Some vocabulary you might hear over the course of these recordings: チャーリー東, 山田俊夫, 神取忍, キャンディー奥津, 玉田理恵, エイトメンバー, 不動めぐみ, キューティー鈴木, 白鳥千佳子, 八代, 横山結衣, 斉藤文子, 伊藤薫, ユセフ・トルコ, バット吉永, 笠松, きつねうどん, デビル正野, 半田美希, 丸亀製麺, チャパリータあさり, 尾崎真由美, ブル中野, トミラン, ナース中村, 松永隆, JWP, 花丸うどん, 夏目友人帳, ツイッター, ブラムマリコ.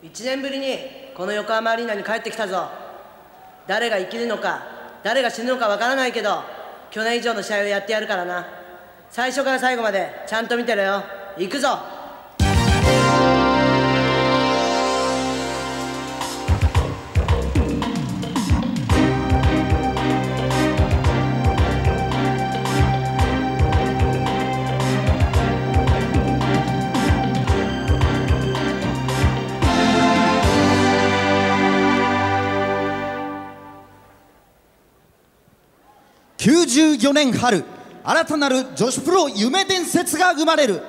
1年ぶりにこの横浜アリーナに帰ってきたぞ。誰が生きるのか誰が死ぬのかわからないけど、去年以上の試合をやってやるからな。最初から最後までちゃんと見てろよ。行くぞ。94年春、新たなる女子プロ夢伝説が生まれる。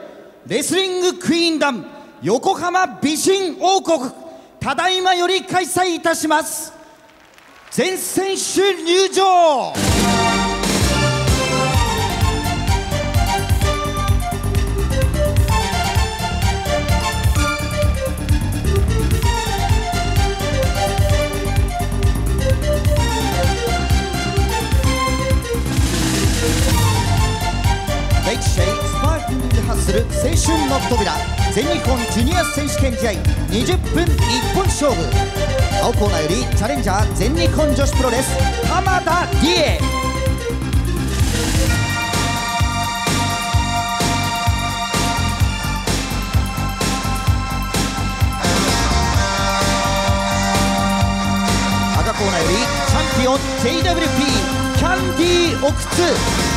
レスリングクイーン団横浜美人王国、ただいまより開催いたします。全選手入場。する青春の扉全日本ジュニア選手権試合20分1本勝負。青コーナーよりチャレンジャー全日本女子プロレス浜田理恵。赤コーナーよりチャンピオン JWP キャンディー奥津。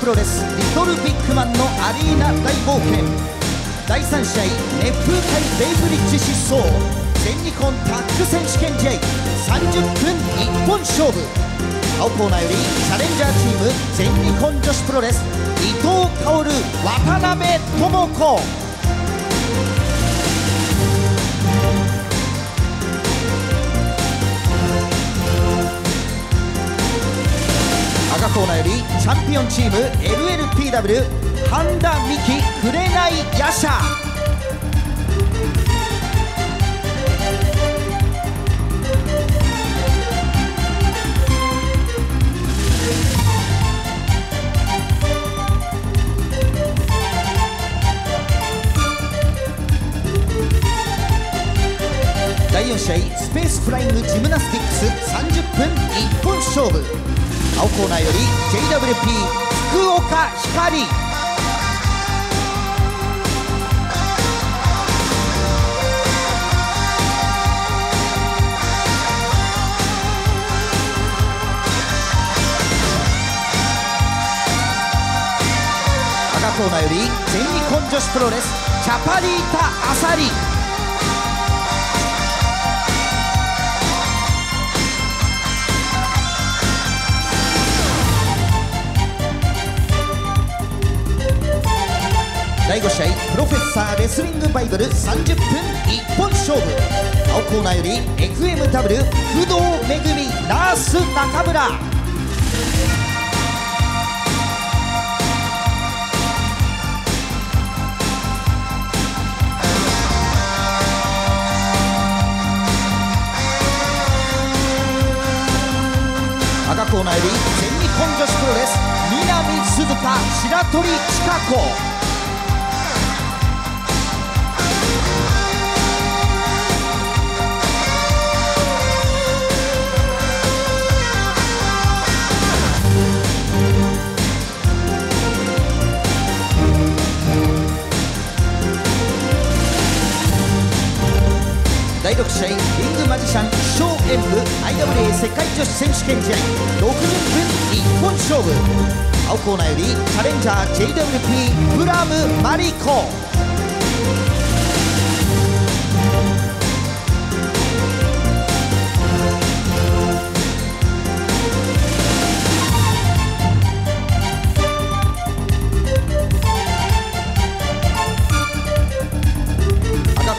プロレスリトルビッグマンのアリーナ大冒険第3試合、熱風対ベイブリッジ疾走全日本タッグ選手権試合30分1本勝負。青コーナーよりチャレンジャーチーム全日本女子プロレス伊藤薫、渡辺智子。赤コーナーよりチャンピオンチーム LLPW 半田美希、紅夜叉。第4試合スペースフライングジムナスティックス30分1本勝負。青コーナーより JWP 福岡光。赤コーナーより全日本女子プロレスチャパリータあさり。第5試合プロフェッサーレスリングバイブル30分1本勝負。青コーナーより FMW 不動めぐみ、ナース中村。赤コーナーより全日本女子プロレス南鈴鹿、白鳥千佳子。第6試合リングマジシャンショーエンブ IWA 世界女子選手権試合60分1本勝負。青コーナーよりチャレンジャー JWP ブラムマリコ。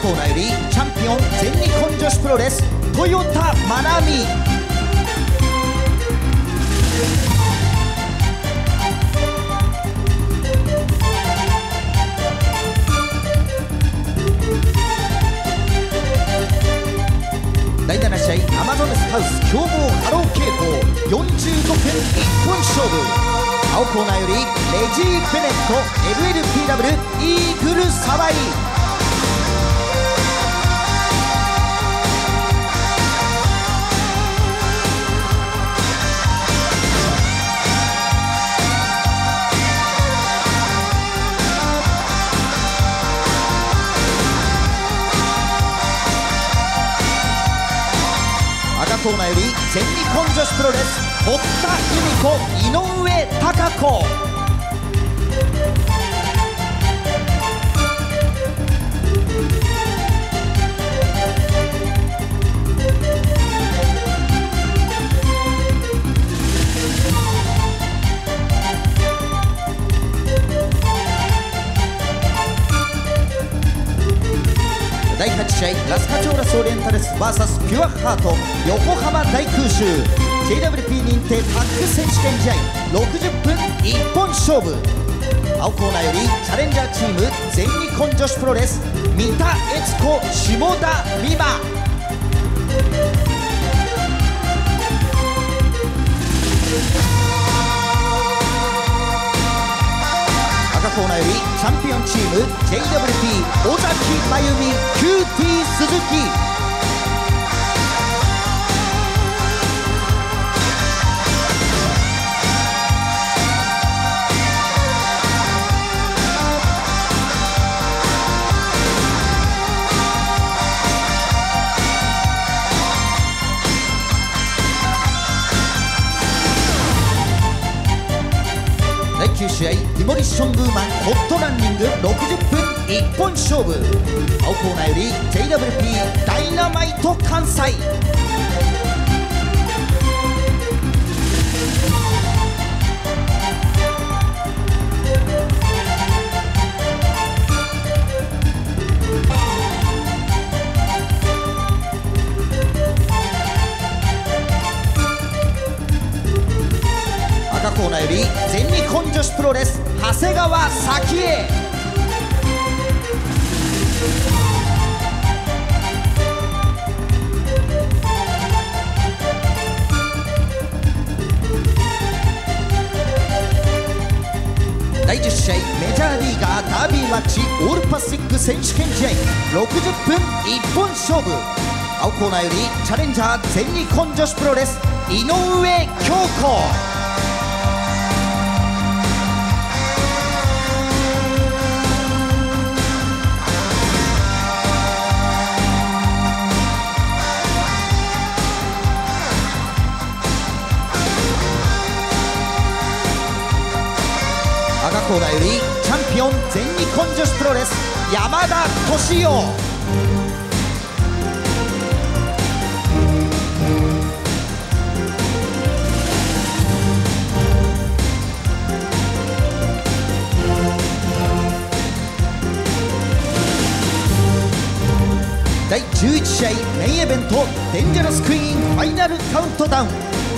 コーナーよりチャンピオン全日本女子プロレス豊田真奈美。ハウス強豪ハロー稽古45点1本勝負、青コーナーよりレジー・ベネット LLPW イーグル澤井、赤コーナーより全日本女子プロレス堀田由美子井上貴子、第8試合ラスカチョーラスオリエンタルス VS ピュアハート横浜大空襲 JWP 認定タッグ選手権試合60分1本勝負、青コーナーよりチャレンジャーチーム全日本女子プロレス三田悦子下田美馬、コーナーよりチャンピオンチーム JWP 尾崎真由美キューティー鈴木、9試合ディモリッションブーマンホットランニング60分1本勝負、青コーナーより JWP ダイナマイト関西、コーナーより全日本女子プロレス長谷川早紀江、第10試合メジャーリーガーダービーマッチオールパシフィック選手権試合60分1本勝負、青コーナーよりチャレンジャー全日本女子プロレス井上京子、赤コーナーよりチャンピオン全日本女子プロレス山田俊夫、第11試合メインイベントデンジャラスクイーンファイナルカウントダウン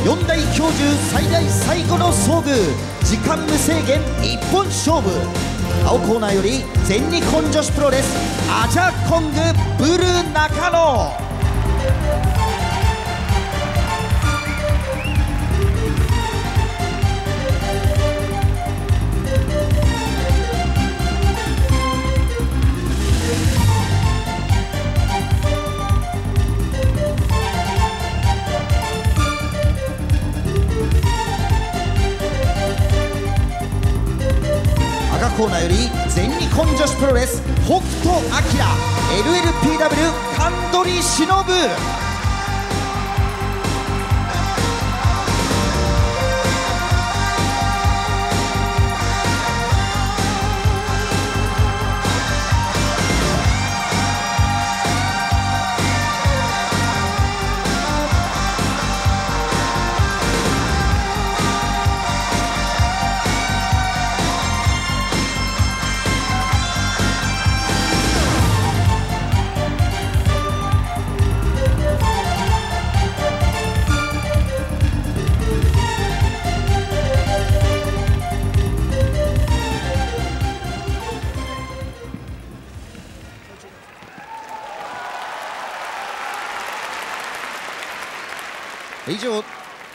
4大教授最大最後の遭遇、時間無制限一本勝負、青コーナーより全日本女子プロレスアジャコングブル中野、コーナーより全日本女子プロレス北斗晶 LLPW 神取忍、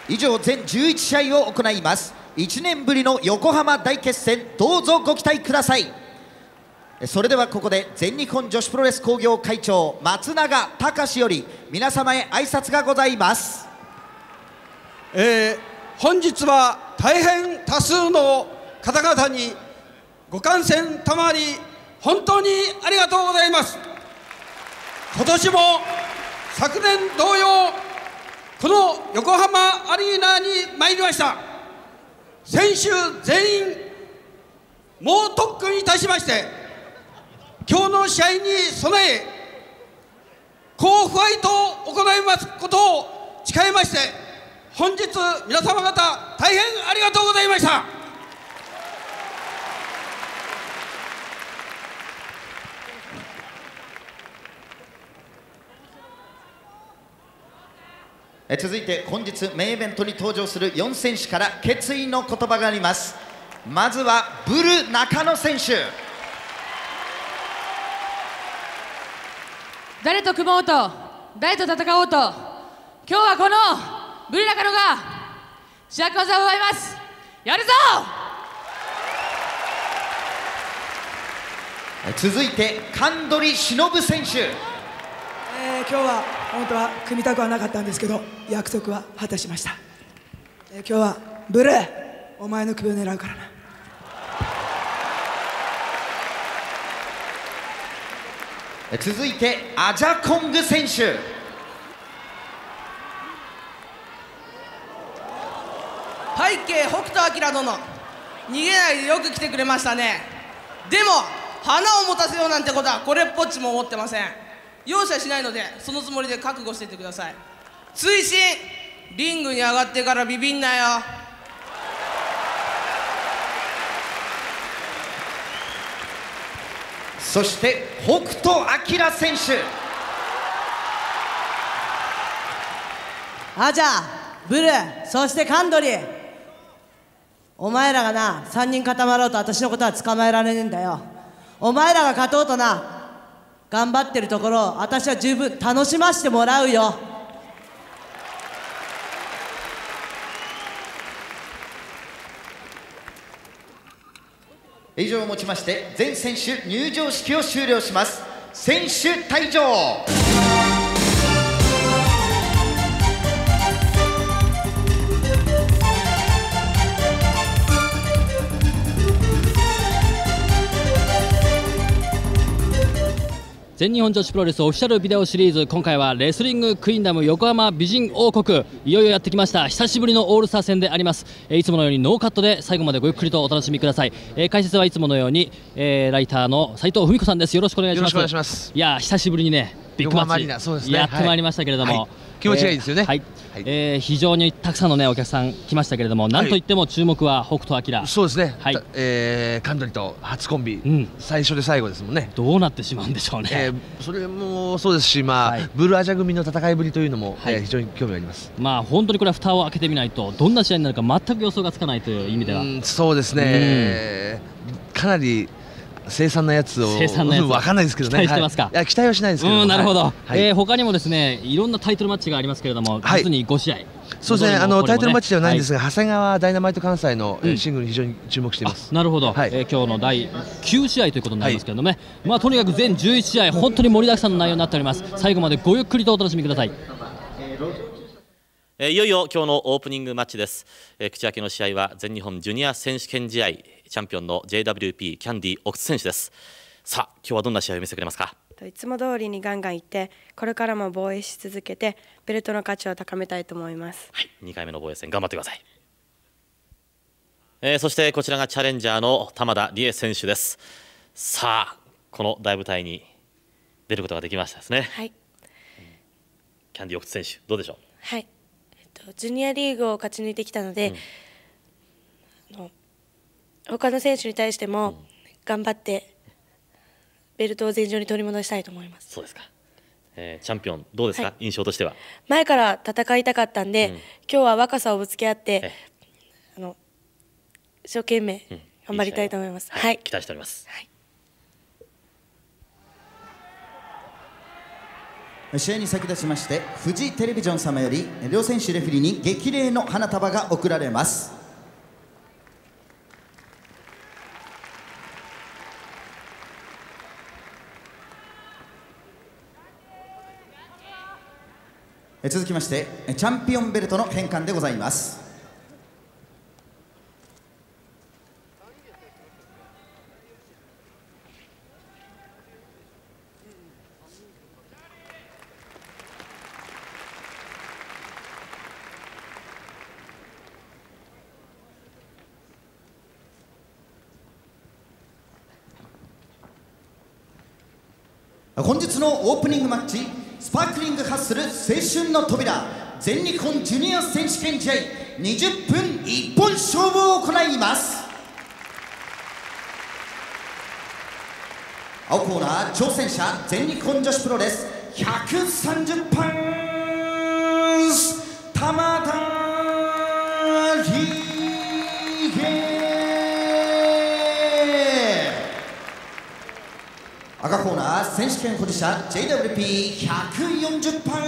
以上全11試合を行います。1年ぶりの横浜大決戦、どうぞご期待ください。それではここで全日本女子プロレス工業会長松永隆より皆様へ挨拶がございます。本日は大変多数の方々にご観戦たまり本当にありがとうございます。今年も昨年同様この横浜アリーナに参りました。選手全員猛特訓いたしまして今日の試合に備え好ファイトを行いますことを誓いまして本日皆様方大変ありがとうございました。続いて本日メインイベントに登場する4選手から決意の言葉があります。まずはブル中野選手。誰と組もうと誰と戦おうと今日はこのブル中野が主役技を奪います。やるぞ。続いて神取忍選手。今日は本当は組みたくはなかったんですけど約束は果たしました。今日はブルーお前の首を狙うからな。続いてアジャコング選手。背景北斗晶殿逃げないでよく来てくれましたね。でも花を持たせようなんてことはこれっぽっちも思ってません。容赦しないのでそのつもりで覚悟していてください。追伸リングに上がってからビビんなよ。そして北斗晶選手。アジャ、ブル、そしてカンドリー、お前らがな3人固まろうと私のことは捕まえられねえんだよ。お前らが勝とうとな頑張ってるところを私は十分楽しませてもらうよ。以上をもちまして全選手入場式を終了します。選手退場。全日本女子プロレスオフィシャルビデオシリーズ、今回はレスリングクインダム横浜美人王国、いよいよやってきました。久しぶりのオールスター戦であります。いつものようにノーカットで最後までごゆっくりとお楽しみください。解説はいつものように、ライターの斉藤文子さんです。よろしくお願いします。よろしくお願いします。いや久しぶりにねビッグマッチやってまいりましたけれども、はい、気持ちがいいですよね。非常にたくさんの、ね、お客さん来ましたけれども、はい、なんといっても注目は北斗晶、そうですね、はい、カンドリと初コンビ、うん、最初で最後ですもんね。どうなってしまうんでしょうね、それもそうですし、まあはい、ブルアジャ組の戦いぶりというのも、はい、非常に興味があります。まあ、本当にこれは蓋を開けてみないとどんな試合になるか全く予想がつかないという意味では、うん、そうですね、かなり凄惨なやつを分かんないですけどね。期待してますか。いや期待はしないですけど。なるほど。他にもですね、いろんなタイトルマッチがありますけれども、実に5試合。そうですね。タイトルマッチではないんですが、長谷川ダイナマイト関西のシングルに非常に注目しています。なるほど。今日の第9試合ということになりますけれどもね。まあとにかく全11試合本当に盛りだくさんの内容になっております。最後までごゆっくりとお楽しみください。いよいよ今日のオープニングマッチです。口開けの試合は全日本ジュニア選手権試合。チャンピオンの JWP キャンディー奥津選手です。さあ今日はどんな試合を見せてくれますか。いつも通りにガンガンいってこれからも防衛し続けてベルトの価値を高めたいと思います。はい、2回目の防衛戦頑張ってください。そしてこちらがチャレンジャーの玉田理恵選手です。さあこの大舞台に出ることができましたですね。はい、キャンディー奥津選手どうでしょう。はい、ジュニアリーグを勝ち抜いてきたので、他の選手に対しても頑張ってベルトを全場に取り戻したいと思います。そうですか。チャンピオンどうですか、はい、印象としては。前から戦いたかったんで、今日は若さをぶつけ合って一生懸命頑張りたいと思います。はい、期待しております。はい、試合に先立ちましてフジテレビジョン様より両選手レフェリーに激励の花束が贈られます。続きましてチャンピオンベルトの返還でございます。本日のオープニングマッチ、スパークリングハッスル青春の扉全日本ジュニア選手権試合20分一本勝負を行います。青コーナー挑戦者全日本女子プロレス130パンス玉田ひげ、赤コーナー選手権保持者 JWP140 パン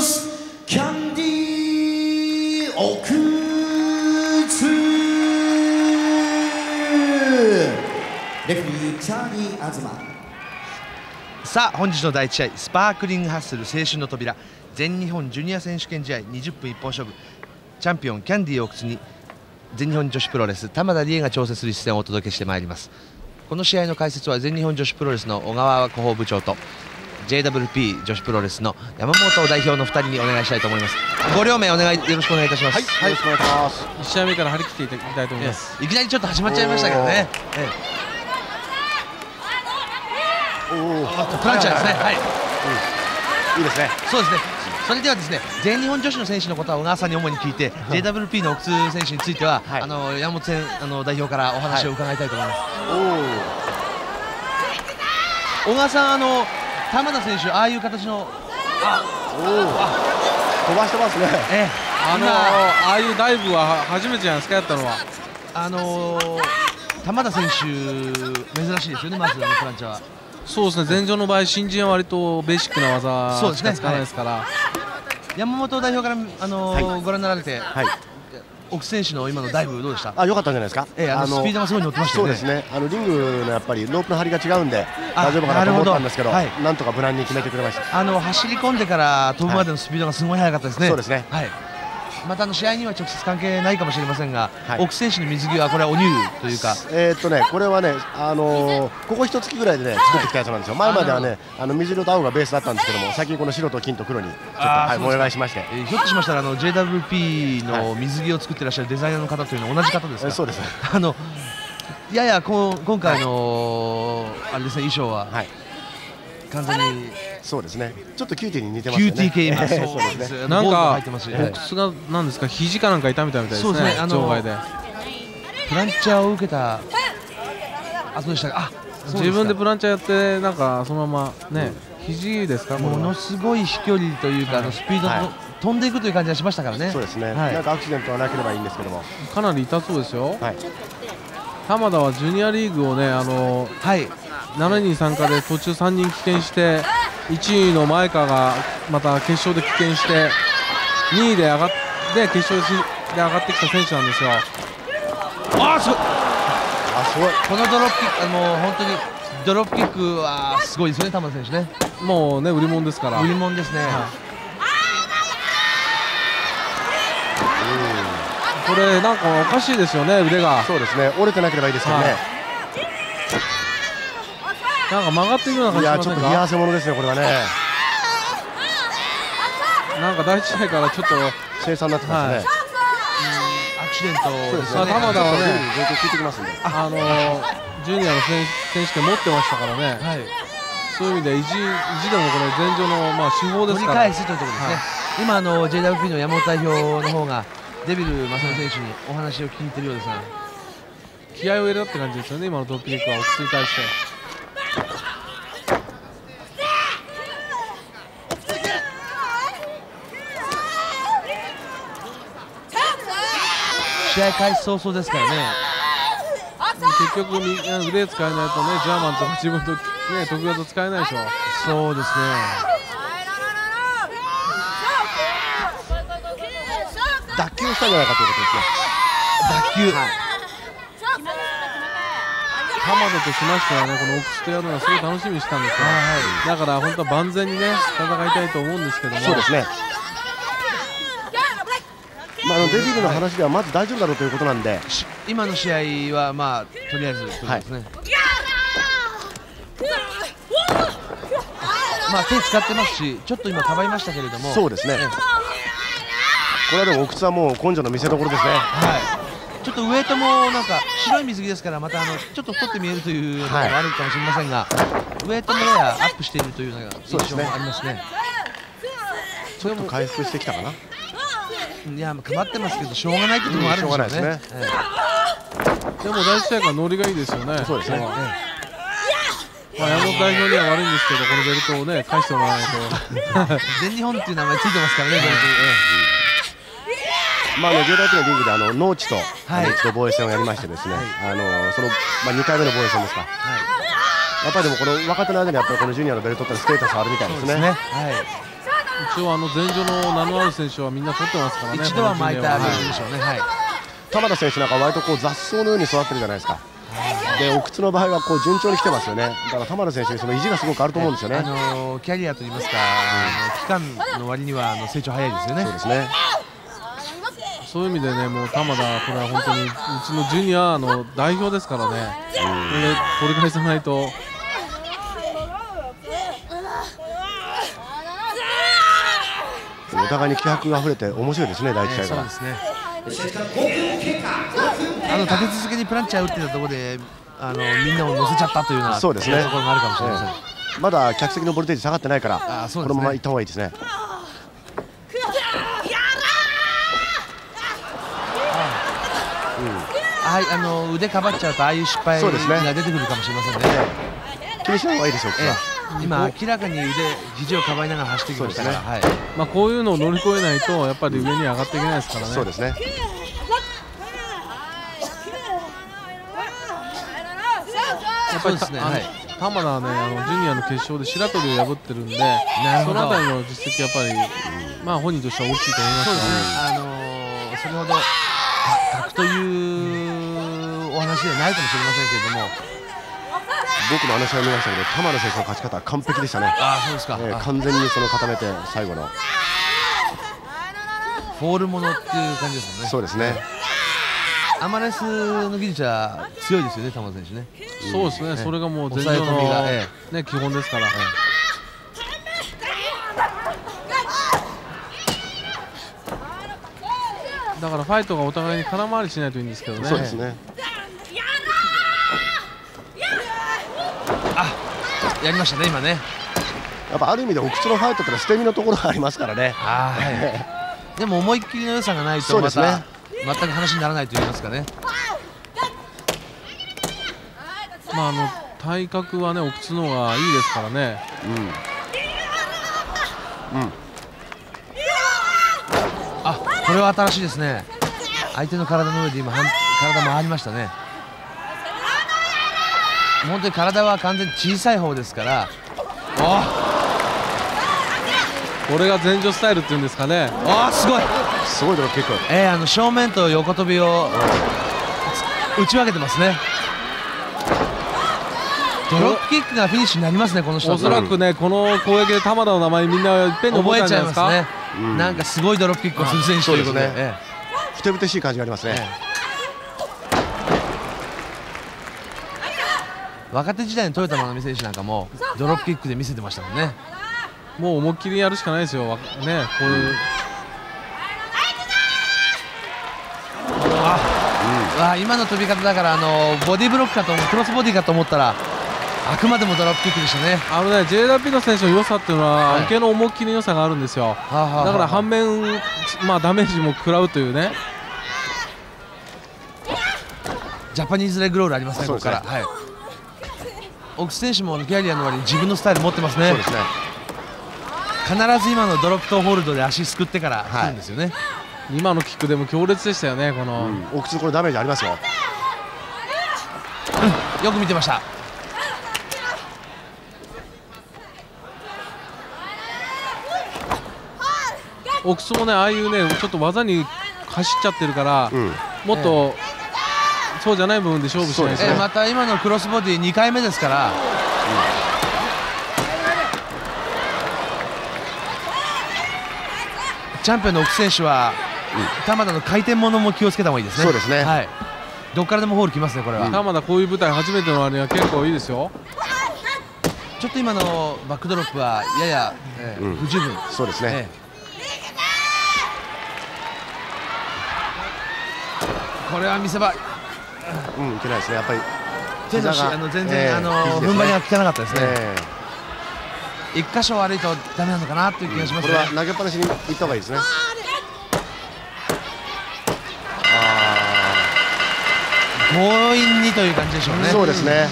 スキャンディー奥津、レフェリーチャーリー東。さあ本日の第1試合、スパークリングハッスル青春の扉全日本ジュニア選手権試合20分一本勝負、チャンピオンキャンディー奥津に全日本女子プロレス玉田理恵が挑戦する一戦をお届けしてまいります。この試合の解説は全日本女子プロレスの小川広報部長と JWP 女子プロレスの山本代表の2人にお願いしたいと思います。ご両名お願いよろしくお願いいたします。はい、よろしくお願いします。1試合目から張り切っていきたいと思います。いきなりちょっと始まっちゃいましたけどね。クランチャーですね。はい。いいですね。そうですね。それではですね、全日本女子の選手のことは小川さんに主に聞いて、JWP の奥津選手については山本代表からお話を伺いたいと思います。小川さん、玉田選手、ああいう形の飛ばしてますね。ああいうダイブは初めてじゃないですか、やったのは。玉田選手、珍しいですよね、まずクランチャーは。そうですね、前場の場合、新人は割とベーシックな技しか使わないですから。山本代表からご覧になられて、奥選手の今のダイブどうでした？良かったんじゃないですか。スピードがすごい乗ってましたよね。そうですね。リングのやっぱりロープの張りが違うんで大丈夫かなと思ったんですけど、なんとか無難に決めてくれました。走り込んでから飛ぶまでのスピードがすごい速かったですね。そうですね。はい。また試合には直接関係ないかもしれませんが、奥選手の水着はこれはお乳というか、これはね、ここ1月ぐらいでね作ってきたやつなんですよ。前まではね、水色と青がベースだったんですけども、最近この白と金と黒にちょっと模様替えしまして、ひょっとしましたらJWP の水着を作ってらっしゃるデザイナーの方というのは同じ方ですか？そうです。やや今回のあれですね、衣装は完全にそうですね。ちょっとキューティーに似てますね。キューティー系、そうですね。なんか奥津がなんですか、肘かなんか痛めたみたいですね。場外でプランチャーを受けた後でしたが、自分でプランチャーやってなんかそのままね、肘ですか、ものすごい飛距離というかスピードの飛んでいくという感じがしましたからね。そうですね。なんかアクシデントはなければいいんですけども、かなり痛そうですよ。玉田はジュニアリーグをね、7人参加で途中3人棄権して、1位の前川がまた決勝で棄権して、2位で決勝で上がってきた選手なんですよ。すごいこのドロップキック、本当にドロップキックはすごいですよね、玉田選手ね。もうね、売り物ですから。売り物ですね。これなんかおかしいですよね、腕が。そうですね、折れてなければいいですけどね。なんか曲がっていくような感じしませんか？いや、ちょっと冷や汗ものですね、これはね。なんか第一試合からちょっと凄惨になってますね。アクシデント。玉田はね、状況聞いてきますんで。ジュニアの選手権持ってましたからね。そういう意味で意地でもこれ前場のまあ手法ですから。繰り返すというところですね。今JWP の山本代表の方がデビル正野選手にお話を聞いてるようですが、気合を入れたって感じですよね、今のドップキックは落ち着いたりして。試合開始早々ですからね。結局腕使えないとね、ジャーマンとか自分とね、得意技使えないでしょ。そうですね。球したんじゃないかということですよ。浜田としましてはね、このオクスとやるのはすごい楽しみにしたんですよ。だから本当は万全にね戦いたいと思うんですけども、そうですね、まあ、デビルの話ではまず大丈夫だろうということなんで、今の試合はまあとりあえずということですね。まあ手使ってますし、ちょっと今かばいましたけれども、そうですね。これはでもお靴はもう根性の見せ所ですね。はい。ちょっとウエイトもなんか白い水着ですから、またちょっと太って見えるというのがあるかもしれませんが、ウエイトもややアップしているというのが印象もありますね。ちょっと回復してきたかな。いや、かばってますけどしょうがないこともあるんですね。でも第一試合からノリがいいですよね。そうですね。まあ、山本代表には悪いんですけど、このベルトをね、返してもらわないと。全日本っていう名前ついてますからね、ベルト。まあ、JWPのリングで、農地と、一度防衛戦をやりましてですね。その、まあ、2回目の防衛戦ですか。やっぱりでも、この若手の間に、やっぱりこのジュニアのベルトってステータスあるみたいですね。一応、前場の名のある選手は、みんな取ってますからね。一度は巻いたベルトでしょうね。玉田選手なんか、割とこう雑草のように育ってるじゃないですか。で、お靴の場合はこう順調に来てますよね。だから玉田選手にその意地がすごくあると思うんですよね。キャリアといいますか、期間の割には成長早いですよね。そうですね。そういう意味でね、もう玉田、これは本当にうちのジュニアの代表ですからね。取り返さないと。お互いに気迫が溢れて面白いですね、第一試合から。そうですね。立て続けにプランチャー打ってたところでみんなを乗せちゃったというようなところがあるかもしれません。まだ客席のボルテージ下がってないからこのままいったほうがいいですね。腕かばっちゃうとああいう失敗が出てくるかもしれませんね。気にしないほうがいいでしょうか。今明らかに腕、肘をかばいながら走ってきましたから、まあこういうのを乗り越えないとやっぱり上に上がっていけないですからね。そうですね。やっぱり玉田はね、ジュニアの決勝で白鳥を破ってるんで、そのあたりの実績やっぱりまあ本人としては大きいと思いますからね。それほど格というお話ではないかもしれませんけれども。僕の話を見ましたけど、玉田選手の勝ち方は完璧でしたね。完全にその固めて最後のフォールものっていう感じですもんね。そうですね。アマレスの技術は強いですよね、玉田選手ね。そうですね。それがもう全体のね基本ですから。だからファイトがお互いに空回りしないといいんですけどね。そうですね。やりましたね、今ね。やっぱある意味でお靴のファイトってのは捨て身のところがありますからね。でも思いっきりの良さがないとまた全く話にならないと言いますかね。まあ体格はねお靴の方がいいですからね。あ、これは新しいですね。相手の体の上で今体回りましたね。本当に体は完全に小さい方ですから、これが前場スタイルっていうんですかね。すごいすごいとこ、結構正面と横跳びを打ち分けてますね。ドロップキックがフィニッシュになりますね、この人。おそらくね、この攻撃で玉田の名前みんないっぺんに覚えちゃいますね。なんかすごいドロップキックをする選手ということで、ふてぶてしい感じがありますね。若手時代のトヨタ真奈美選手なんかもドロップキックで見せてましたもんね。もう思いっきりやるしかないですよ、ね、こういう。今の飛び方だからボディブロックかと思う、クロスボディかと思ったらあくまでもドロップキックでしたね。JWP の選手の良さっていうのは、受けの思いっきりの良さがあるんですよ。だから反面、まあ、ダメージも食らうというね。ジャパニーズレグロールありますね、ここから。奥選手もキャリアの割に自分のスタイル持ってますね。そうですね。必ず今のドロップとホールドで足すくってから来るんですよね。今のキックでも強烈でしたよね、この。お靴これダメージありますよ。よく見てました。お靴もね、ああいうね、ちょっと技に走っちゃってるから、うん、もっと、そうじゃない部分で勝負しないと、また今のクロスボディ2回目ですから、チャンピオンの奥選手は、玉田の回転ものも気をつけた方がいいですね。そうですね、はい、どっからでもホールきますね、これは。玉田、こういう舞台初めてのあれは結構いいですよ。ちょっと今のバックドロップはやや不十分、そうですね。これは見せ場、いけないですね、やっぱり手の全然踏ん張りが効かなかったですね。一箇所悪いとダメなのかなという気がしますね。これは投げっぱなしにいった方がいいですね。強引にという感じでしょうね。そうですね。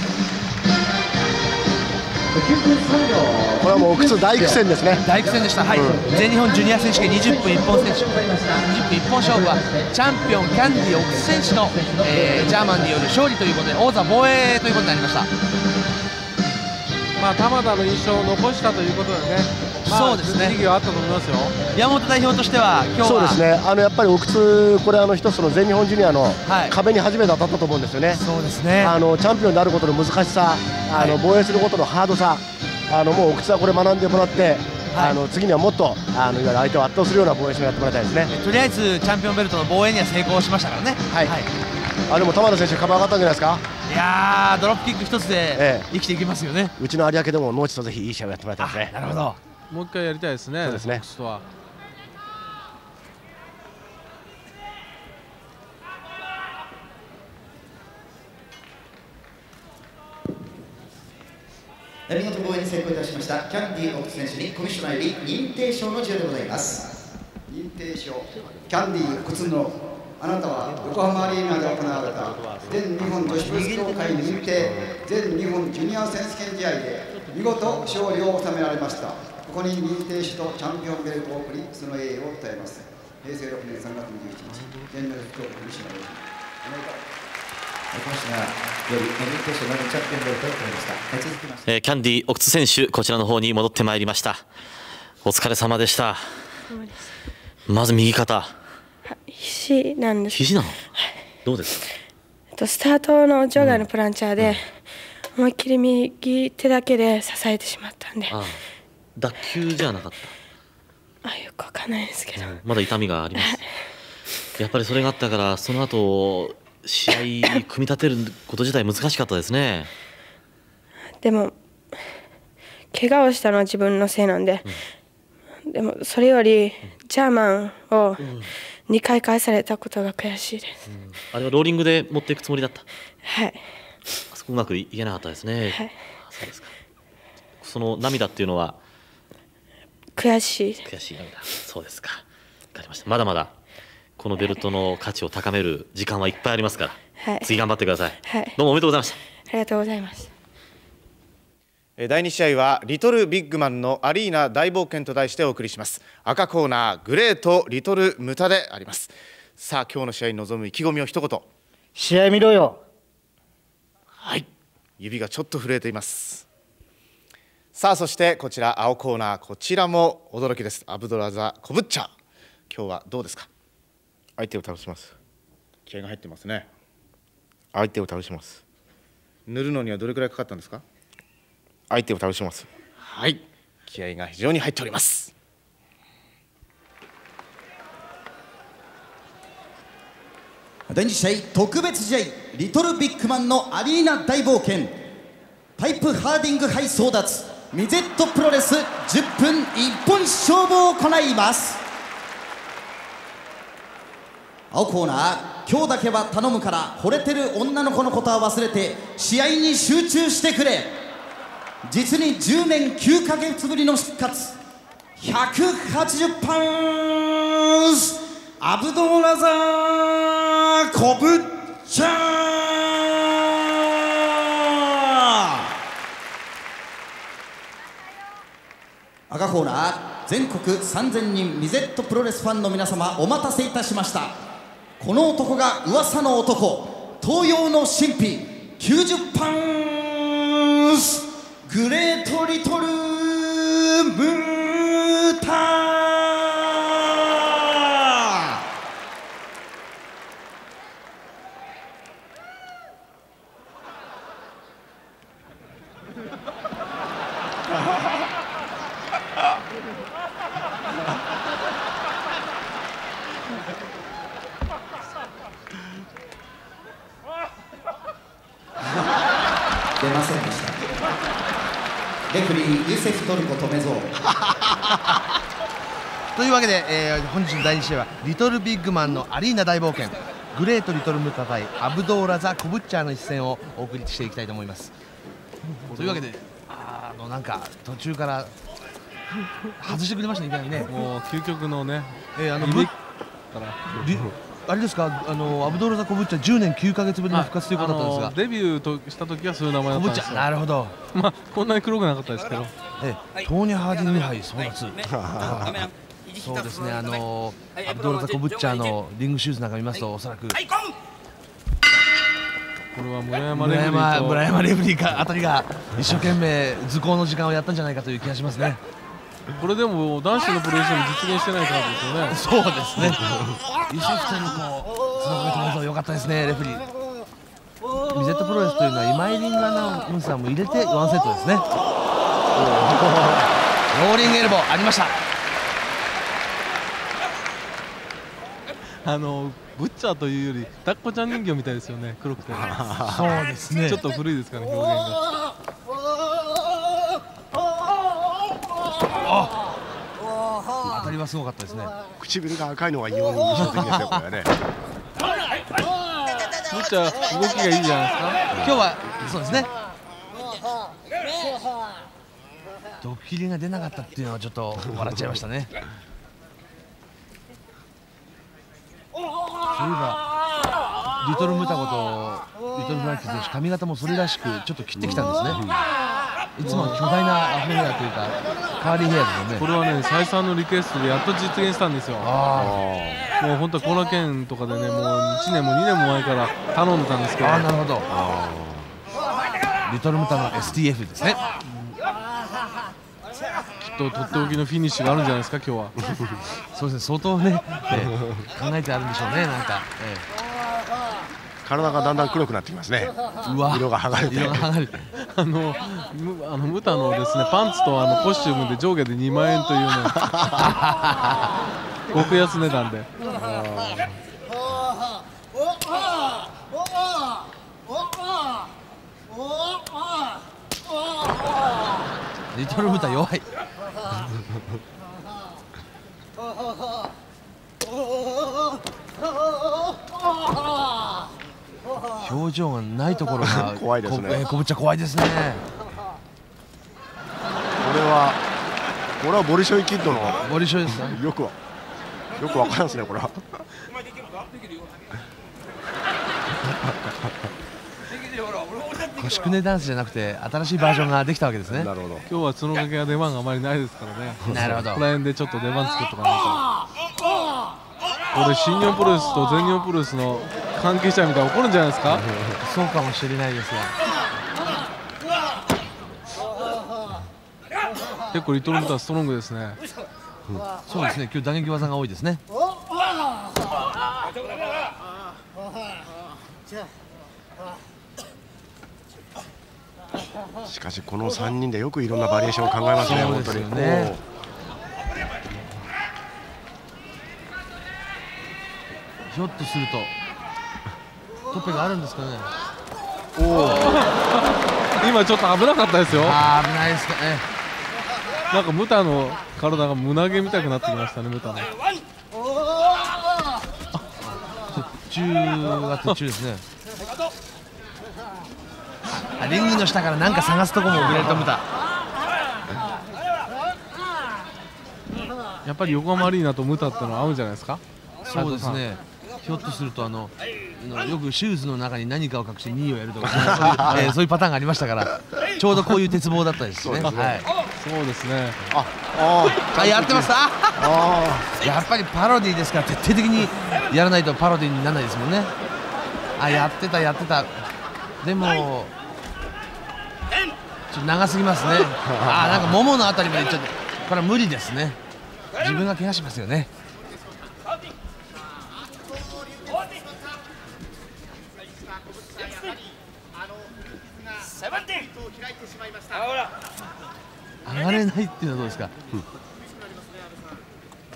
これはもう奥津大苦戦ですね。大苦戦でした、はい。全日本ジュニア選手権20分一本選手、20分一本勝負はチャンピオンキャンディ奥津選手の、ジャーマンによる勝利ということで王座防衛ということになりました。まあ玉田の印象を残したということでね。そうですね。あったと思いますよ。山本代表としては今日はそうですね。やっぱり奥津これ一つの全日本ジュニアの壁に初めて当たったと思うんですよね。そうですね。チャンピオンであることの難しさ。防衛することのハードさ、もう奥津はこれ学んでもらって、はい、次にはもっといわゆる相手を圧倒するような防衛戦をやってもらいたいですね。とりあえずチャンピオンベルトの防衛には成功しましたからね。はい、はい、でも玉田選手、カバー上がったんじゃないですか。いやー、ドロップキック一つで生きていきますよね。うちの有明でもノーチとぜひいい試合をやってもらいたいですね。なるほど、もう一回やりたいですね。そうですね。見事防衛に成功いたしましたキャンディー・オク選手にコミッショナーより認定証の授与でございます。認定証キャンディー・オクのあなたは横浜アリーナで行われた全日本女子プロス協会認定全日本ジュニア選手権試合で見事勝利を収められました。ここに認定証とチャンピオンベルトを送りその栄誉を伝えます。平成6年3月21日全日本女子プロコミッショナーよりおめでとうキャンディー奥津選手、こちらの方に戻ってまいりました。お疲れ様でした。まず右肩。肘なんです。肘なの。どうですか。スタートの場外のプランチャーで、思いっきり右手だけで支えてしまったんで。脱臼じゃなかった。よくわかんないですけど。まだ痛みがあります。やっぱりそれがあったから、その後。試合組み立てること自体難しかったですね。でも怪我をしたのは自分のせいなんで、でもそれよりジャーマンを2回返されたことが悔しいです、あれはローリングで持っていくつもりだった。はい、あそこうまくいけなかったですね。はい、そうですか。その涙っていうのは悔しい涙。そうですか。分かりました。まだまだこのベルトの価値を高める時間はいっぱいありますから、はい、次頑張ってください。はい、どうもおめでとうございました。ありがとうございました。第2試合はリトルビッグマンのアリーナ大冒険と題してお送りします。赤コーナーグレートリトルムタであります。さあ今日の試合に臨む意気込みを一言。試合見ろよ。はい、指がちょっと震えています。さあそしてこちら青コーナー、こちらも驚きです。アブドラザ・コブッチャー、今日はどうですか。相手を倒します。気合が入ってますね。相手を倒します。塗るのにはどれくらいかかったんですか。相手を倒します。はい、気合が非常に入っております。第2試合特別試合リトルビッグマンのアリーナ大冒険パイプハーディング杯争奪ミゼットプロレス10分一本勝負を行います。青コーナー、今日だけは頼むから惚れてる女の子のことは忘れて試合に集中してくれ。実に10年9ヶ月ぶりの復活180パンスアブドラザー・コブッチャー。赤コーナー、全国3000人ミゼットプロレスファンの皆様お待たせいたしました。この男が噂の男、東洋の神秘90パンスグレートリトルムタ。レフリーユセフ・トルコ止めぞというわけで、本日の第2試合はリトルビッグマンのアリーナ大冒険グレートリトルムタ対アブドーラ・ザ・コブッチャーの一戦をお送りしていきたいと思いますというわけでなんか途中から外してくれましたね、いきなりね。もう究極のね、あれですか、アブドーラ・ザ・コブッチャー10年9ヶ月ぶりの復活ということだったんですが、デビューとした時はそういう名前だったんですよ。なるほど。まあこんなに黒くなかったですけど、トーニャ・ハーディ2敗争奪。そうですね、アブドーラ・ザ・コブッチャーのリングシューズなんか見ますと、おそらくこれは村山レフリーかあたりが一生懸命図工の時間をやったんじゃないかという気がしますね。これでも男子のプロレスでも実現してない感じですよね。そうですね。ユセフ・トルコつながりともど良かったですねレフリー。ミゼットプロレスというのは今井リングアナウンサーも入れてワンセットですね。ローリングエルボーありました。ブッチャーというよりダッコちゃん人形みたいですよね。黒くてそうですね。ちょっと古いですかね表現が。当たりはすごかったですね。唇が赤いのが印象的ですよこれはね。ブッチャー動きがいいじゃないですか。今日はそうですね。ドッキリが出なかったっていうのはちょっと笑っちゃいましたね。そういえばリトルムタコとリトルフランキー選手髪型もそれらしくちょっと切ってきたんですね、いつもは巨大なアフロヘアというかカーリーヘアですよね。これはね再三のリクエストでやっと実現したんですよ。もう本当はこの件とかでねもう1年も2年も前から頼んでたんですけど、なるほどリトルムタの STF ですね、とっておきのフィニッシュがあるんじゃないですか今日は。そうですね相当ね考えてあるんでしょうね。なんか体がだんだん黒くなってきますね。色が剥がれてムタのですねパンツとコスチュームで上下で2万円というの極安値段で。リトルムタ弱い。表情がないところが怖いですね。こぶっちゃ怖いですね。これはボリショイキッドのボリショイですね。よくわからんですねこれは。腰くねダンスじゃなくて新しいバージョンができたわけですね。なるほど。今日はその掛けが出番があまりないですからね。なるほど。この辺でちょっと出番作っとかないと。これ新日本プロレスと全日本プロレスの関係者みたいに怒るんじゃないですか。そうかもしれないですよ。結構リトルムタはストロングですね。そうですね。今日打撃技が多いですね。しかしこの3人でよくいろんなバリエーションを考えますね、本当にね。ひょっとするとトッペがあるんですかね。おお今ちょっと危なかったですよ。危ないですかね。なんかムタの体が胸毛みたくなってきましたね。ムタの途中ですね。リングの下から何か探すとこもグレートムタ。やっぱり横浜アリーナとムタってのは合うんじゃないですか。そうですね。ひょっとするとよくシューズの中に何かを隠して2位をやるとかそういうパターンがありましたからちょうどこういう鉄棒だったですね。そうですね。あやってました。やっぱりパロディーですから徹底的にやらないとパロディーにならないですもんね。やってた。でも長すぎますね。なんかもものあたりまでいっちゃってこれは無理ですね。自分が怪我しますよね。上がれないっていうのはどうですか。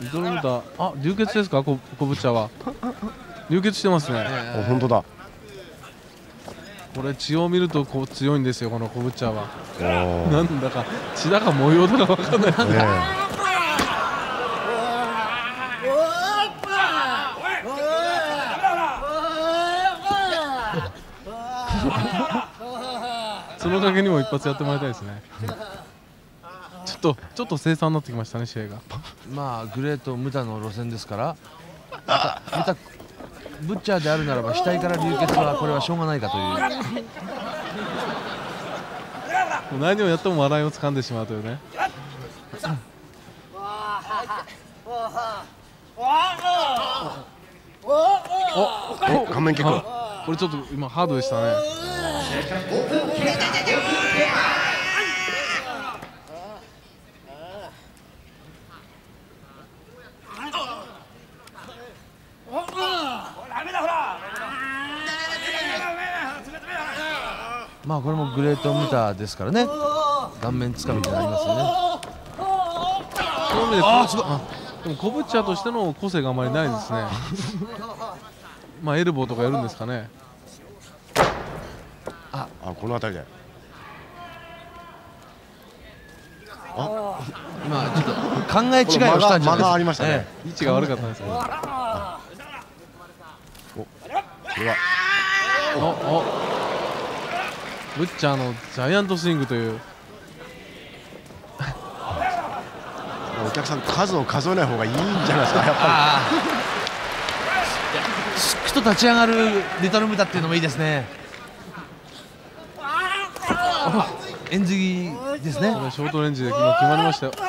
リトルムタ流血ですか。こぶっちゃは流血してますね。本当だ。これ血を見ると強いんですよこのコブッチャーは。なんだか血だか模様だか分かんないですね。その陰にも一発やってもらいたいですね。ちょっと凄惨になってきましたね、試合が。まあグレートムタの路線ですから、またブッチャーであるならば額から流血はこれはしょうがないかという。もう何をやっても笑いを掴んでしまうというね。お、顔面キック。これちょっと今ハードでしたね。まあこれもグレートムタですからね、顔面つかみになりますよね。そういう意味で、でもコブッチャーとしての個性があまりないですね。まあエルボーとかやるんですかね。この辺りで。まあちょっと考え違いをしたんじゃないですか。間がありましたね。位置が悪かったんですけど。ブッチャーのジャイアントスイングという。お客さん、数を数えない方がいいんじゃないですか、やっぱり。すっくと立ち上がるリトルムタっていうのもいいですね。演じですね。ショートレンジで今決まりましたよ。こ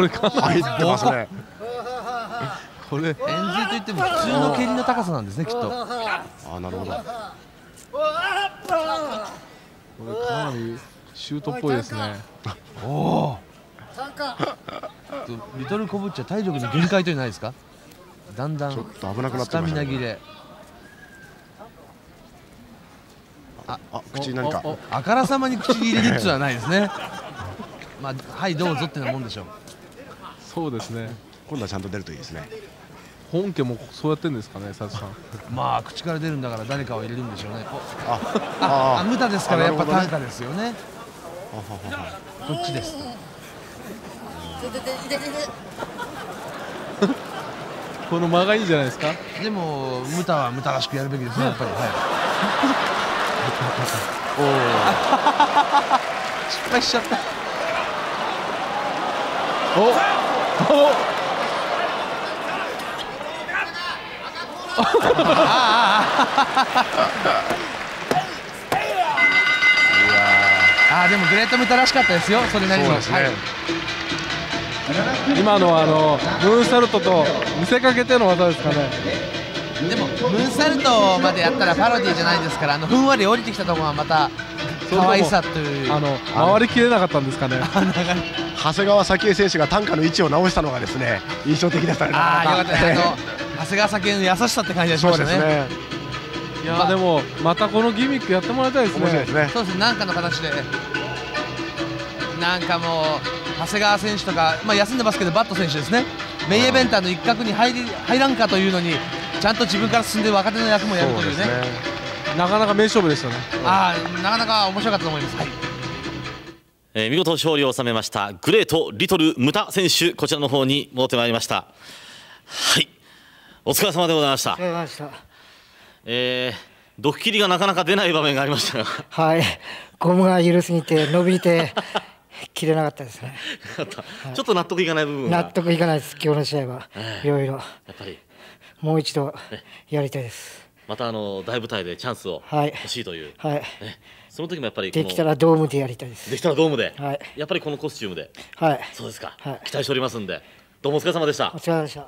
れかなり入ってますね。これ演じといっても普通の蹴りの高さなんですね、きっと。なるほど。これかなりシュートっぽいですね。リトルコブッチャー、体力の限界というのはないですか。だんだんスタミナ切れ。口に何かあからさまに口に入れるっていうのはないですね。まあはいどうぞってなもんでしょう。そうですね。今度はちゃんと出るといいですね。本家もそうやってんですかね、佐藤さん。まあ口から出るんだから誰かを入れるんでしょうね。無駄ですからやっぱ短歌ですよね。こっちです。この間がいいじゃないですか。でも無駄は無駄らしくやるべきですね、やっぱり。失敗しちゃった。でもグレートムタらしかったですよ、それなりに。今のムーンサルトと見せかけての技ですかね。でもムーンサルトまでやったらパロディじゃないですから、ふんわり降りてきたところはまた可愛さという。回りきれなかったんですかね。長谷川早紀江選手が担架の位置を直したのがですね、印象的だったね。よかったです。長谷川早紀江の優しさって感じがしましたね。いやでもまたこのギミックやってもらいたいですね。そうですね。なんかの形で、なんかもう長谷川選手とか、まあ休んでますけどバット選手ですね。メイエベンターの一角に入らんかというのに、ちゃんと自分から進んで若手の役もやるというね。なかなか名勝負でしたね。なかなか面白かったと思います。見事勝利を収めましたグレートリトルムタ選手、こちらの方に戻ってまいりました。はい。お疲れ様でございました。ドッキリがなかなか出ない場面がありましたが。はい。ゴムが緩すぎて伸びて切れなかったですね。ちょっと納得いかない部分。納得いかないです。今日の試合はいろいろ。やっぱりもう一度やりたいです。また大舞台でチャンスを欲しいという。はい。その時もやっぱりできたらドームでやりたいです。できたらドームで。はい。やっぱりこのコスチュームで。はい。そうですか。期待しておりますんで。どうもお疲れ様でした。お疲れ様でした。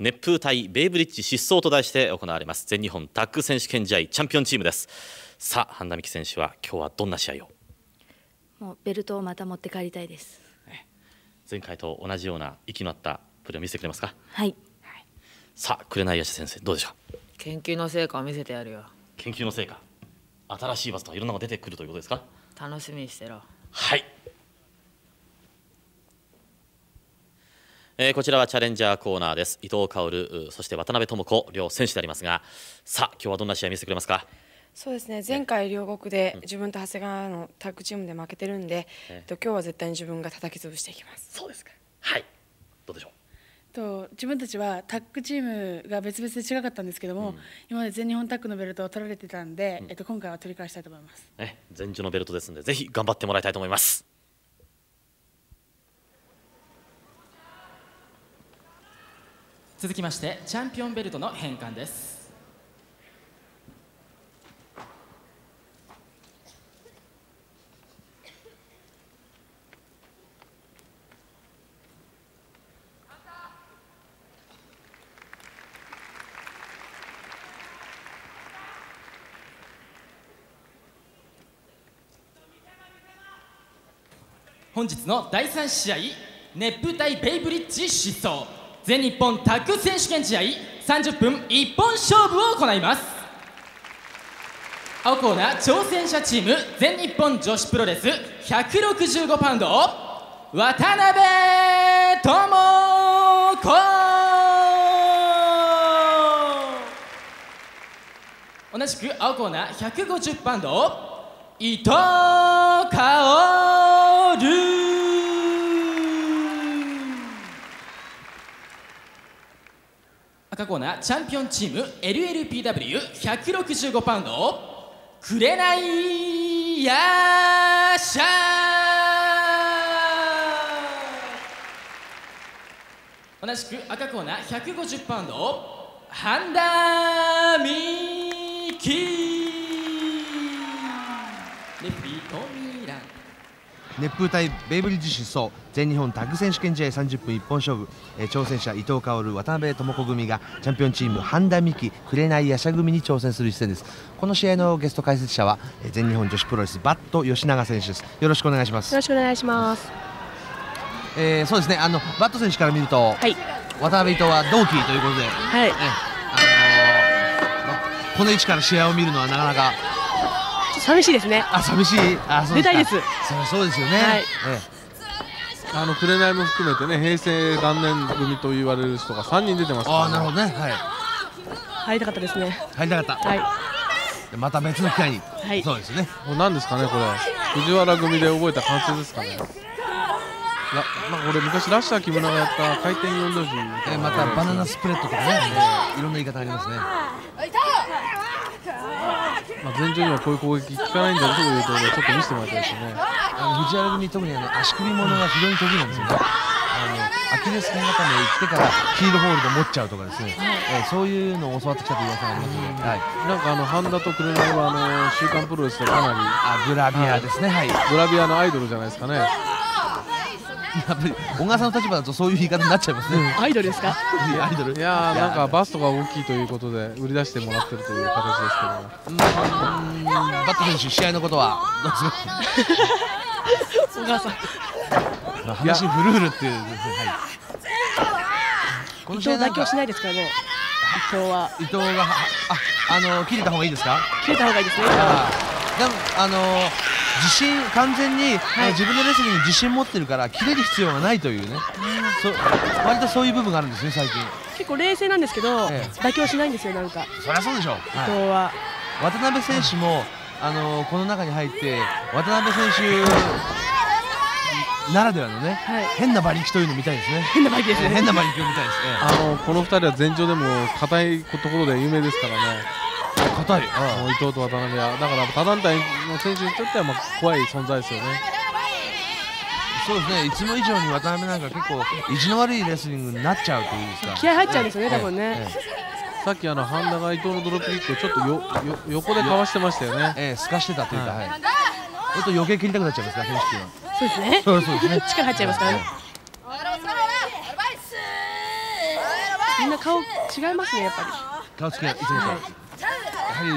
熱風対ベイブリッジ疾走と題して行われます全日本タッグ選手権試合チャンピオンチームです。さあ半田美希選手は今日はどんな試合を。もうベルトをまた持って帰りたいです、ね、前回と同じような息の合ったプレーを見せてくれますか。はい、はい、さあ紅谷先生どうでしょう。研究の成果を見せてやるよ。研究の成果、新しい技とかいろんなのが出てくるということですか。楽しみにしてろ。はい。こちらはチャレンジャーコーナーです。伊藤薫、そして渡辺智子両選手でありますが、さあ今日はどんな試合見せてくれますか。そうですね、前回両国で自分と長谷川のタッグチームで負けてるんで、今日は絶対に自分が叩き潰していきます。そうですか。はい、どうでしょう。自分たちはタッグチームが別々で違かったんですけども、今まで全日本タッグのベルトを取られてたんで、今回は取り返したいと思います。全日のベルトですので、ぜひ頑張ってもらいたいと思います。続きましてチャンピオンベルトの返還です。本日の第3試合、熱風対ベイブリッジ疾走全日本タッグ選手権試合、30分一本勝負を行います。青コーナー挑戦者チーム、全日本女子プロレス165パウンド渡辺智子、同じく青コーナー150パウンド伊藤香織。赤コーナーチャンピオンチーム LLPW165 パウンド紅ヤーシャー、同じく赤コーナー150パウンド半田美希、レフリートミラン。熱風対ベイブリッジ疾走全日本タッグ選手権試合30分一本勝負、挑戦者伊藤香織渡辺智子組がチャンピオンチーム半田美希紅夜叉組に挑戦する一戦です。この試合のゲスト解説者は全日本女子プロレスバット吉永選手です。よろしくお願いします。よろしくお願いします。そうですね、バット選手から見ると、はい、渡辺伊藤は同期ということで、はい、この位置から試合を見るのはなかなか寂しいですね。あ、寂しい。あ、そうですか。出たいです。そうですよね。はい。紅も含めてね、平成元年組と言われる人が3人出てますからね。あ、なるほどね。はい。入りたかったですね。入りたかった。はい。また別の機会に。はい。そうですね。もう何ですかね、これ。藤原組で覚えた感想ですかね。まあ、これ昔ラッシャー木村がやった回転4度陣。またバナナスプレッドとかね、いろんな言い方ありますね。前場にはこういう攻撃効かないんだというところでちょっと見せてもらいたいですね。藤原組、特に足首ものが非常に得意なんですよね。アキレス腱固めに行ってからヒールホールド持っちゃうとかですね、そういうのを教わってきたという噂がありますので、なんか半田と紅は週刊プロレスでかなりグラビアですね。はい、グラビアのアイドルじゃないですかね。やっぱり小川さんの立場だとそういう言い方になっちゃいますね。アイドルですか。アイドル。いや、なんかバストが大きいということで売り出してもらってるという形ですけど、バット選手試合のことはどうですか。小川さん。話フルフルっていう。この試合妥協しないですからね。伊藤は。伊藤が切れた方がいいですか。切れた方がいいですね。でも自信、完全に自分のレスリングに自信持ってるから切れる必要がないというね、割とそういう部分があるんですね。最近結構冷静なんですけど、妥協しないんですよ。なんかそりゃそうでしょう。伊藤は渡辺選手もこの中に入って渡辺選手ならではのね、変な馬力というのを見たいですね。変な馬力ですね。変な馬力を見たいですね。この2人は前場でも硬いところで有名ですからね。硬い。伊藤と渡辺はだから他団体の選手にとっては怖い存在ですよね。そうですね。いつも以上に渡辺なんか結構意地の悪いレスリングになっちゃうというんですか。気合入っちゃうんですよね、多分ね。さっき半田が伊藤のドロップキックをちょっと横でかわしてましたよね。すかしてたというか、ちょっと余計切りたくなっちゃいますから、そうですね。そうですね。力入っちゃいますからね。みんな顔違いますね、やっぱり。顔つきがいつもと。やはり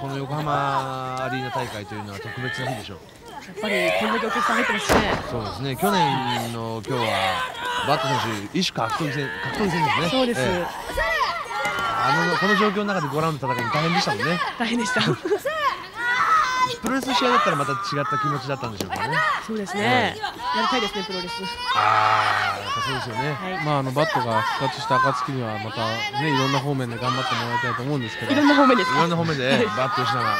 この横浜アリーナ大会というのは特別な日でしょう。やっぱりこんだけお客さん入ってますね。そうですね。去年の今日はバット選手、異種格闘技戦ですね。そうです。この状況の中でご覧の戦いに大変でしたもんね。大変でした。プロレス試合だったらまた違った気持ちだったんでしょうかね。そうですね、やりたいですね、プロレス。そうですよね、はい、バットが復活した暁にはまた、ね、いろんな方面で頑張ってもらいたいと思うんですけど、いろんな方面です、いろんな方面で、バットしなが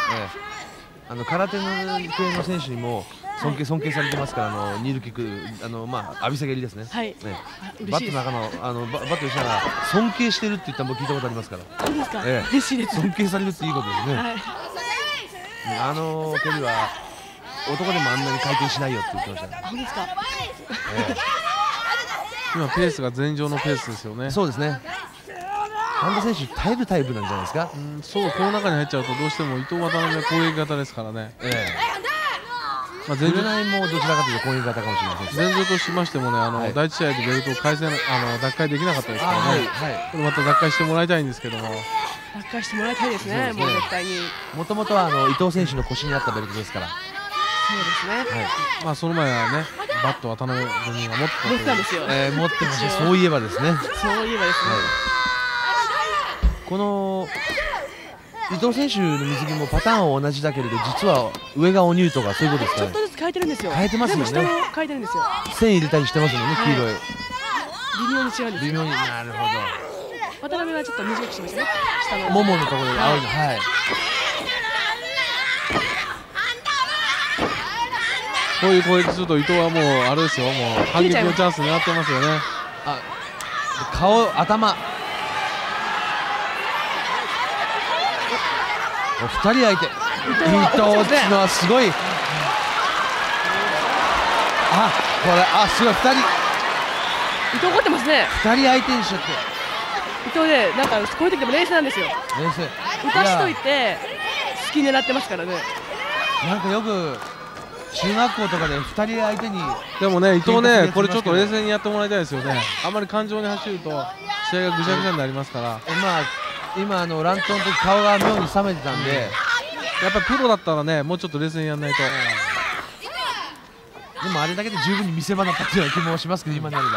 ら、空手の系の選手にも尊敬されてますから、ニールキック、浴びせ蹴りですね、バットの中のバットをしながら尊敬してるって言ったのも聞いたことありますから、そうですか、嬉しいです。尊敬されるっていいことですね、はい、あの蹴りは男でもあんなに回転しないよって言ってましたね。そうですか、今ペースが前場のペースですよね。そうですね、神田選手耐えるタイプなんじゃないですか。そう、この中に入っちゃうとどうしても伊藤渡辺は攻撃型ですからね。前場もどちらかというと攻撃型かもしれません。前場としましてもね、第1試合でベルトを脱会できなかったですからね、これまた脱会してもらいたいんですけども、脱会してもらいたいですね、もう絶対に。もともとは伊藤選手の腰にあったベルトですから。そうですね、その前はね、バット渡辺組が持ってたんですよ。持ってました、そういえばですね、そういえばですね。この伊藤選手の水着もパターンは同じだけれど、実は上がおニュートが、そういうことですかね。ちょっとずつ変えてるんですよ。変えてますよね。下も変えてるんですよ。線入れたりしてますよね、黄色い。微妙に違うんです。微妙に、なるほど。渡辺はちょっと短くしましたね。下のもものところで青いの、はい。こういう攻撃すると伊藤はもうあれですよ、もう反撃のチャンス狙ってますよね。あ、顔、頭。2人相手、伊藤のはすごい、これ、すごい、2人、伊藤怒ってますね、2人相手にしちゃって、伊藤ね、なんかこういう時でも冷静なんですよ、冷静、打たしといて、隙狙ってますからね、なんかよく、中学校とかで2人相手に、でもね、伊藤ね、これちょっと冷静にやってもらいたいですよね、あんまり感情に走ると、試合がぐちゃぐちゃになりますから。今乱闘の時顔が妙に冷めてたんで、やっぱりプロだったらね、もうちょっと冷静にやらないと。でもあれだけで十分に見せ場だったっていう気もしますけど、今なれば。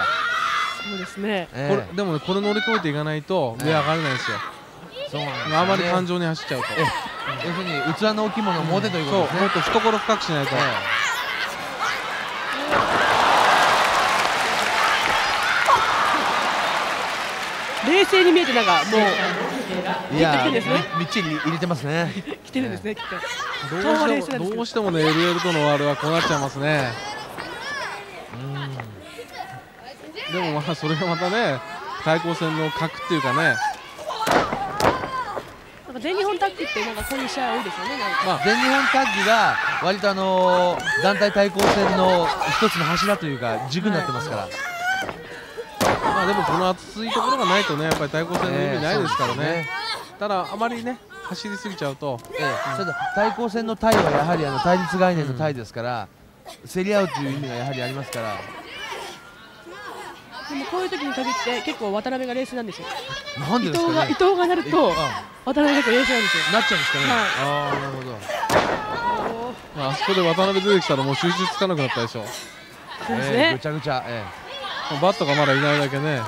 そうですね。でもね、これ乗り越えていかないと上上がれないですよ。そうなんです。あまり感情に走っちゃうと。要するに器の大きいものを持てということですね。そう、もっと懐深くしないと。冷静に見えて、なんかもう。いや、みっちり入れてますね。来てるんですね、きっと。どうしてもね、LL とのあれはこうなっちゃいますね。でもそれがまたね、対抗戦の格っていうかね。全日本タッグってこういう試合多いですよね。全日本タッグが割と団体対抗戦の一つの柱というか軸になってますから。でもこの熱いところがないとね、やっぱり対抗戦の意味ないですからね。ただあまりね、走りすぎちゃうと、対抗戦の対はやはり対立概念の対ですから、競り合うという意味がやはりありますから。でもこういう時に限って結構渡辺が冷静なんですよ。なんでですかね。伊藤がなると渡辺が結構冷静なんですよ。なっちゃうんですかね。なるほど。あそこで渡辺出てきたらもう収拾つかなくなったでしょ。そうですね。ぐちゃぐちゃ。バットがまだいないだけね。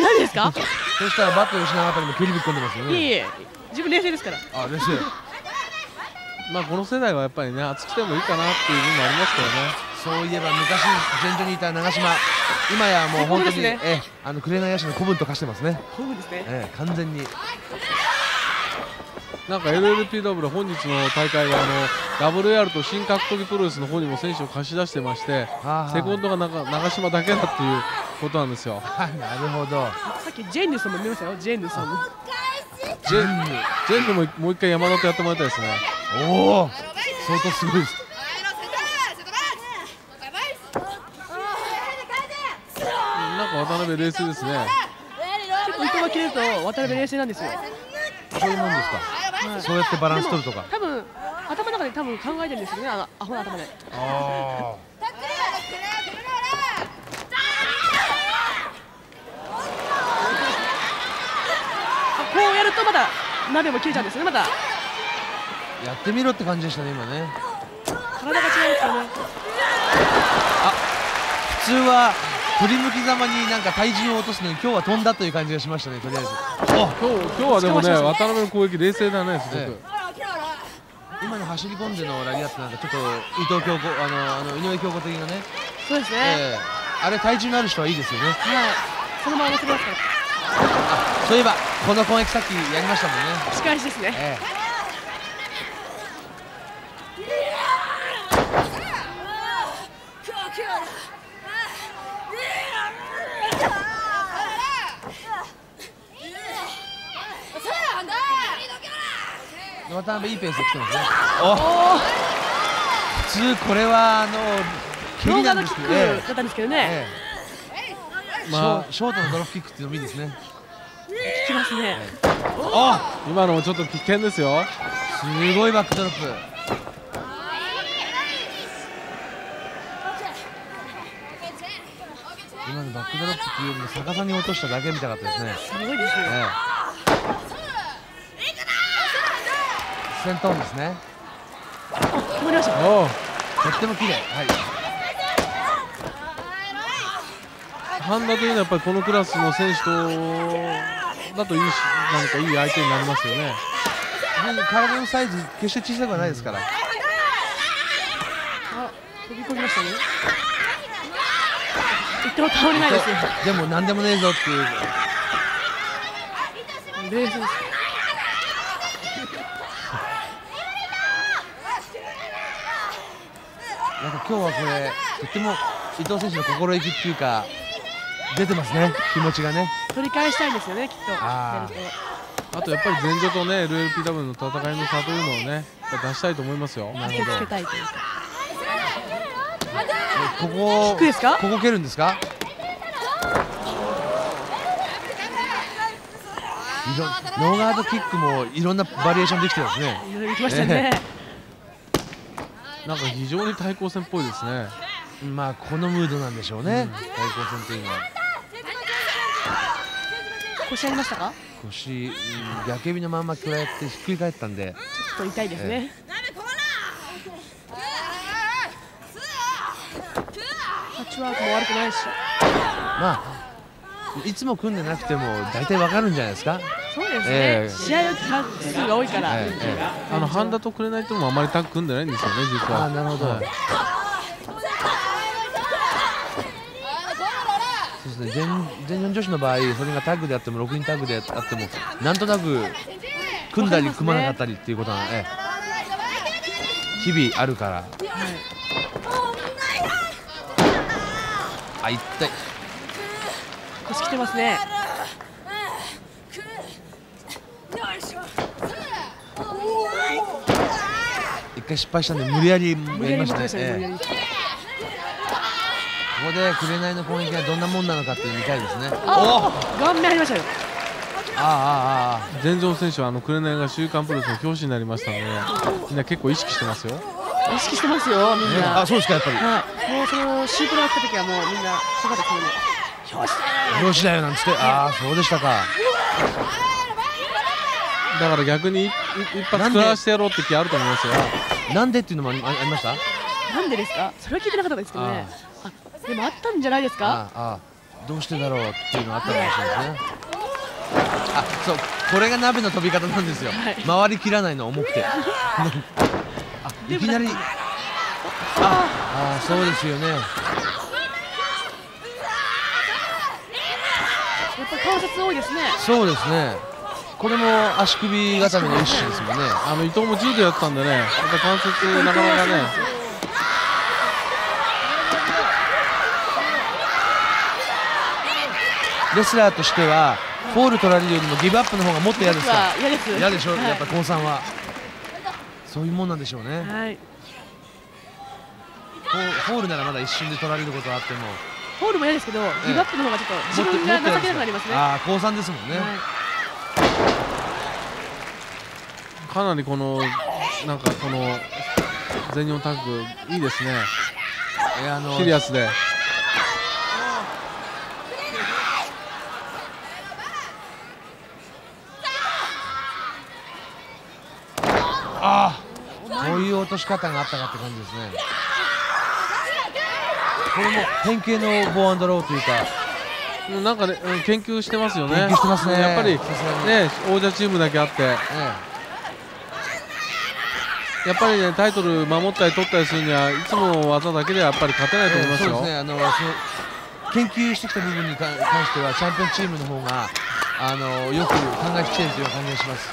何ですか？そしたらバット吉永あたりも蹴りぶっ込んでますよね。いい、自分冷静ですから。冷静。この世代はやっぱりね、熱くてもいいかなっていう部分もありますけどね。そういえば昔前場にいた長嶋、今やもう本当に紅野の古文と化してますね。古文ですね。完全に。なんか LLPW 本日の大会はWAR と新格闘技プロレスの方にも選手を貸し出してまして、セコンドが長嶋だけだっていうことなんですよ。なるほど。さっきジェンヌさんも見ましたよ。ジェンヌさんももう一回山田とやってもらいたいですね。おお、相当すごいです。なんか渡辺冷静ですね。結構伊藤が切れると渡辺冷静なんですよ。そういうもんですか。そうやってバランス取るとか、多分頭の中で考えてるんですよね、アホな頭で。こうやるとまだ鍋も切れちゃうんですよね。またやってみろって感じでしたね、今ね。体が違うんですよね。普通は振り向きざまになんか体重を落とすのに、今日は飛んだという感じがしましたね、とりあえず。今日はでもね、渡辺の攻撃冷静だね、すごく。今の走り込んでのラリアットなんかちょっと井上京子的なね。そうですね、あれ体重のある人はいいですよね。はい、そのまま乗せますから。あ、そういえばこの攻撃さっきやりましたもんね。しかしですね、渡辺いいペースで来てますね。普通これは蹴りなんですけど、だったんですけどね。まあショートのドロップキックっていうのもいいですね。きますね。今のもちょっと危険ですよ。すごいバックドロップ。今のバックドロップっていうよりも逆さに落としただけみたいだったですね。すごいですね。先頭ですね。決まりました。とっても綺麗。半田というのはやっぱりこのクラスの選手とだといいし、なんかいい相手になりますよね。体のサイズ決して小さくはないですから。飛び込みましたね。一頭倒れないですよ。でも何でもねえぞっていう。冷静です。なんか今日はこれとっても伊藤選手の心意気っていうか出てますね、気持ちがね。取り返したいんですよね、きっと。あとやっぱり前女とね LLPW の戦いの差というのをね出したいと思いますよ。なるほど。ここ蹴るんですか。ノーガードキックもいろんなバリエーションできてますね。いろいろきましたね。なんか非常に対抗戦っぽいですね。まあこのムードなんでしょうね。対抗戦というのは。腰ありましたか？腰、やけびのまんま食らってひっくり返ったんで。ちょっと痛いですね。タッチワークも悪くないし。まあいつも組んでなくても大体わかるんじゃないですか。そうですね、試合の数が多いから、半田と紅ともあまりタッグ組んでないんですよね、実は。なるほど。そうですね、全日本女子の場合、それがタッグであっても、6人タッグであっても、なんとなく組んだり、組まなかったりっていうことは、日々あるから。あ、痛い。腰きてますね。一回失敗したんで無理やりやりましたね。ここで紅の攻撃がどんなもんなのかっていう見たいですね。顔面ありましたよ。全城選手は紅が週刊プロレスの表紙になりましたので、みんな結構意識してますよ。意識してますよ、みんな。そうですか、やっぱり。もうそのシープラー来た時はもうみんなそばでこう表紙だよなんつって。そうでしたか。だから逆に一発食らわしてやろうって気あると思いますよ。なんでっていうのもありました。なんでですか。それは聞いてなかったですけどね。でもあったんじゃないですか。どうしてだろうっていうのがあったかもしれないですね。そう、これが鍋の飛び方なんですよ。回りきらないの重くて。いきなり。そうですよね。やっぱ関節多いですね。そうですね。これも足首固めの一種ですもんね。伊藤も柔道やってたんでね、やっぱ関節なかなかね。レスラーとしてはフォール取られるよりもギブアップの方がもっと嫌ですか。嫌でしょ、やっぱ高さんはそういうもんなんでしょうね。フォールならまだ一瞬で取られることはあっても、フォールも嫌ですけど、ギブアップの方がちょっと自分が情けなくなりますね。高さんですもんね。かなりこのなんかこの全日本タッグいいですね。シリアスで。こういう落とし方があったかって感じですね。これも変形のボーアンドローというか。なんかね、研究してますよね。やっぱりね、王者チームだけあって。やっぱりね、タイトル守ったり取ったりするにはいつもの技だけではやっぱり勝てないと思いますよ。そうですね、研究してきた部分に関してはチャンピオンチームの方がよく考えきているという感じがします。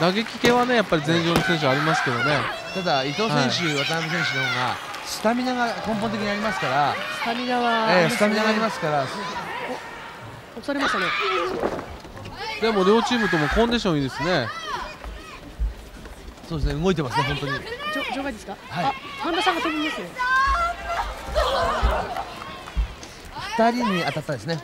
打撃系はねやっぱり全場の選手ありますけどね。ただ伊藤選手、渡辺選手の方がスタミナが根本的にありますから、スタミナがありますから。押されましたね。でも両チームともコンディションいいですね。そうですね、動いてますね、本当に。場外ですか。はい。あ、半田さんが飛びますね。2人に当たったですね。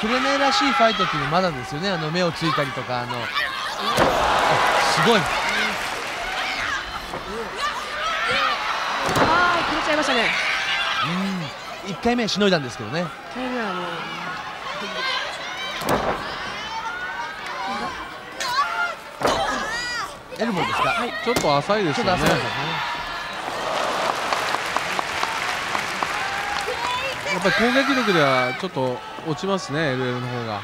キレネらしいファイトっていうのはまだですよね。目をついたりとかすごい。ああ、切れちゃいましたね。1回目しのいだんですけどね。エルボーですか。はい、ちょっと浅いですよね。やっぱり攻撃力ではちょっと落ちますね、LL の方が。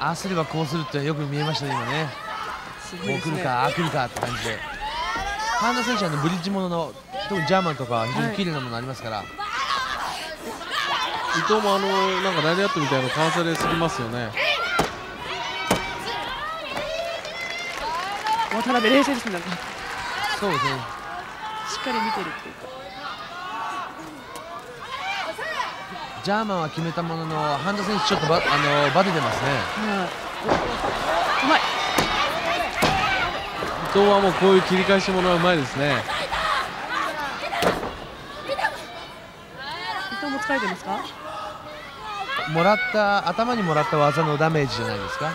ああすればこうするってよく見えましたね、今ね。こう来るか、ああ来るかって感じで。半田選手はブリッジものの、特にジャーマンとかは非常に綺麗なものありますから。はい、伊藤もなんかラリアットみたいな完成ですぎますよね。渡辺冷静ですね。そうですね。しっかり見てるっていうか。ジャーマンは決めたものの、半田選手ちょっとバテてますね。うまい。伊藤はもうこういう切り返しものはうまいですね。伊藤も疲れてますか？頭にもらった技のダメージじゃないですか。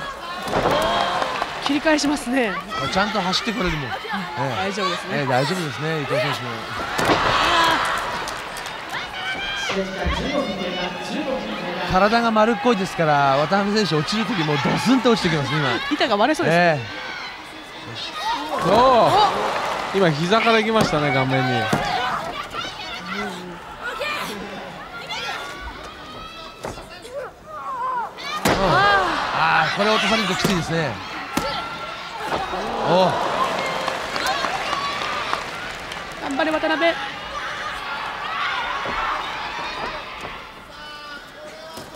切り返しますね。ちゃんと走ってこれるもん。大丈夫ですね。大丈夫ですね、伊藤選手も。体が丸っこいですから、渡辺選手落ちる時もドスンと落ちてきますね、今。板が割れそうです。そう。今膝から行きましたね、顔面に。ああ、これ落とされるときついですね。頑張れ渡辺。よ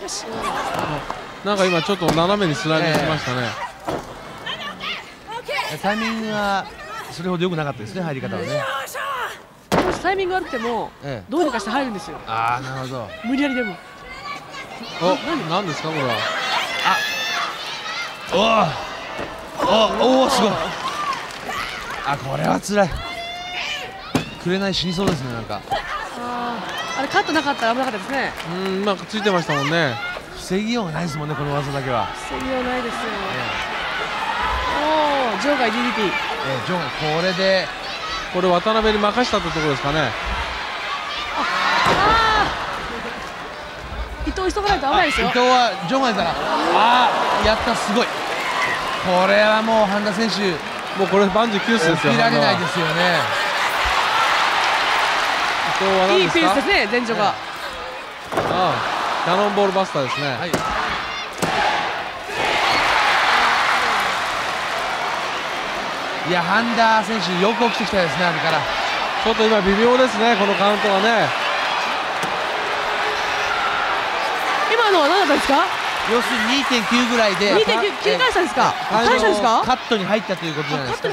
し。なんか今ちょっと斜めにスライディングしましたね。タイミングはそれほど良くなかったですね、入り方はね。タイミング悪くてもどうにかして入るんですよ。ああ、なるほど。無理やりでも。なんですかこれは。あ。おお、すごい。あ、これは辛い。紅死にそうですね、なんか。あれカットなかったら危なかったですね。うん、なんかついてましたもんね。防ぎようがないですもんね、この技だけは。防ぎようないですよ。おお、場外 JWP。場外、これで。これ渡辺に任したってところですかね。伊藤急がないと危ないですよ。伊藤は場外だな。ああ、やった、すごい。これはもう半田選手、もうこれ万事休すですよ。切られないですよね。伊藤は何ですか？いいペースですね、前場が。キャノンボールバスターですね。はい。いや、半田選手よく起きてきたですね、あれから。ちょっと今微妙ですね、このカウントはね。今のは何だったんですか？要するに 2.9 ぐらいで切り返したんですか。カットに入ったということじゃないですか。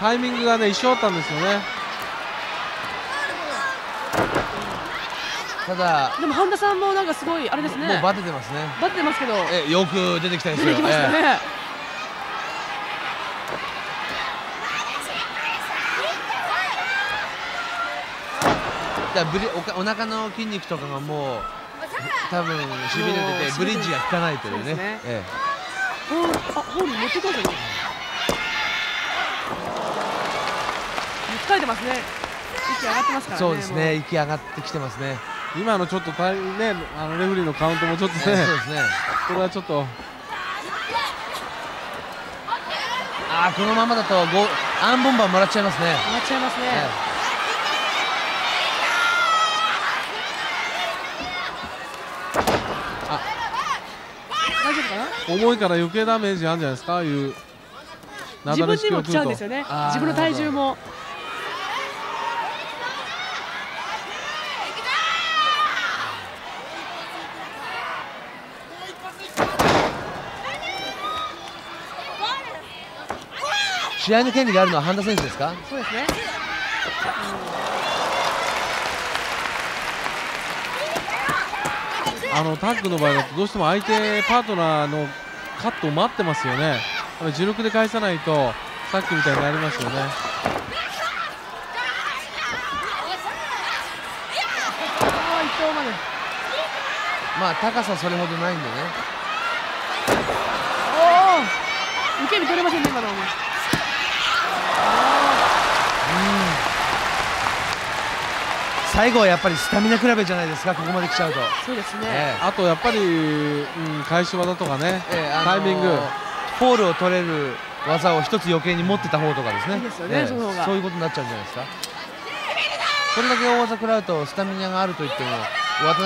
タイミングがね一緒だったんですよね。ただでも半田さんもなんかすごいあれですね。もうバテてますね。バテてますけどよく出てきたんですよ。出てきましたね。お腹の筋肉とかがもう多分しびれててブリッジが効かないというね。ホール持ってこいじゃない。疲れてますね。上がってますからね。そうですね、息上がってきてますね。今のちょっとね、レフリーのカウントもちょっとね、そうですね、これはちょっと、このままだとアンボンバーもらっちゃいますね。もらっちゃいますね。大丈夫かな？重いから余計ダメージあるんじゃないですか。ああいう自分にも来ちゃうんですよね。自分の体重も。試合の権利があるのは半田選手ですか。そうですね。タッグの場合だとどうしても相手パートナーのカットを待ってますよね。自力で返さないとさっきみたいになりますよね。高さはそれほどないんでね。おお、受け身取れませんね今の。最後はやっぱりスタミナ比べじゃないですか、ここまで来ちゃうと。そうですね。あとやっぱり、返し技とかね、タイミング、ポールを取れる技を一つ余計に持ってた方とかですね、そういうことになっちゃうんじゃないですか。これだけ大技食らうとスタミナがあるといっても、渡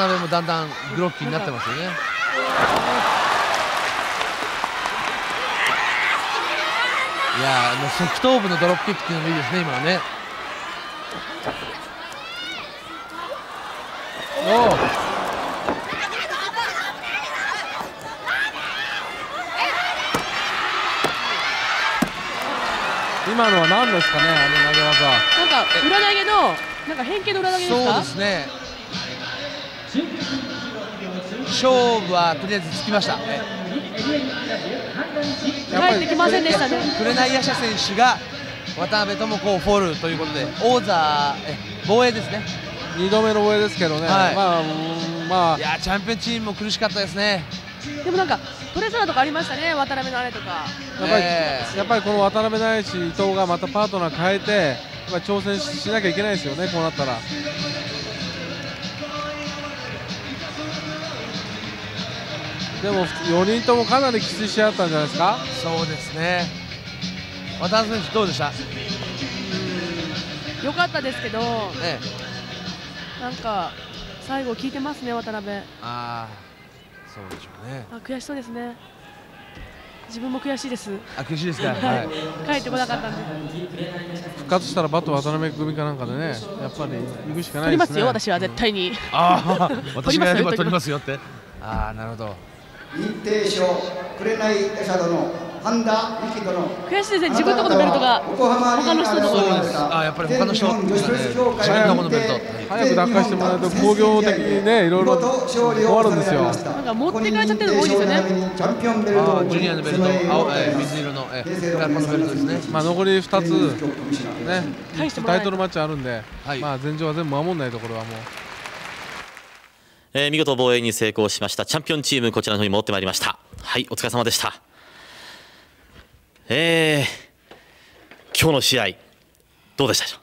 辺もだんだんグロッキーになってますよね。いや、側頭部のドロップキックっていうのもいいですね、今はね。今のは何ですかね、投げ技。なんか裏投げの、なんか変形の裏投げですか。そうですね。勝負はとりあえずつきました。帰ってきませんでしたね。紅谷社選手が渡辺智子をフォールということで、王座防衛ですね。2度目の防衛ですけどね、いや、チャンピオンチームも苦しかったですね。でもなんか、トレスラーとかありましたね、渡辺のあれとか。やっぱりこの渡辺大地、伊藤がまたパートナー変えて、挑戦しなきゃいけないですよね、こうなったら。でも、4人ともかなりきつい試合だったんじゃないですか。そうですね。渡辺選手、どうでした？よかったですけど。なんか最後効いてますね、渡辺。そうでしょうね。悔しそうですね。自分も悔しいです。悔しいですか。帰ってこなかったんで。復活したらバット渡辺組かなんかでね、やっぱり行くしかないですね。取りますよ、私は絶対に。私がやれば取りますよって。なるほど。認定証紅餌殿、半田美希殿。悔しいですね、自分のところのベルトが他の人のところに。やっぱり他の人のとこのベルト。早く奪回してもらうと工業的にね、いろいろ終わるんですよ。なんか持って帰っちゃってるの多いですよね。ジュニアのベルト、水色のフラッパのベルトですね。残り2つね、タイトルマッチあるんで、全場は全部守んないところはもう。見事防衛に成功しましたチャンピオンチーム、こちらの方に戻ってまいりました。はい、お疲れ様でした。今日の試合どうでしたでしょう。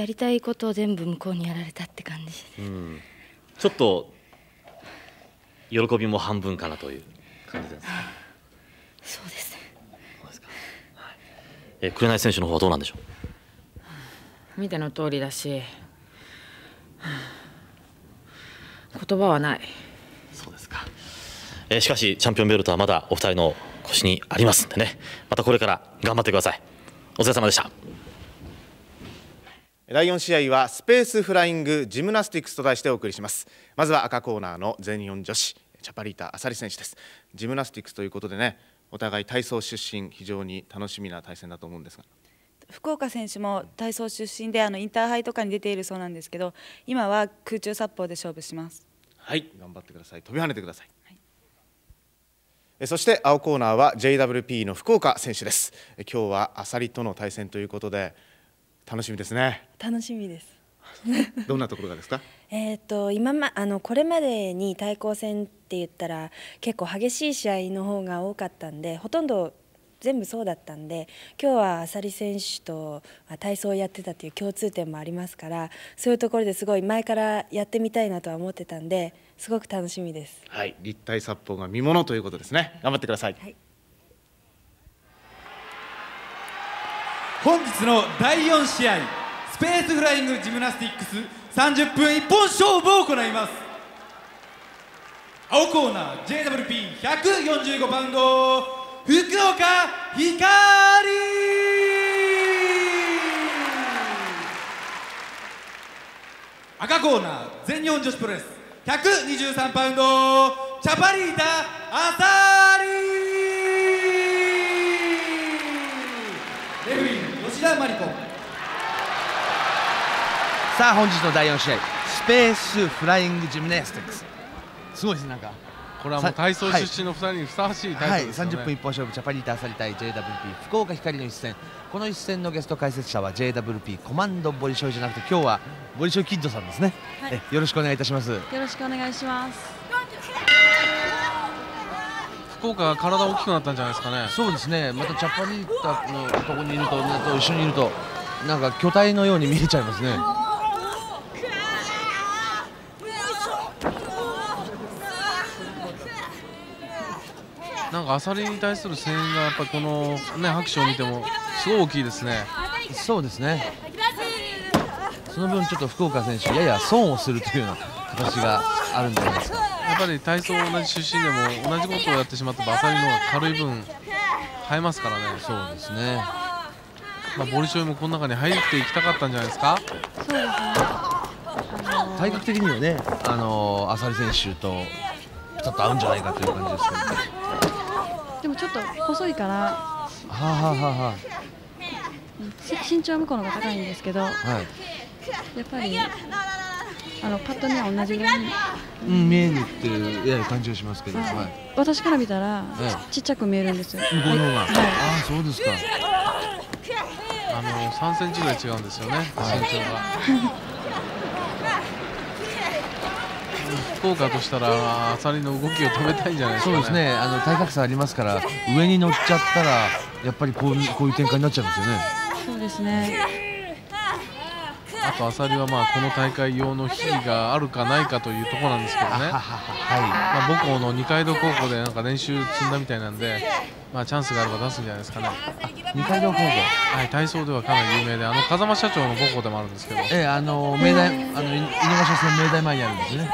やりたいことを全部向こうにやられたって感じです、ちょっと喜びも半分かなという感じですね。そうですね。紅選手の方はどうなんでしょう。見ての通りだし、言葉はない。そうですか。しかしチャンピオンベルトはまだお二人の腰にありますんでね、またこれから頑張ってください。お疲れ様でした。第4試合はスペースフライングジムナスティックスと題してお送りします。まずは赤コーナーの全日本女子、チャパリータあさり選手です。ジムナスティックスということでね、お互い体操出身、非常に楽しみな対戦だと思うんですが、福岡選手も体操出身でインターハイとかに出ているそうなんですけど、今は空中殺法で勝負します。はい、頑張ってください。飛び跳ねてください。そして青コーナーは JWP の福岡選手です。今日はあさりとの対戦ということで楽しみですね。楽しみです。どんなところがですか。これまでに対抗戦って言ったら結構激しい試合の方が多かったんで、ほとんど全部そうだったんで、今日は浅利選手と体操をやってたという共通点もありますから、そういうところですごい前からやってみたいなとは思ってたんで、すごく楽しみです。はい、立体殺法が見ものということですね。頑張ってください。はい、本日の第4試合、スペースフライングジムナスティックス30分一本勝負を行います。青コーナー JWP145 番号福岡ひかり。赤コーナー全日本女子プロレス123パウンドチャパリータあさり。レフリー吉田真理子。さあ本日の第4試合、スペースフライングジムナスティックス、すごいですね。なんかこれはもう体操出身の2人にふさわしいタイトルですよね。はい、30分一本勝負、チャパリータあさり対 JWP 福岡ひかりの一戦。この一戦のゲスト解説者は JWP コマンドボリショイじゃなくて、今日はボリショイキッドさんですね。はい、よろしくお願いいたします。よろしくお願いします。福岡が体大きくなったんじゃないですかね。そうですね。またチャパリータのとこにいると、一緒にいるとなんか巨体のように見えちゃいますね。なんかアサリに対する声援がやっぱこのね、拍手を見てもすごい大きいですね。そうですね。その分ちょっと福岡選手やや損をするというような形があるんじゃないですか。やっぱり体操同じ出身でも同じことをやってしまったらアサリの方が軽い分生えますからね。そうですね。まあボリショイもこの中に入っていきたかったんじゃないですか。そうですね。体格的にはね、アサリ選手とピタッと合うんじゃないかという感じですけど。でもちょっと細いから、身長は向こうの方が高いんですけど、はい、やっぱりパッとね同じぐらいに、見えにっていうやや感じがしますけど、はいはい、私から見たら、ちっちゃく見えるんですよ。向こうの方が、はい、ああそうですか。3センチぐらい違うんですよね、はい、身長が。福岡としたらアサリの動きを止めたいんじゃないですかね。そうですね。体格差ありますから、上に乗っちゃったらやっぱりこういう展開になっちゃうんですよね。そうですね。あとアサリはまあこの大会用の秘技があるかないかというところなんですけどね。はい。母校の二階堂高校でなんか練習積んだみたいなんで、まあチャンスがあれば出すんじゃないですかね。二階堂高校。はい。体操ではかなり有名で、風間社長の母校でもあるんですけど。明大井の頭線明大前にあるんですね。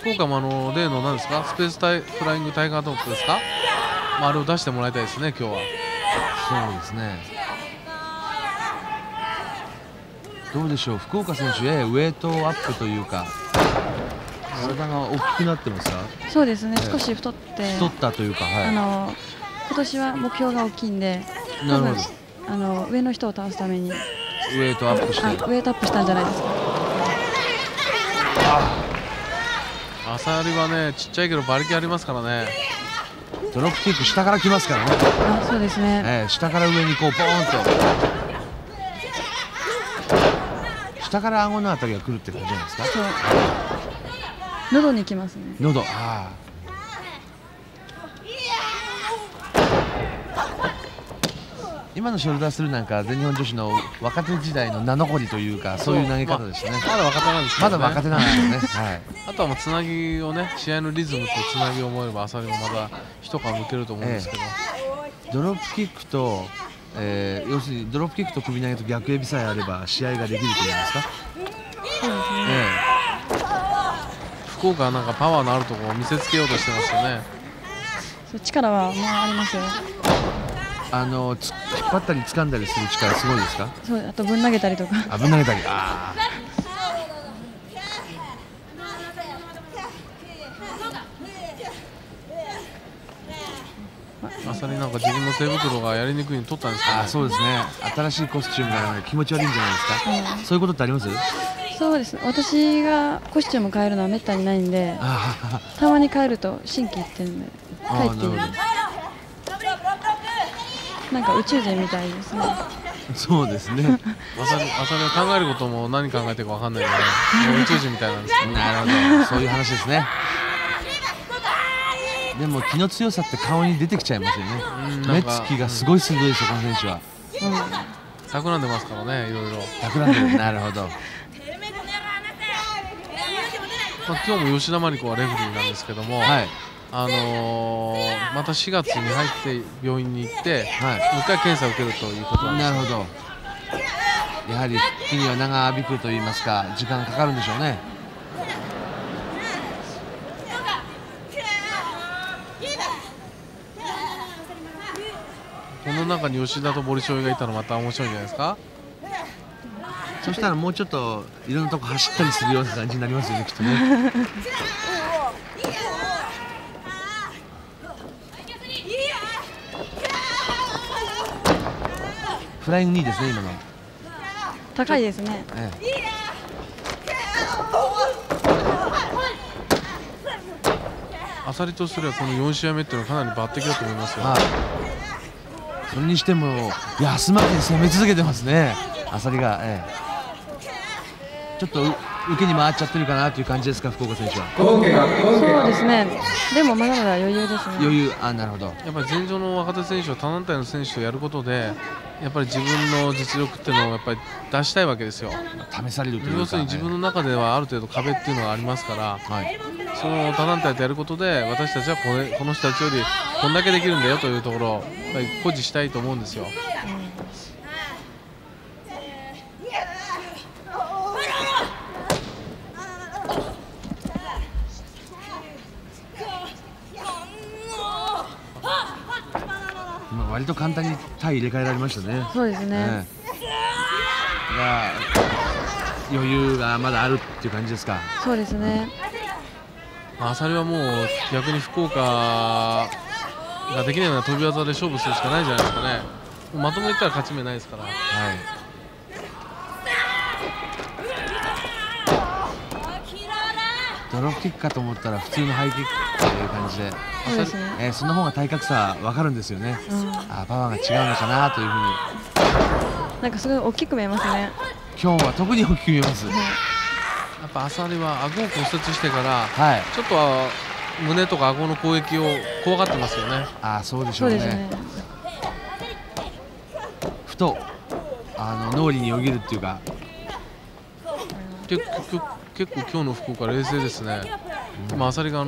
福岡も例の何ですか、スペースフライングタイガードッグですか、あれを出してもらいたいですね、今日は。そうですね。どうでしょう、福岡選手、ややウェイトアップというか、体が大きくなってますか。そうですね、少し太ったというか、はい、今年は目標が大きいんで、なるほど、上の人を倒すためにウェイトアップして、ウェイトアップしたんじゃないですか。アサリはね、ちっちゃいけど馬力ありますからね。ドロップキック下から来ますからね。あ、そうですね。下から上にこうボーンと。下から顎のあたりが来るって感じなんですか。そう。喉に来ますね。喉。ああ。今のショルダースルーなんか全日本女子の若手時代の名残りというか、そういう投げ方でしたね。まだ若手なんですね。まだ若手なんですね。はい。あとはもうつなぎをね、試合のリズムとつなぎを覚えればアサリもまだ一皮むけると思うんですけど、ドロップキックと、要するにドロップキックと首投げと逆エビさえあれば試合ができるというんですか。福岡はなんかパワーのあるところを見せつけようとしてますよね。そう、力はもうありますよ。引っ張ったり掴んだりする力すごいですか。そう、あとぶん投げたりとか。あ、ぶん投げたり。あまさになんか自分の手袋がやりにくいに取ったんですか、ね。あ、そうですね。新しいコスチュームが気持ち悪いんじゃないですか。そういうことってあります。そうです。私がコスチューム変えるのはめったにないんで、たまに変えると心機一転で帰っている。なんか宇宙人みたいですね。そうですね。アサリは考えることも何考えてるかわかんないので、宇宙人みたいなんですけど。なるほど、そういう話ですね。でも気の強さって顔に出てきちゃいますよね。目つきがすごい鋭いですよ、この選手は。企んでますからね、いろいろ。企んで、なるほど。まあ今日も吉田麻里子はレフェリーなんですけども、はい、また4月に入って病院に行って、はい、もう1回検査を受けるということなんです。なるほど。やはり復帰には長引くといいますか、時間がかかるんでしょうね。この中に吉田と堀翔がいたのまた面白いんじゃないですか。そしたらもうちょっといろんなとこ走ったりするような感じになりますよね、きっとね。フライング2ですね、今の。高いですね。ええ、あさりとすればこの4試合目っていうのはかなり抜擢だと思いますよ。それにしても休まずに攻め続けてますね、あさりが。ちょっと受けに回っちゃってるかなという感じですか、福岡選手は。そうですね、でもまだまだ余裕ですね。余裕、あ、なるほど。やっぱり前場の若手選手は他団体の選手とやることで、やっぱり自分の実力っていうのをやっぱり出したいわけですよ。試されるというか、要するに自分の中ではある程度壁っていうのがありますから、はい、その他団体とやることで、私たちはこの人たちよりこんだけできるんだよというところをやっぱり誇示したいと思うんですよ。割と簡単に体入れ替えられましたね。そうですね。余裕がまだあるっていう感じですか。そうですね。あさりはもう逆に福岡ができないような飛び技で勝負するしかないじゃないですかね。まともにいったら勝ち目ないですから。はい。ドロップキックかと思ったら普通のハイキック。という感じで、その方が体格差わかるんですよね。あ、パワーが違うのかなというふうに。なんかすごい大きく見えますね。今日は特に大きく見えます。やっぱあさりは顎を骨折してから、はい、ちょっとは胸とか顎の攻撃を怖がってますよね。あ、そうでしょうね。ふと脳裏によぎるっていうか。結構今日の福岡冷静ですね。今あさりが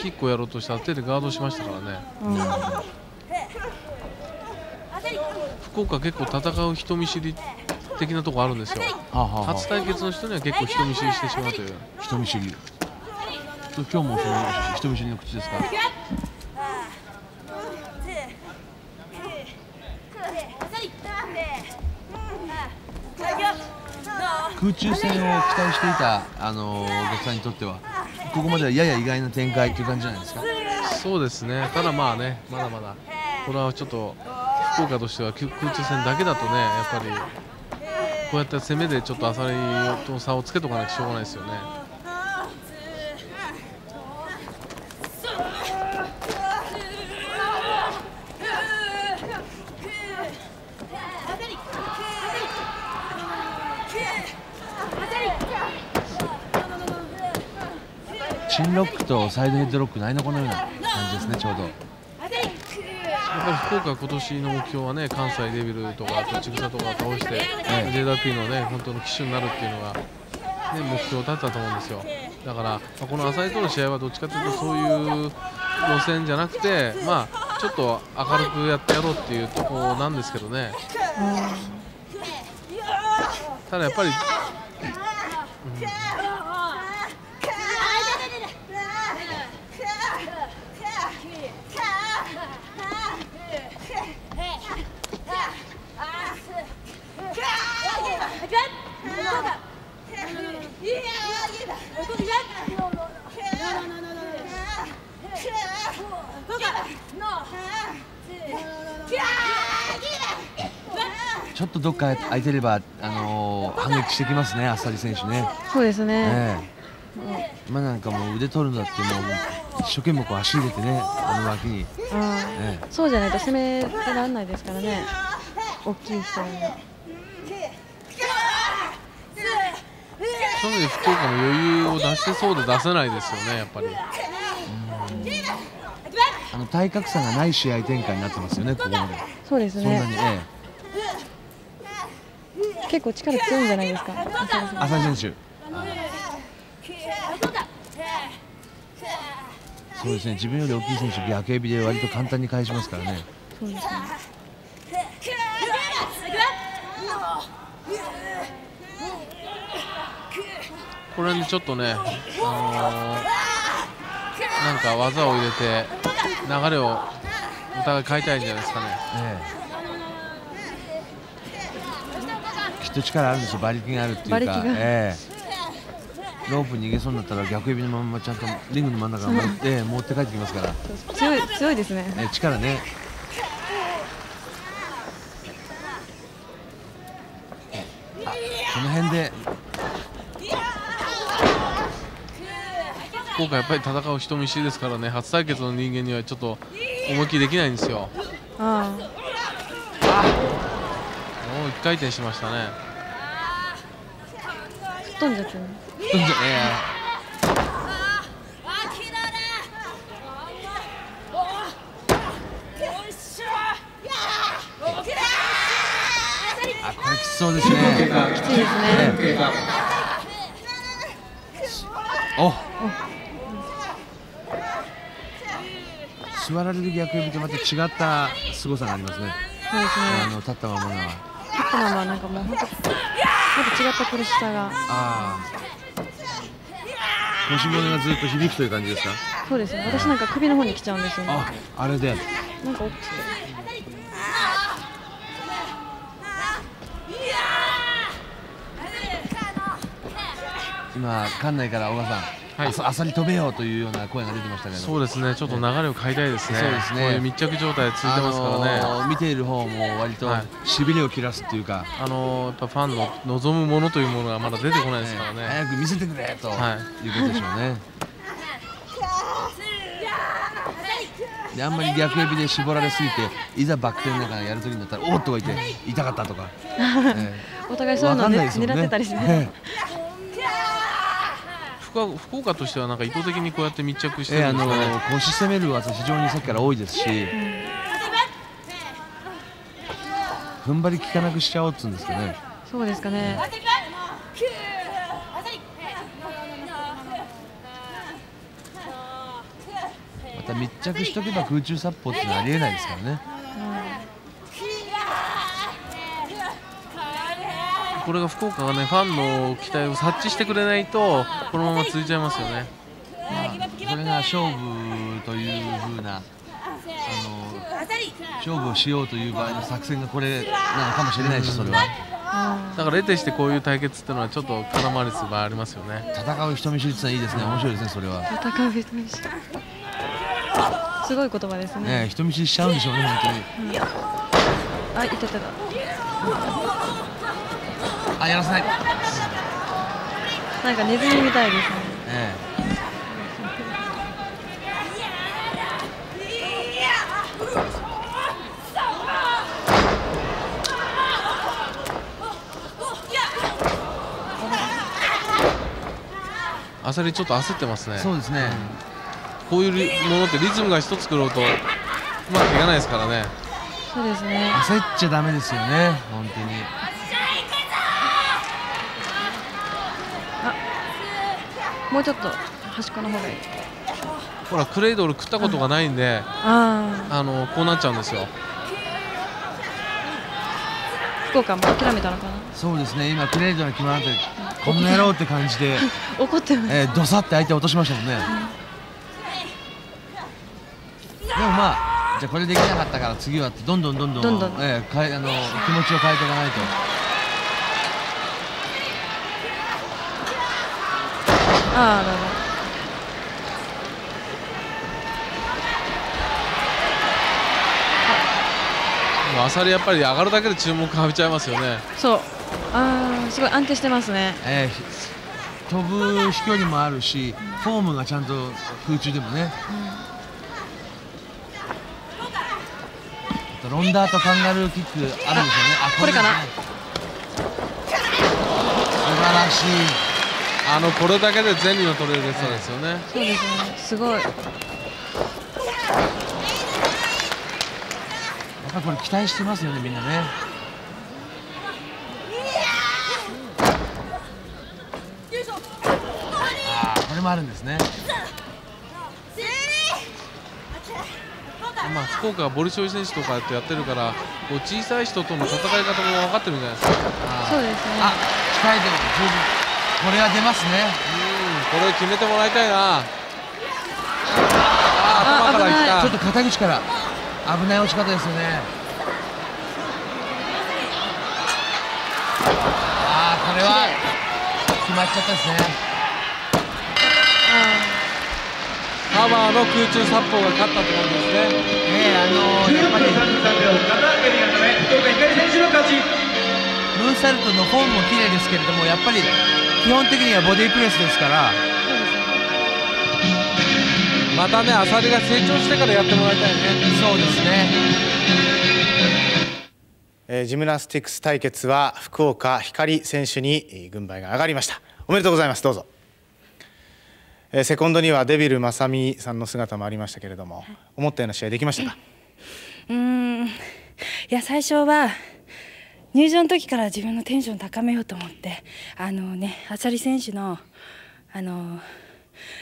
キックをやろうとした手でガードしましたからね。福岡結構戦う人見知り的なところあるんですよ。初対決の人には結構人見知りしてしまうという。人見知り。今日もその人見知りの口ですか。空中戦を期待していたお客さんにとっては。ここまではやや意外な展開という感じじゃないですか。そうですね。ただまあね、まだまだこれはちょっと福岡としては空中戦だけだとね、やっぱりこうやって攻めでちょっとあさりと差をつけとかなきゃしょうがないですよね。チンロックとサイドヘッドロックないのこのような感じですね、ちょうど。やっぱり福岡は今年の目標はね、関西デビルとかちぐさとかを倒して、JWP のね、本当の騎手になるっていうのが、ね、目標だったと思うんですよ。だから、この浅井との試合はどっちかというとそういう路線じゃなくて、まあ、ちょっと明るくやってやろうっていうところなんですけどね。ただやっぱり、ちょっとどっか空いてれば反撃してきますね、あさり選手ね。そうですね。今なんかもう腕取るんだってもう一生懸命こう足入れてね、脇に。そうじゃないと攻められないですからね、大きい人には。そういう意味で福岡も余裕を出せそうで出せないですよね、やっぱり。体格差がない試合展開になってますよね、ここまで。そうですね。結構力強いんじゃないですか、浅井選手。そうですね、自分より大きい選手、逆エビで割と簡単に返しますからね。そうですね。これにちょっとね、なんか技を入れて流れをお互い変えたいんじゃないですかね。きっと力あるんですよ、馬力があるっていうか、ロープ逃げそうになったら逆指のままちゃんとリングの真ん中に持って帰ってきますから。強いですね、力ね。この辺で今回やっぱり戦う人見知りですからね、初対決の人間にはちょっと思い切りできないんですよ。もう1回転しましたね。吹っ飛んじゃってね。これきつそうですね。きついですね。座られる逆指とまた違った凄さがありますね。立ったままなんかもう本当また違った苦しさが。腰骨がずっと響くという感じですか。そうですね。私なんか首の方に来ちゃうんですよね。あれで。なんか大きくて。今館内から小川さん、あさり飛べようというような声が出てましたけど。そうですね。ちょっと流れを変えたいですね。そうですね。こういう密着状態続いてますからね。見ている方も割と痺れを切らすというか、やっぱファンの望むものというものがまだ出てこないですからね。早く見せてくれということでしょうね。で、あんまり逆指で絞られすぎて、いざバック転なんかやるときになったらおっとか言って痛かったとか。お互いそういうの狙ってたりしてね。福岡としてはなんか意図的にこうやって密着してるんですかね。腰攻める技非常にさっきから多いですし、踏ん張り効かなくしちゃおうっつうんですけどね。そうですかね。また密着しとけば空中殺法っていうのはありえないですからね。これが福岡がね、ファンの期待を察知してくれないとこのまま続いちゃいますよね。これが勝負という風な、勝負をしようという場合の作戦がこれなのかもしれないし、それはだから得てしてこういう対決っていうのはちょっと絡まれてる場合ありますよね。戦う人見知りってのはいいですね。面白いですね、それは。戦う人見知り、すごい言葉ですね。人見知りしちゃうんでしょうね、本当に。いたただ。やらせない。なんかネズミみたいですね。あさりちょっと焦ってますね。そうですね。こういうものってリズムが一つ狂うとうまくいかないですからね。そうですね。焦っちゃダメですよね、本当に。もうちょっと端っこの方がいい。ほら、クレードル食ったことがないんで、こうなっちゃうんですよ。福岡も諦めたのかな。そうですね。今クレードル決まらない、この野郎って感じで怒ってます。どさって相手落としましたもんね。でもまあ、じゃあこれできなかったから次はってどんどん気持ちを変えていかないと。あさりやっぱり上がるだけで注目浴びちゃいますよね。そう。すごい安定してますね。飛ぶ飛距離もあるし、フォームがちゃんと空中でもね。ロンダーとカンガルーキックあるんですよね。これかな。素晴らしい。これだけで全部の取れるそうですよね。そうですね。すごい。まあ、これ期待してますよね、みんなね。これもあるんですね。まあ、福岡はボルショイ選手とかやってるからこう小さい人との戦い方も分かってるんじゃないですか。そうですね。あ、控えてる。これは出ますね。うん、これ決めてもらいたいな。あ、頭からいった。ちょっと肩口から危ない落ち方ですよね。ああ、これは決まっちゃったですね。パワーの空中殺法が勝ったと思うんですね。やっぱりムーンサルトのフォームも綺麗ですけれども、やっぱり基本的にはボディープレスですから、またね、浅利が成長してからやってもらいたいね。そうですね。ジムナスティックス対決は福岡光選手に軍配が上がりました。おめでとうございます。どうぞ。セコンドにはデビル正美さんの姿もありましたけれども、思ったような試合できましたか？いや、最初は入場の時から自分のテンションを高めようと思って、浅利選手の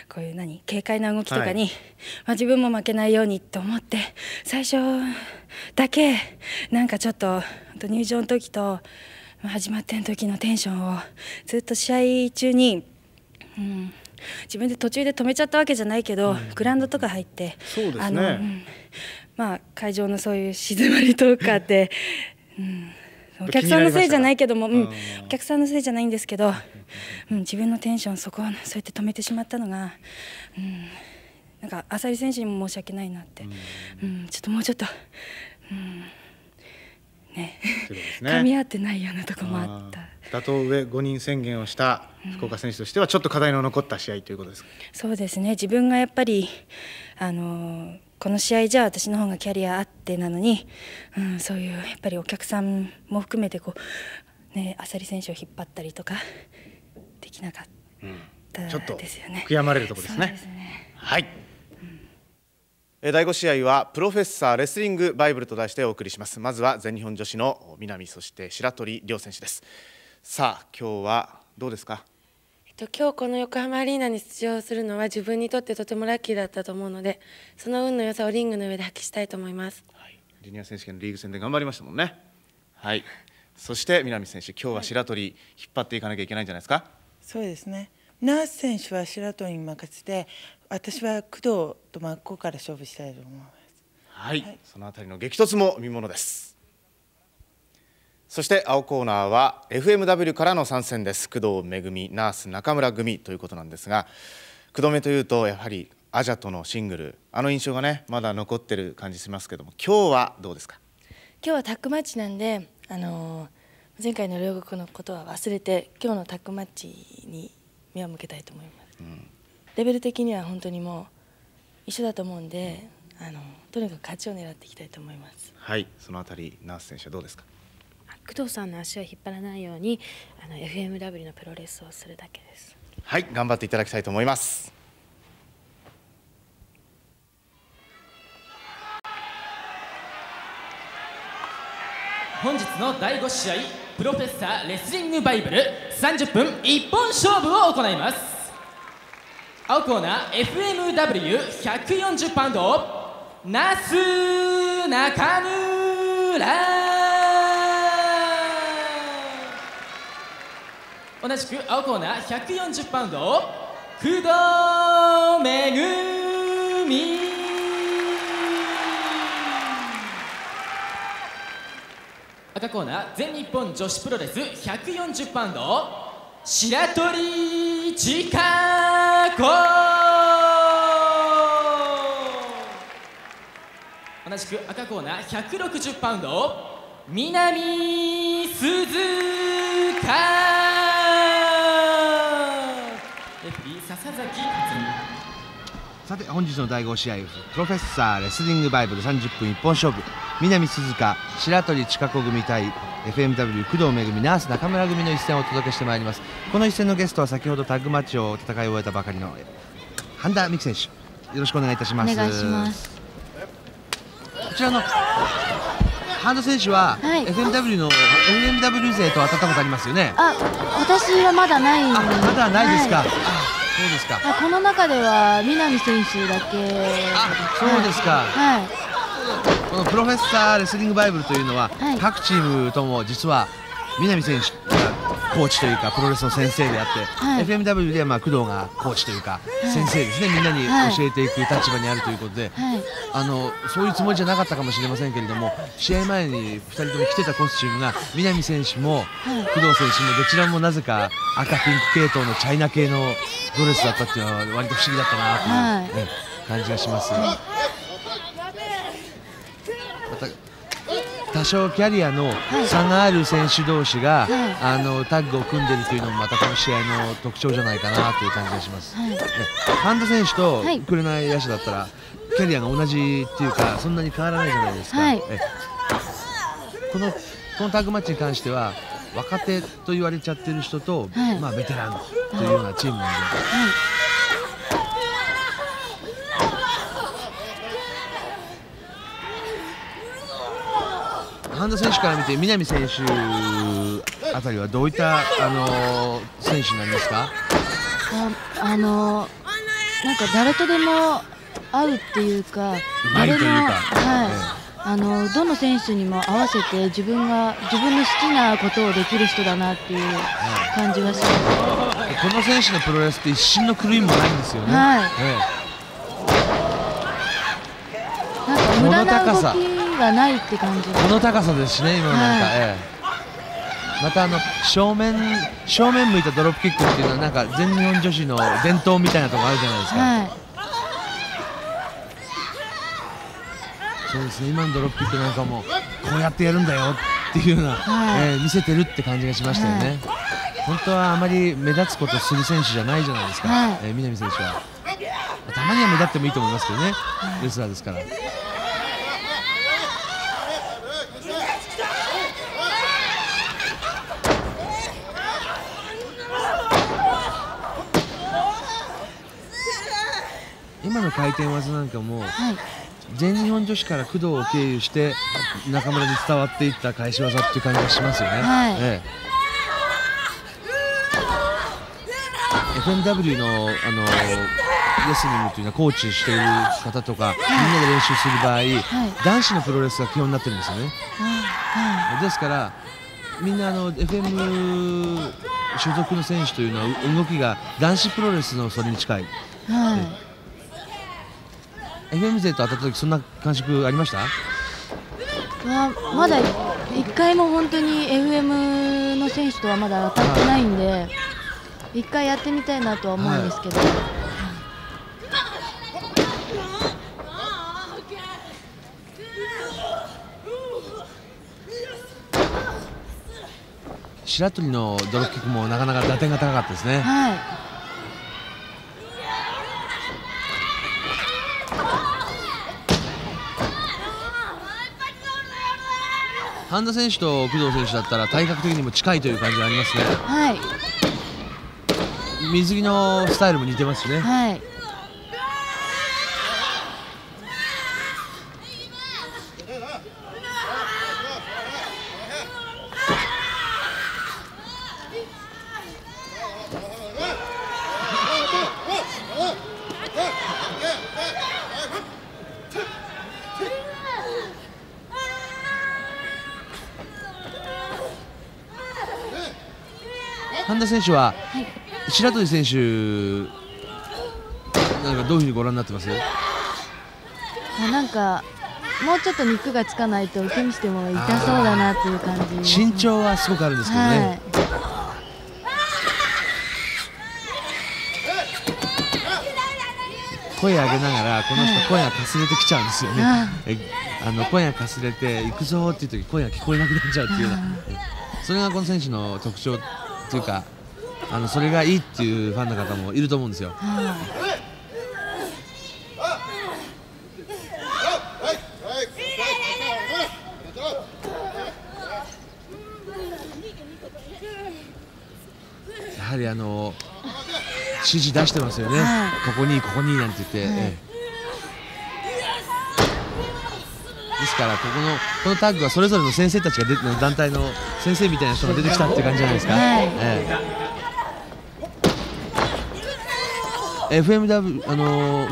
こういう軽快な動きとかに、自分も負けないようにと思って、最初だけちょっと入場の時と始まっての時のテンションをずっと試合中に、自分で途中で止めちゃったわけじゃないけど、グラウンドとか入って会場のそういう静まりとかって、お客さんのせいじゃないけども、お客さんのせいじゃないんですけど、自分のテンションそこをそうやって止めてしまったのが、浅利選手にも申し訳ないなって、ちょっともうちょっと、噛み合ってないようなとこもあった。打倒上5人宣言をした福岡選手としてはちょっと課題の残った試合ということですか？そうですね、自分がやっぱりこの試合じゃ私の方がキャリアあってなのに、そういうやっぱりお客さんも含めて浅利選手を引っ張ったりとかできなかったですよね。ちょっと悔やまれるところですね。はい。第5試合はプロフェッサーレスリングバイブルと題してお送りします。まずは全日本女子の南、そして白鳥亮選手です。さあ、今日はどうですか？今日この横浜アリーナに出場するのは自分にとってとてもラッキーだったと思うので、その運の良さをリングの上で発揮したいと思います。はい、ジュニア選手権のリーグ戦で頑張りましたもんね。はい。そして南選手、今日は白鳥引っ張っていかなきゃいけないんじゃないですか？そうですね。ナース選手は白鳥に任せて、私は工藤と真っ向から勝負したいと思います。はい。はい、そのあたりの激突も見ものです。そして青コーナーは FMW からの参戦です。工藤めぐみ、ナース中村組ということなんですが、工藤めというとやはりアジャとのシングル、あの印象がねまだ残ってる感じしますけども、今日はどうですか？今日はタッグマッチなんで、前回の両国のことは忘れて今日のタッグマッチに目を向けたいと思います。レベル的には本当にもう一緒だと思うんで、とにかく勝ちを狙っていきたいと思います。はい、そのあたりナース選手はどうですか？工藤さんの足を引っ張らないようにFMW のプロレスをするだけです。はい、頑張っていただきたいと思います。本日の第5試合、プロフェッサーレスリングバイブル30分一本勝負を行います。青コーナー FMW140 パウンド那須中村、同じく青コーナー140パウンド工藤めぐみ、赤コーナー全日本女子プロレス140パウンド白鳥千佳子、同じく赤コーナー160パウンド南鈴鹿、さて本日の第5試合、プロフェッサーレスリングバイブル30分一本勝負、南鈴鹿白鳥千佳子組対 FMW 工藤めぐみナース中村組の一戦をお届けしてまいります。この一戦のゲストは先ほどタッグマッチを戦い終えたばかりの半田美希選手、よろしくお願いいたします。お願いします。こちらの半田選手は FMW の FMW 勢と当たったことありますよね。あ、私はまだない。まだないですか。そうですか。この中では南選手だけ。あ、そうですか。はい。このプロフェッサーレスリングバイブルというのは各チームとも実は南選手がコーチというかプロレスの先生であって、FMW ではまあ工藤がコーチというか先生ですね。みんなに教えていく立場にあるということで、そういうつもりじゃなかったかもしれませんけれども、試合前に2人とも来てたコーチームが南選手も工藤選手もどちらもなぜか赤ピンク系統のチャイナ系のドレスだったっていうのは割と不思議だったなという感じがします。また多少キャリアの差がある選手同士がタッグを組んでいるというのもまたこの試合の特徴じゃないかなという感じがします。半田選手と紅野手だったらキャリアが同じっていうかそんなに変わらないじゃないですか。このタッグマッチに関しては若手と言われちゃってる人と、まあベテランというようなチームなんで。半田選手から見て南選手あたりはどういった選手になりますか？なんか誰とでも合うっていうか、誰もどの選手にも合わせて自分の好きなことをできる人だなっていう感じがします。この選手のプロレスって一瞬の狂いもないんですよね。なんか無駄な動きがないって感じ。この高さですしね、今なんか。また正面向いたドロップキックっていうのはなんか全日本女子の伝統みたいなところあるじゃないですか。そうですね、今のドロップキックなんかもこうやってやるんだよっていうような、見せてるって感じがしましたよね。本当はあまり目立つことする選手じゃないじゃないですか、南選手は。たまには目立ってもいいと思いますけどね、レスラーですから。今の回転技なんかも、全日本女子から工藤を経由して中村に伝わっていった返し技っていう感じがしますよね。FMW のレスリングというのはコーチしている方とか、みんなで練習する場合、男子のプロレスが基本になってるんですよね。ですからみんなFM 所属の選手というのは動きが男子プロレスのそれに近い。FM 勢と当たった時そんな感触ありました？まだ1回も本当に FM の選手とはまだ当たってないんで、1回やってみたいなとは思うんですけど。白鳥のドロップキックもなかなか打点が高かったですね。半田選手と工藤選手だったら体格的にも近いという感じがありますね。水着のスタイルも似てますしね。半田選手は白鳥選手なんかどういうふうにご覧になってます？なんかもうちょっと肉がつかないと受け身しても痛そうだなっていう感じ。身長はすごくあるんですけどね。声上げながらこの人声がかすれてきちゃうんですよね。声がかすれて行くぞっていう時声が聞こえなくなっちゃうっていうような、それがこの選手の特徴というか、それがいいっていうファンの方もいると思うんですよ。やはり指示出してますよね。ここにここになんて言って。ですからこのタッグはそれぞれの先生たちが団体の先生みたいな人が出てきたっていう感じじゃないですか。FMW、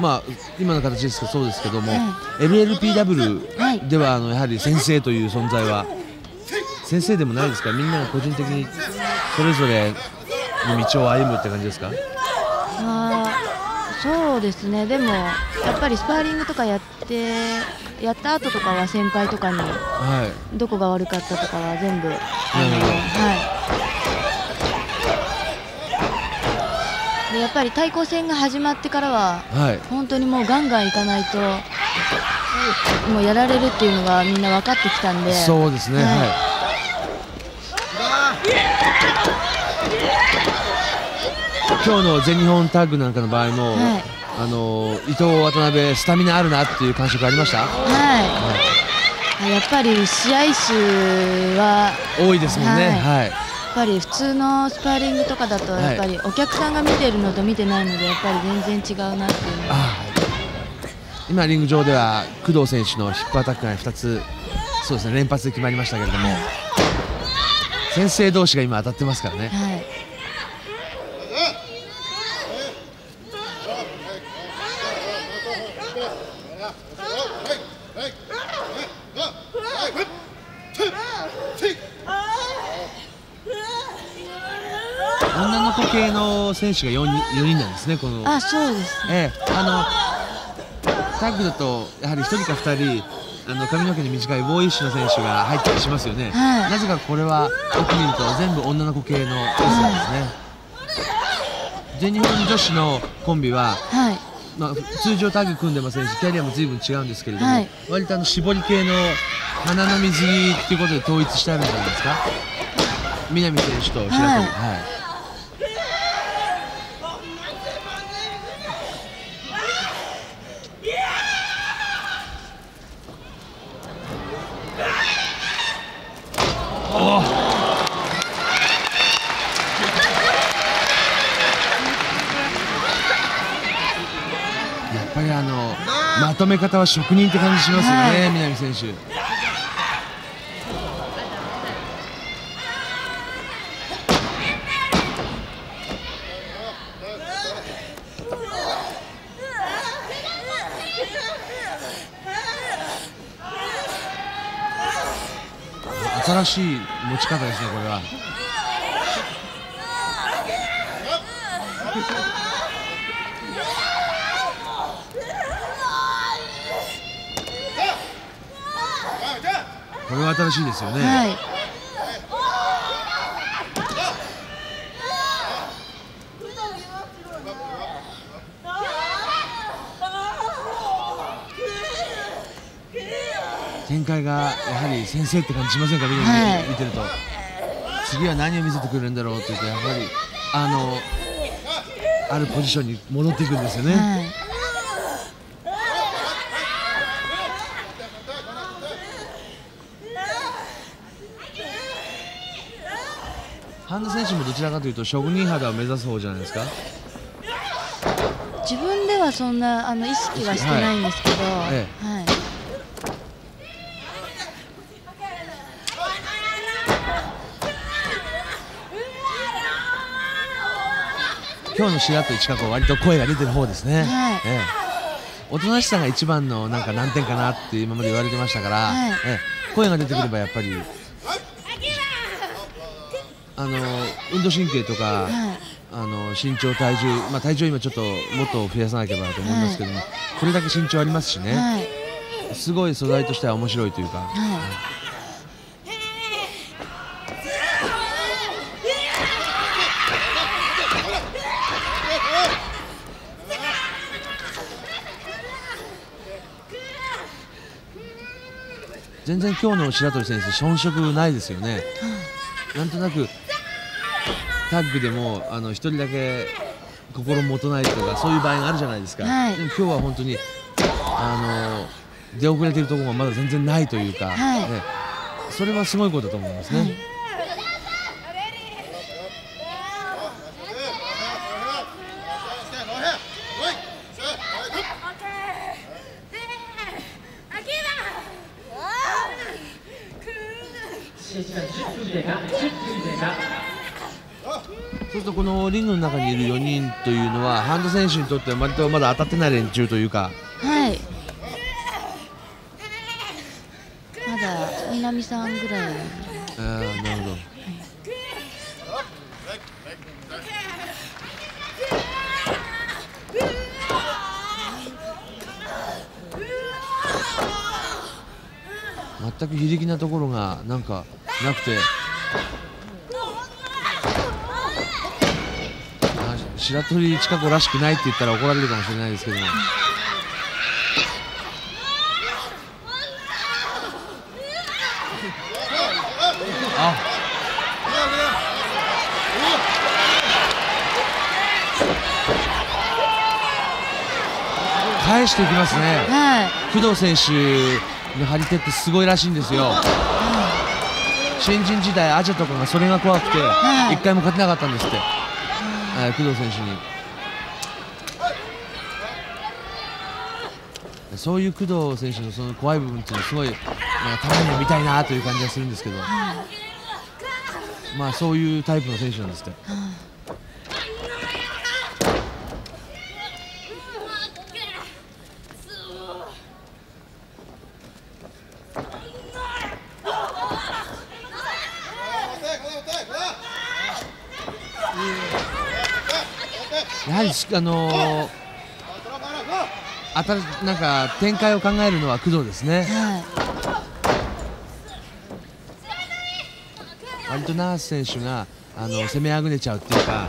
今の形ですけどそうですけども、LLPW ではやはり先生という存在は先生でもないですから、みんなが個人的にそれぞれの道を歩むって感じですか。そうですね。でもやっぱりスパーリングとかやった後とかは先輩とかに、はい、どこが悪かったとかは全部、でやっぱり対抗戦が始まってからは、本当にもうガンガンいかないともうやられるっていうのがみんな分かってきたんで。そうですね。今日の全日本タッグなんかの場合も、伊藤、渡辺スタミナあるなっていう感触ありました。やっぱり試合数は多いですもんね。やっぱり普通のスパーリングとかだとやっぱりお客さんが見ているのと見てないのでやっぱり全然違うなっていうのは、今、リング上では工藤選手のヒップアタックが2つそうですね連発で決まりましたけれども、先生同士が今当たってますからね。女の子系の選手が4人なんですね、この。そうですね。タッグだとやはり1人か2人髪の毛の短いボーイッシュの選手が入ったりしますよね。なぜかこれはよく見ると全部女の子系の選手なんですね。全日本女子のコンビは、通常タッグ組んでませんしキャリアも随分違うんですけれども、割と絞り系の花の水着っていうことで統一してあるんじゃないですか。南選手と平田。やっぱりまとめ方は職人って感じしますよね、南選手。新しい持ち方ですね、これは。これは新しいですよね。展開がやはり先生って感じしませんか、見てると。次は何を見せてくれるんだろうって言って、やっぱりあるポジションに戻っていくんですよね。半田選手もどちらかというと職人肌を目指す方じゃないですか。自分ではそんな意識はしてないんですけど、今日の白鳥近子は割と声が出てる方ですね。おとなしさが一番のなんか難点かなって今まで言われてましたから、声が出てくればやっぱり運動神経とか、身長、体重、体重は今ちょっともっと増やさなければと思いますけども、これだけ身長ありますしね、すごい素材としては面白いというか。全然今日の白鳥選手遜色ないですよね。なんとなくタッグでも1人だけ心もとないとかそういう場合があるじゃないですか、でも今日は本当に出遅れているところがまだ全然ないというか、それはすごいことだと思いますね。そうするとこのリングの中にいる4人というのはハンド選手にとっては割とまだ当たってない連中というか、はい、まだ南さんぐらい。なるほど。全く非力なところがなんかなくて、白鳥近子らしくないって言ったら怒られるかもしれないですけども、あ返していきますね、はい、工藤選手の張り手ってすごいらしいんですよ、はい、新人時代アジャとかがそれが怖くて、はい、1回も勝てなかったんですって、はいはい、工藤選手にそういう工藤選手のその怖い部分っていうのはすごいたまに見たいなという感じがするんですけど、はい、まあそういうタイプの選手なんですって、はいやはりなんか展開を考えるのは工藤ですね、はい、割とナース選手が攻めあぐねちゃうっていうか、はい、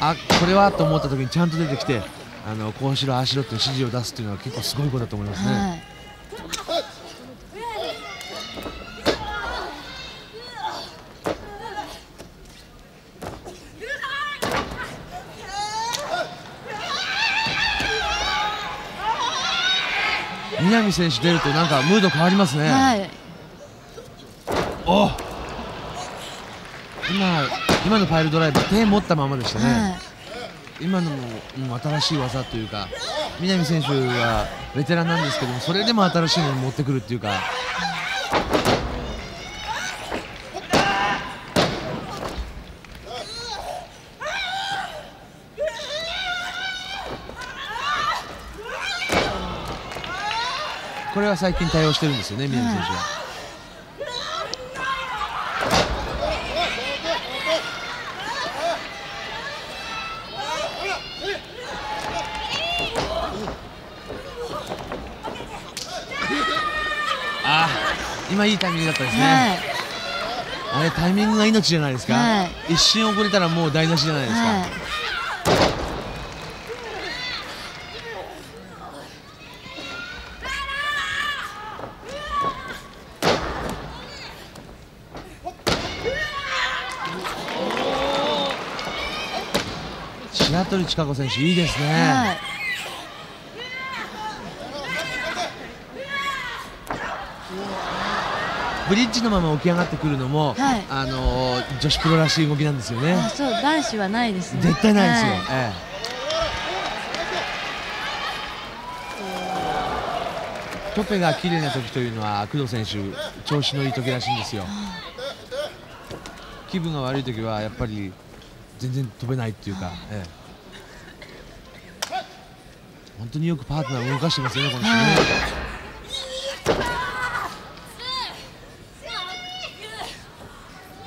あこれはと思った時にちゃんと出てきてこうしろああしろって指示を出すっていうのは結構すごいことだと思いますね。はい、南選手出るとなんかムード変わりますね、はい、お今のパイルドライブ手持ったままでしたね、はい、今のも、新しい技というか南選手はベテランなんですけどもそれでも新しいのに持ってくるっていうか、これは最近対応してるんですよね、南選手は。あ、今いいタイミングだったですね。はい、あれタイミングが命じゃないですか。はい、一瞬遅れたらもう台無しじゃないですか。はい、白鳥千佳子選手いいですね、はい、ブリッジのまま起き上がってくるのも、はい、女子プロらしい動きなんですよね。あ、そう、男子はないですね、絶対ないですよ、はい、ええ、トペが綺麗な時というのは工藤選手調子のいい時らしいんですよ、はい、気分が悪い時はやっぱり全然飛べないっていうか、ええ、本当によくパートナーを動かしてますよね、この人ね。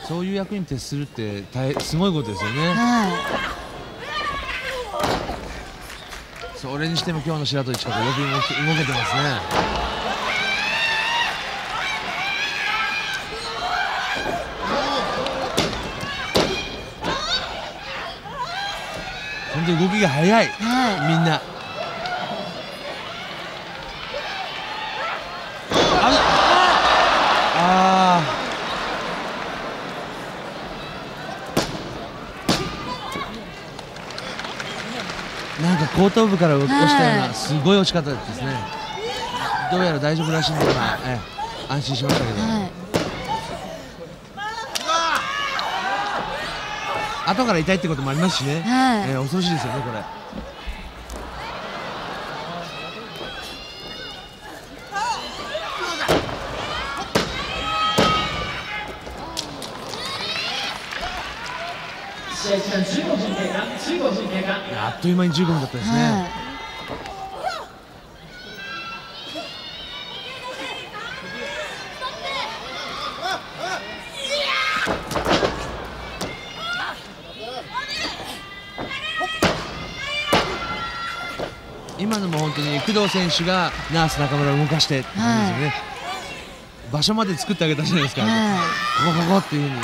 そういう役に徹するってすごいことですよね。それにしても今日の白鳥千佳子よく動けてますね。本当に動きが速い、はい、みんなああなんか後頭部から落ちたような、はい、すごい落ち方ですね。どうやら大丈夫らしいんで、安心しましたけど、はい、後から痛いってこともありますしね、はい、恐ろしいですよね、これ。試合時間15分経過、あっという間に15分だったですね。今のも本当に工藤選手がナース中村を動かしてって感じですよね。場所まで作ってあげたじゃないですか。ここっていうふうに。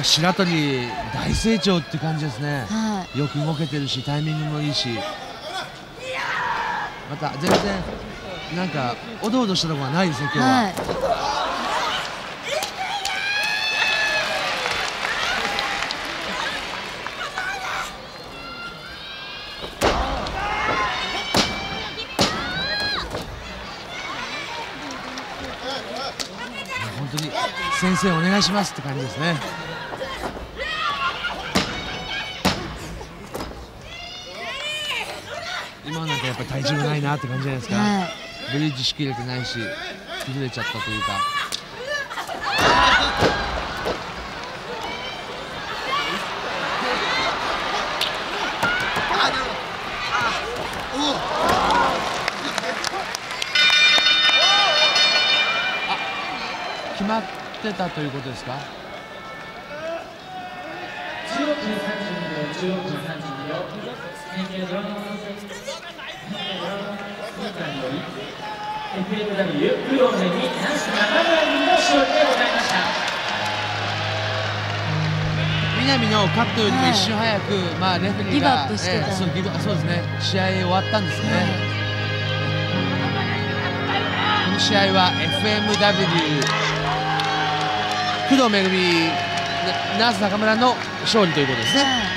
白鳥大成長って感じですね。よく動けてるしタイミングもいいし、また全然なんかおどおどしたところがないですね今日は。本当に先生お願いしますって感じですね。今なんかやっぱ体重がないなって感じじゃないですか。ブリッジしきれてないし崩れちゃったというか。あ、決まってたということですか。16分32秒。FMW 工藤にナース中村組の勝利でございました。南のカットよりも一瞬早く、レフェリーがそうですね、試合終わったんですね。この試合は FMW 工藤めぐみナース中村の勝利ということですね。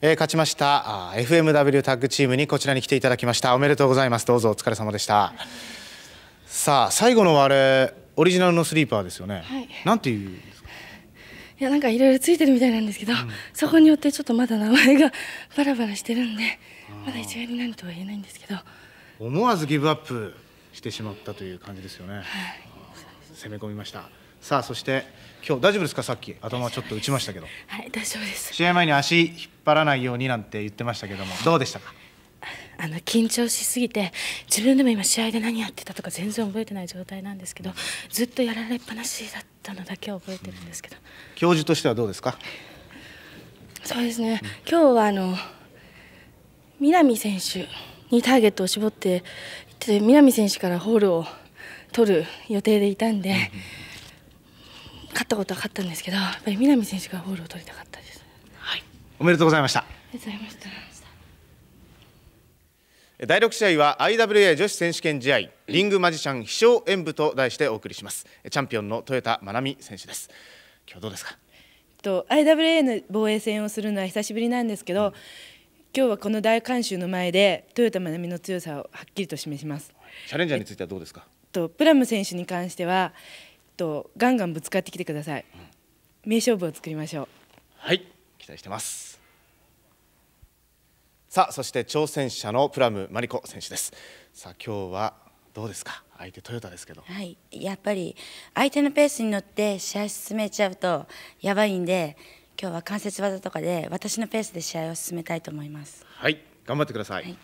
勝ちましたFMW タッグチームにこちらに来ていただきました。おめでとうございます。どうぞお疲れ様でした。さあ最後のあれオリジナルのスリーパーですよね、なんていうんですか。いやなんかいろいろついてるみたいなんですけど、そこによってちょっとまだ名前がバラバラしてるんでまだ一概に何とは言えないんですけど、思わずギブアップしてしまったという感じですよね。攻め込みました。さあそして今日大丈夫ですか。さっき頭ちょっと打ちましたけど。はい大丈夫です。試合前に足引っ張らないようになんて言ってましたけども、どうでしたか。緊張しすぎて自分でも今試合で何やってたとか全然覚えてない状態なんですけど、ずっとやられっぱなしだったのだけは覚えてるんですけど、教授としてはどうですか。そうですね、今日は南選手にターゲットを絞って南選手からホールを取る予定でいたんで、勝ったことは勝ったんですけど、やっぱり南選手がホールを取りたかったです。はい、おめでとうございました。ありがとうございました。第6試合は IWA 女子選手権試合、リングマジシャン飛翔演舞と題してお送りします。チャンピオンの豊田真奈美選手です。今日どうですか。IWA の防衛戦をするのは久しぶりなんですけど、今日はこの大観衆の前で豊田真奈美の強さをはっきりと示します。チャレンジャーについてはどうですか。プラム選手に関しては。ガンガンぶつかってきてください。名勝負を作りましょう。はい、期待してます。さあ、そして挑戦者のプラムマリコ選手です。さあ、今日はどうですか。相手トヨタですけど。はい、やっぱり相手のペースに乗って試合進めちゃうとやばいんで、今日は関節技とかで私のペースで試合を進めたいと思います。はい、頑張ってください。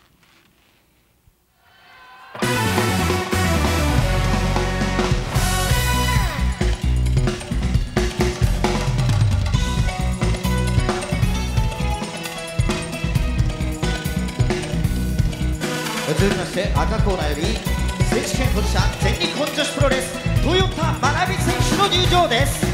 続きまして赤コーナーより選手権保持者全日本女子プロレス豊田真奈美選手の入場です。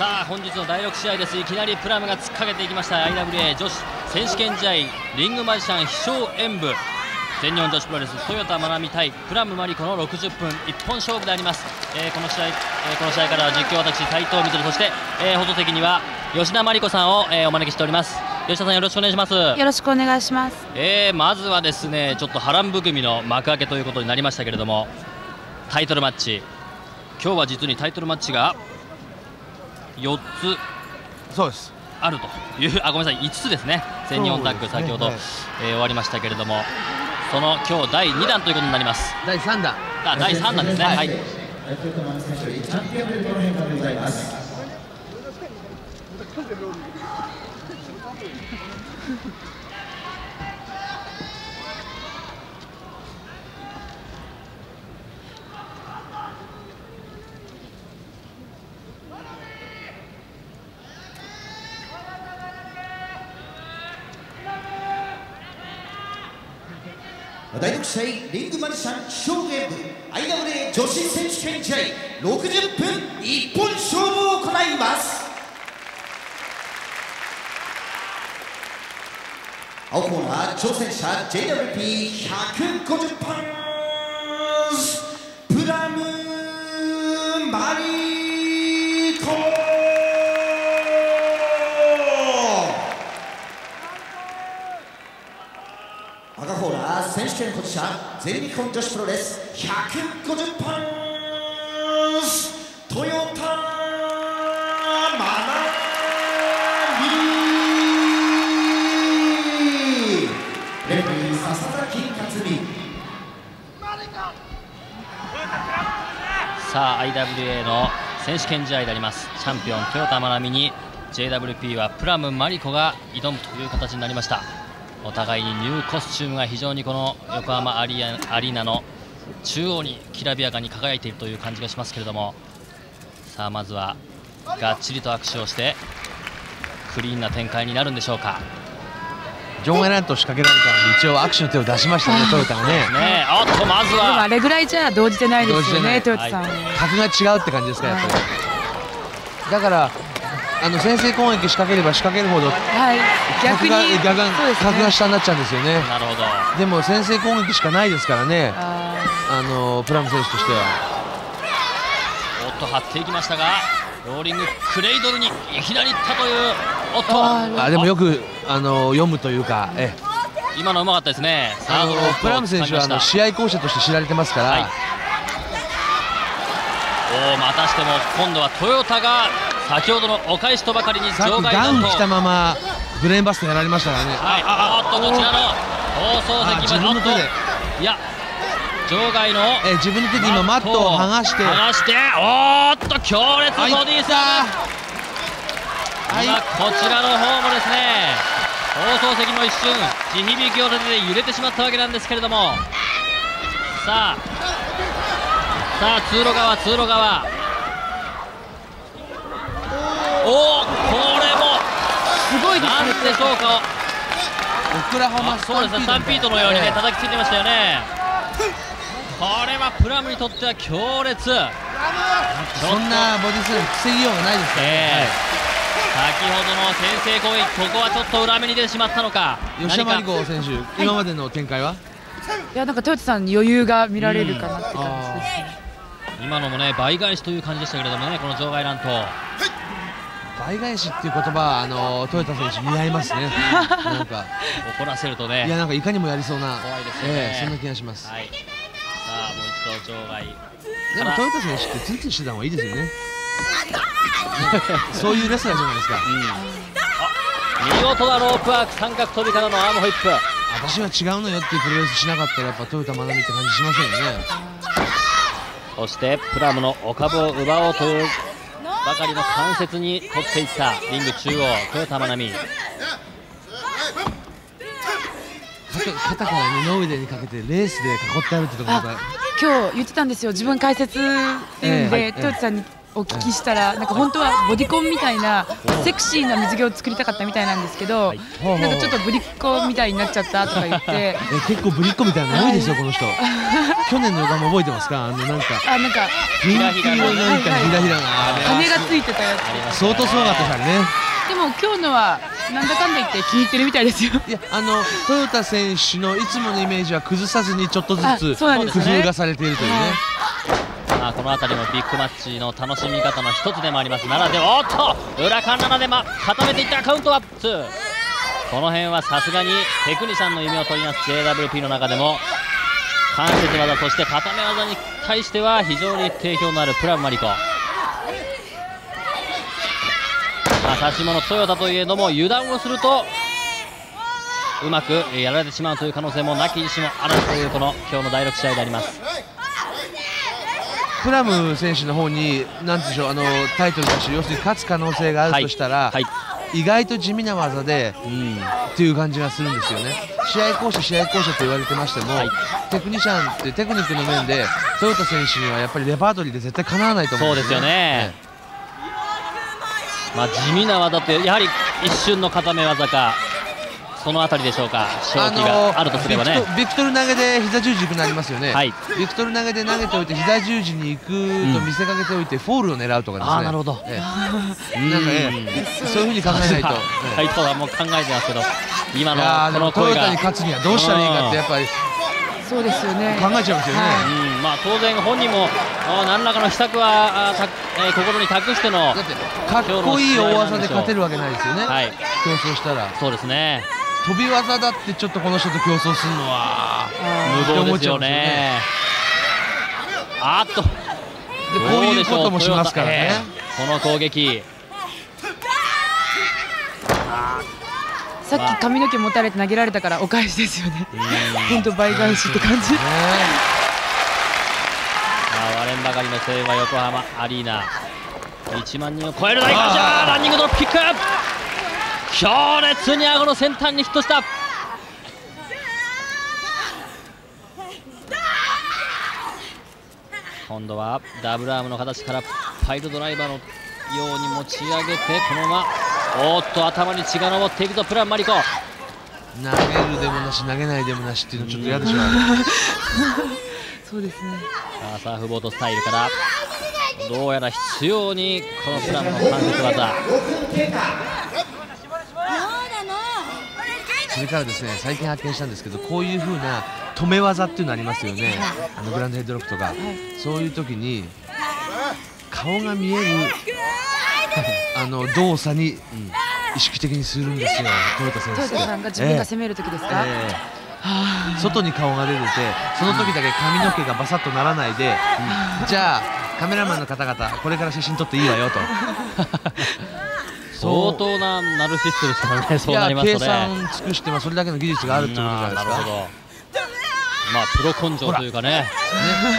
さあ本日の第6試合です。いきなりプラムが突っかけていきました。 IWA 女子選手権試合リングマジシャン飛翔演武全日本女子プロレス豊田真奈美対プラムマリコの60分一本勝負であります。この試合からは実況私斉藤みずる、そして、放送席には吉田真理子さんを、お招きしております。吉田さん、よろしくお願いします。よろしくお願いします。まずはですね、ちょっと波乱含みの幕開けということになりましたけれども、タイトルマッチ、今日は実にタイトルマッチが4つそうですあるという、あ、ごめんなさい、5つですね。全日本タッグ、先ほど、終わりましたけれども、その今日第2弾ということになります。第3弾第3弾ですね。はい、第6試合リングマジシャン飛翔演武 IWA 女子選手権試合60分一本勝負を行います。青コーナー、挑戦者 JWP150 パウンスプラムマリコ。赤コーナー、選手権保持者全日本女子プロレス150パウンストヨタマナさあ IWA の選手権試合であります。チャンピオン豊田真奈美に JWP はプラムマリコが挑むという形になりました。お互いにニューコスチュームが非常にこの横浜アリーナの中央にきらびやかに輝いているという感じがしますけれども、さあまずはがっちりと握手をしてクリーンな展開になるんでしょうか。ジョン・エラント仕掛けられたので一応握手の手を出しましたね、トヨタがね。あとまずはあれぐらいじゃ動じてないですよね、トヨタさん。格が違うって感じですか、やっぱり。だから先制攻撃仕掛ければ仕掛けるほど格が下になっちゃうんですよね。でも先制攻撃しかないですからね、プラム選手としては。おっと張っていきましたが、ローリングクレイドルにいきなりいったという。おっと、でもよく読むというか、今のうまかったですね。プラム選手は試合巧者として知られてますから。またしても今度はトヨタが先ほどのお返しとばかりに場外乱闘、ダウンしたままブレーンバストやられましたからね。こちらの放送席まで場外の自分の手で今マットを剥がして、おっと強烈ボディーサー。今こちらの方もですね、放送席も一瞬地響きを立てて揺れてしまったわけなんですけれども、さあ通路側、おお、これもすごいなんでしょうか。オクラホマスタンピードのようにね、叩きついてましたよね。これはプラムにとっては強烈。そんなボディスラム防ぎようがないですからね。先ほどの先制攻撃、ここはちょっと裏目に出てしまったのか。吉田真理子選手、今までの展開は、いや、なんかトヨタさんに余裕が見られるかなって感じですね。今のもね、倍返しという感じでしたけれどもね、この場外乱闘。倍返しっていう言葉、トヨタ選手似合いますね。なんか怒らせるとね、いや、なんかいかにもやりそうな、怖いですね。そんな気がします。はい、さあ、もう一度場外。でもトヨタ選手ってツンツンしてた方がいいですよね。そういうレスラーじゃないですか。見事なロープワーク、三角飛びからのアームホイップ。私は違うのよっていうプロレスしなかったら、やっぱ豊田真奈美って感じしませんよね。そしてプラムのお株を奪おうというばかりの関節に取っていったリング中央、豊田真奈美。肩から二の腕にかけてレースで囲ってあるってところが、今日言ってたんですよ。自分解説で豊田さんにお聞きしたら、なんか本当はボディコンみたいなセクシーな水着を作りたかったみたいなんですけど、なんかちょっとぶりっ子みたいになっちゃったとか言って結構ぶりっ子みたいなの多いでしょこの人。去年の映画も覚えてますか？なんかピンキーのなんかひらひらな羽がついてたやつ、相当すごかったからね。でも今日のはなんだかんだ言って気に入ってるみたいですよ。いや、トヨタ選手のいつものイメージは崩さずにちょっとずつ工夫がされているというね。この辺りもビッグマッチの楽しみ方の一つでもあります。7でおっと裏から7で固めていったカウントアップ2。この辺はさすがにテクニシャンの夢を取ります JWP の中でも関節技、そして固め技に対しては非常に定評のあるプラムマリコ。差し物トヨタといえども油断をするとうまくやられてしまうという可能性もなきにしもあらずというこの今日の第6試合であります。プラム選手の方になんでしょう、タイトルだし、要するに勝つ可能性があるとしたら、意外と地味な技でっていう感じがするんですよね。試合巧者と言われてましても、テクニシャンってテクニックの面でトヨタ選手にはやっぱりレパートリーで絶対かなわないと思うんですよね。地味な技というやはり一瞬の固め技か、そのあたりでしょうか。勝機があるとすればね、ビクトル投げで膝十字になりますよね。ビクトル投げで投げておいて膝十字に行くと見せかけておいてフォールを狙うとかですね。なるほど、なんかね、そういうふうに考えないと。斉藤はもう考えてますけど、今のこのトヨタに勝つにはどうしたらいいかってやっぱりそうですよね、考えちゃうんですよね。当然本人も何らかの秘策は心に託しての、かっこいい大技で勝てるわけないですよね、競争したら。そうですね、飛び技だってちょっとこの人と競争するのは無謀ですよね。こういうこともしますからね、この攻撃。さっき髪の毛持たれて投げられたからお返しですよね。本当倍返しって感じ。割れんばかりの声援は横浜アリーナ1万人を超える大歓声。ランニングドロップキック、強烈に顎の先端にヒットした。今度はダブルアームの形からパイルドライバーのように持ち上げて、このままおっと頭に血が上っていくぞプランマリコ。投げるでもなし投げないでもなしっていうのちょっと嫌でしょうね。そうですね、サーフボードスタイルからどうやら必要にこのプランの関節技。それからですね、最近発見したんですけど、こういう風な止め技っていうのありますよね。グランドヘッドロックとか、そういう時に顔が見える動作に意識的にするんですよ、トヨタ選手。トヨタさんが自分が攻める時ですか？外に顔が出てて、その時だけ髪の毛がバサッとならないで、じゃあカメラマンの方々これから写真撮っていいわよと。相当なナルシストですからね。そうなりますとね、計算尽くしてそれだけの技術があるってことじゃないですか。プロ根性というかね、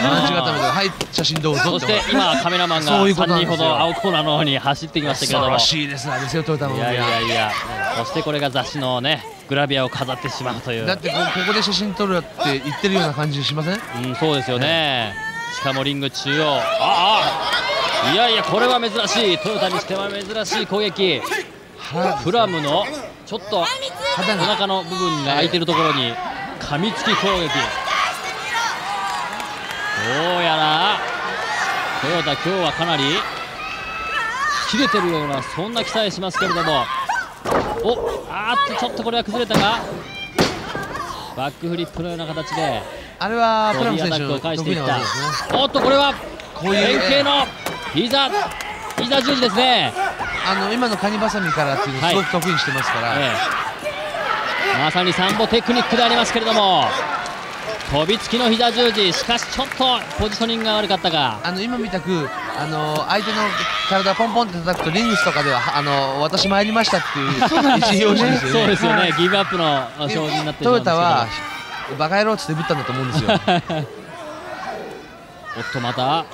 はい写真どうぞ。そして今カメラマンが3人ほど青コーナーの方に走ってきましたけれども、素晴らしいですね。ですよトヨタも。いやいやいや、そしてこれが雑誌のねグラビアを飾ってしまうという。だってここで写真撮るって言ってるような感じしません？そうですよね。しかもリング中央、いやいや、これは珍しい、トヨタにしては珍しい攻撃。プラムのちょっとお腹の部分が空いてるところに噛みつき攻撃。どうやらトヨタ今日はかなり切れてるような、そんな期待しますけれども、ちょっとこれは崩れたが、バックフリップのような形であれはプラム選手の得意な技ですね。これは連携の膝十字ですね。今のカニバサミからっていうのをすごく得意にしてますから、まさにサンボテクニックでありますけれども、飛びつきの膝十字。しかしちょっとポジショニングが悪かったが、今みたく相手の体ポンポンって叩くとリングスとかでは私参りましたっていう意思表示ですよね。そうですよね、ギブアップの表示になってしまうんですけど、トヨタはバカ野郎ってぶったんだと思うんですよ。また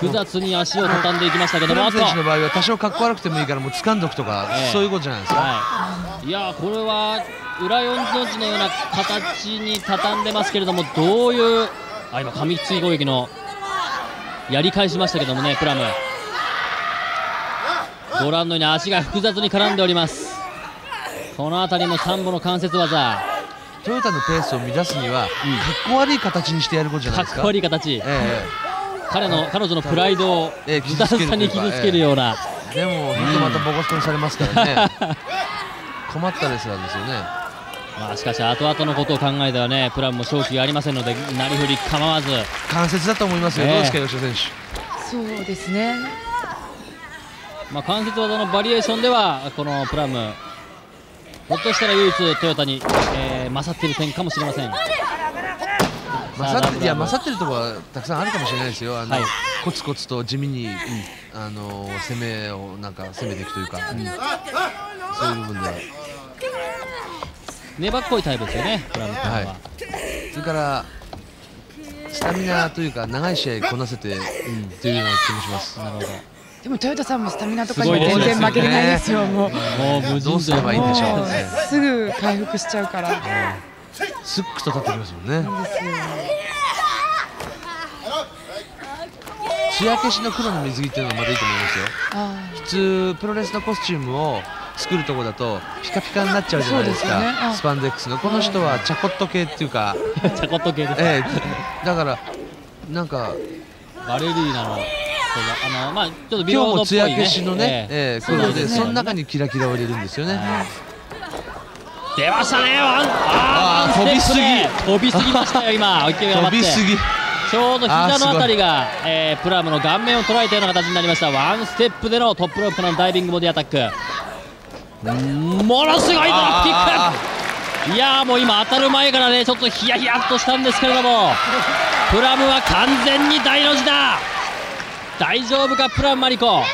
複雑に足を畳んでいきましたけども、選手の場合は多少かっこ悪くてもいいからもう掴んどくとか、そういうことじゃないですか。いや、これは裏四の字のような形に畳んでますけれども、どういう今、紙つい攻撃のやり返しましたけどもね、プラム。ご覧のように足が複雑に絡んでおります。この辺りもサンボの関節技。トヨタのペースを乱すには、かっこ悪い形にしてやることじゃないですか。かっこ悪い形、彼女のプライドをずたずたに傷つけるような、でも、本当またボコスコにされますからね、困ったレスラーですよね。まあしかし、後々のことを考えてはね、プランも勝機がありませんので、なりふり構わず、関節だと思いますよ、どうですか、吉田選手。そうですね、まあ関節技のバリエーションでは、このプラム、ひょっとしたら唯一トヨタに、勝っている点かもしれません。勝ってるところはたくさんあるかもしれないですよ。コツコツと地味に、攻めを攻めていくというか、そういう部分では粘っこいタイプですよね、プラムは。それからスタミナというか長い試合こなせて、というような気もします。なるほど。でもトヨタさんもスタミナとかに全然負けれないですよ。もうどうすればいいんでしょう。すぐ回復しちゃうから。すっくと立ってきますもんね。艶消しの黒の水着っていうのがまたいいと思いますよ。普通プロレスのコスチュームを作るとこだとピカピカになっちゃうじゃないですか。スパンデックスのこの人はチャコット系っていうか。チャコット系です。だからバレリーナの。今日も艶消しのね、黒で、その中にキラキラを入れるんですよね。出ましたね、飛びすぎましたよ、今、ちょうど膝のあたりがプラムの顔面を捉えたような形になりました。ワンステップでのトップロープからのダイビングボディアタック、ものすごいドロップキック、いやー、もう今、当たる前からね、ちょっとヒヤヒヤっとしたんですけれども、プラムは完全に大の字だ。大丈夫か、プランマリコ。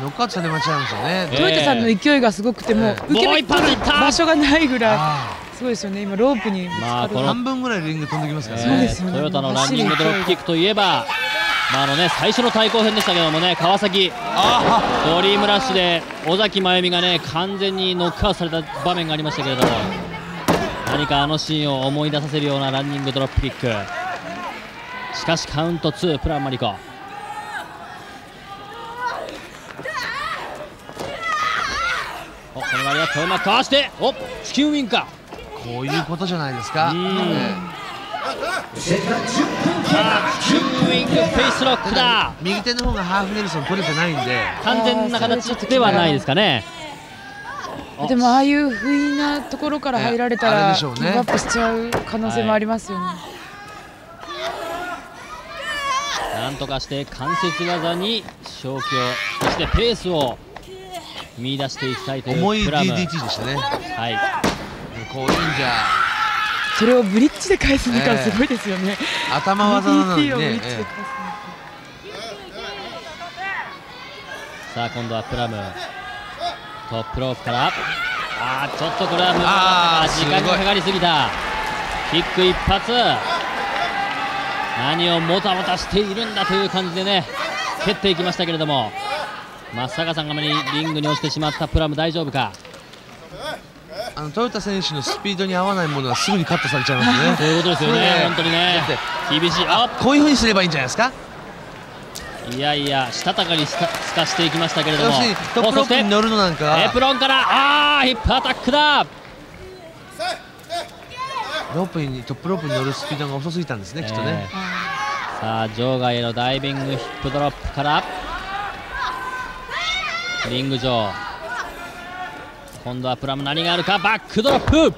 ノックアウトされましたね。トヨタさんの勢いがすごくて、もう受け身取る場所がないぐらいすごいですよね。今ロープに半分ぐらいリング飛んできますからね。トヨタのランニングドロップキックといえば、最初の対抗戦でしたけどもね、川崎ドリームラッシュで尾崎真由美がね、完全にノックアウトされた場面がありましたけれども、何かあのシーンを思い出させるようなランニングドロップキック。しかしカウント2、プランマリコ。この割りはトヨマかわして、おチキンウィンか、こういうことじゃないですか。チキンウィンク、フェイスロックだ。右手の方がハーフネルソン取れてないんで、完全な形ではないですかね。でもああいう不意なところから入られたらギブアップしちゃう可能性もありますよね。なんとかして関節技に勝機を、そしてペースを見出していきたいという重い DDT でしたね。こういうんじゃそれをブリッジで返すのがすごいですよね。頭技なのにね。さあ今度はプラム、トップロープから、ちょっとこれは無駄な時間がかかりすぎた。キック一発、何をもたもたしているんだという感じでね、蹴っていきましたけれども、松坂さんがリングに落ちてしまったプラム、大丈夫か。トヨタ選手のスピードに合わないものはすぐにカットされちゃいますね。そういうことですよね、本当にね、厳しい。こういうふうにすればいいんじゃないですか。いやいや、したたかにすかしていきましたけれども、トップロープに乗るのなんか、エプロンから、ヒップアタックだ。ロープにトップロープに乗るスピードが遅すぎたんですね、きっとね。さあ、場外へのダイビングヒップドロップから。リング上、今度はプラム何があるか、バックドロップ。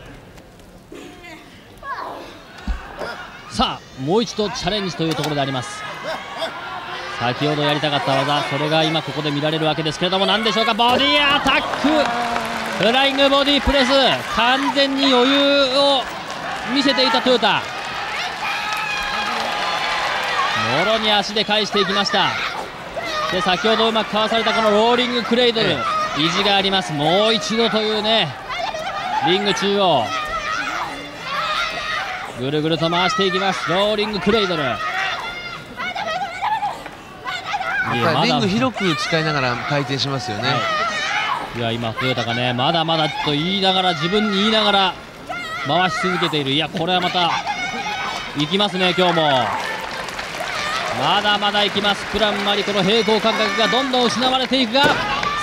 さあもう一度チャレンジというところであります。先ほどやりたかった技、それが今ここで見られるわけですけれども、何でしょうか。ボディアタック、フライングボディプレス、完全に余裕を見せていたトヨタ、もろに足で返していきました。で先ほどうまくかわされたこのローリングクレイドル、意地があります。もう一度というね、リング中央ぐるぐると回していきます、ローリングクレイドル。リング広く使いながら回転しますよね。いや今トヨタがね、まだまだと言いながら、自分に言いながら回し続けている。いやこれはまたいきますね、今日も。まだまだいきます。プランマリコの平行感覚がどんどん失われていくが、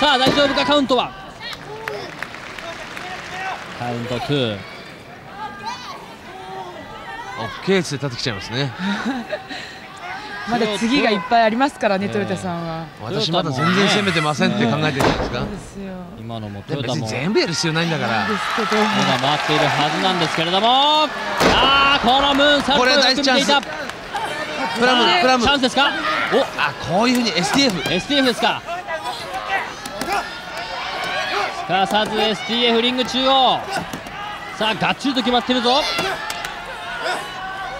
さあ大丈夫か、カウントはカウント2、オフケースで立ってきちゃいますねまだ次がいっぱいありますからね、トヨタさんは。私まだ全然攻めてませんって考えてるんですか。今のもトヨタも全部やる必要ないんだから、今回っているはずなんですけれども、あー、このムーンサルトを決めていた。プラム、プラムチャンスですか。お、あ、こういうふうに STF ですか。すかさず STF リング中央、さあガッチリと決まってるぞ。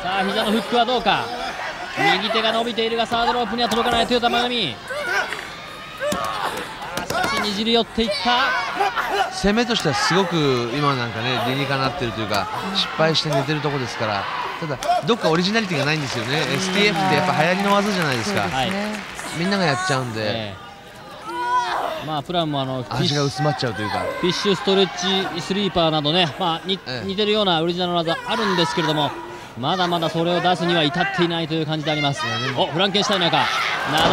さあ膝のフックはどうか、右手が伸びているがサードロープには届かないトヨタ真弓。少しにじり寄っていった。攻めとしてはすごく今なんかね理にかなってるというか、失敗して寝てるとこですから、ただどっかオリジナリティがないんですよね。 STF ってやっぱ流行りの技じゃないですか、みんながやっちゃうんで、まあプランも味が薄まっちゃうというか、フィッシュストレッチスリーパーなどね、まあ似てるようなオリジナルの技あるんですけれども、まだまだそれを出すには至っていないという感じであります。お、フランケンシュタイナーか、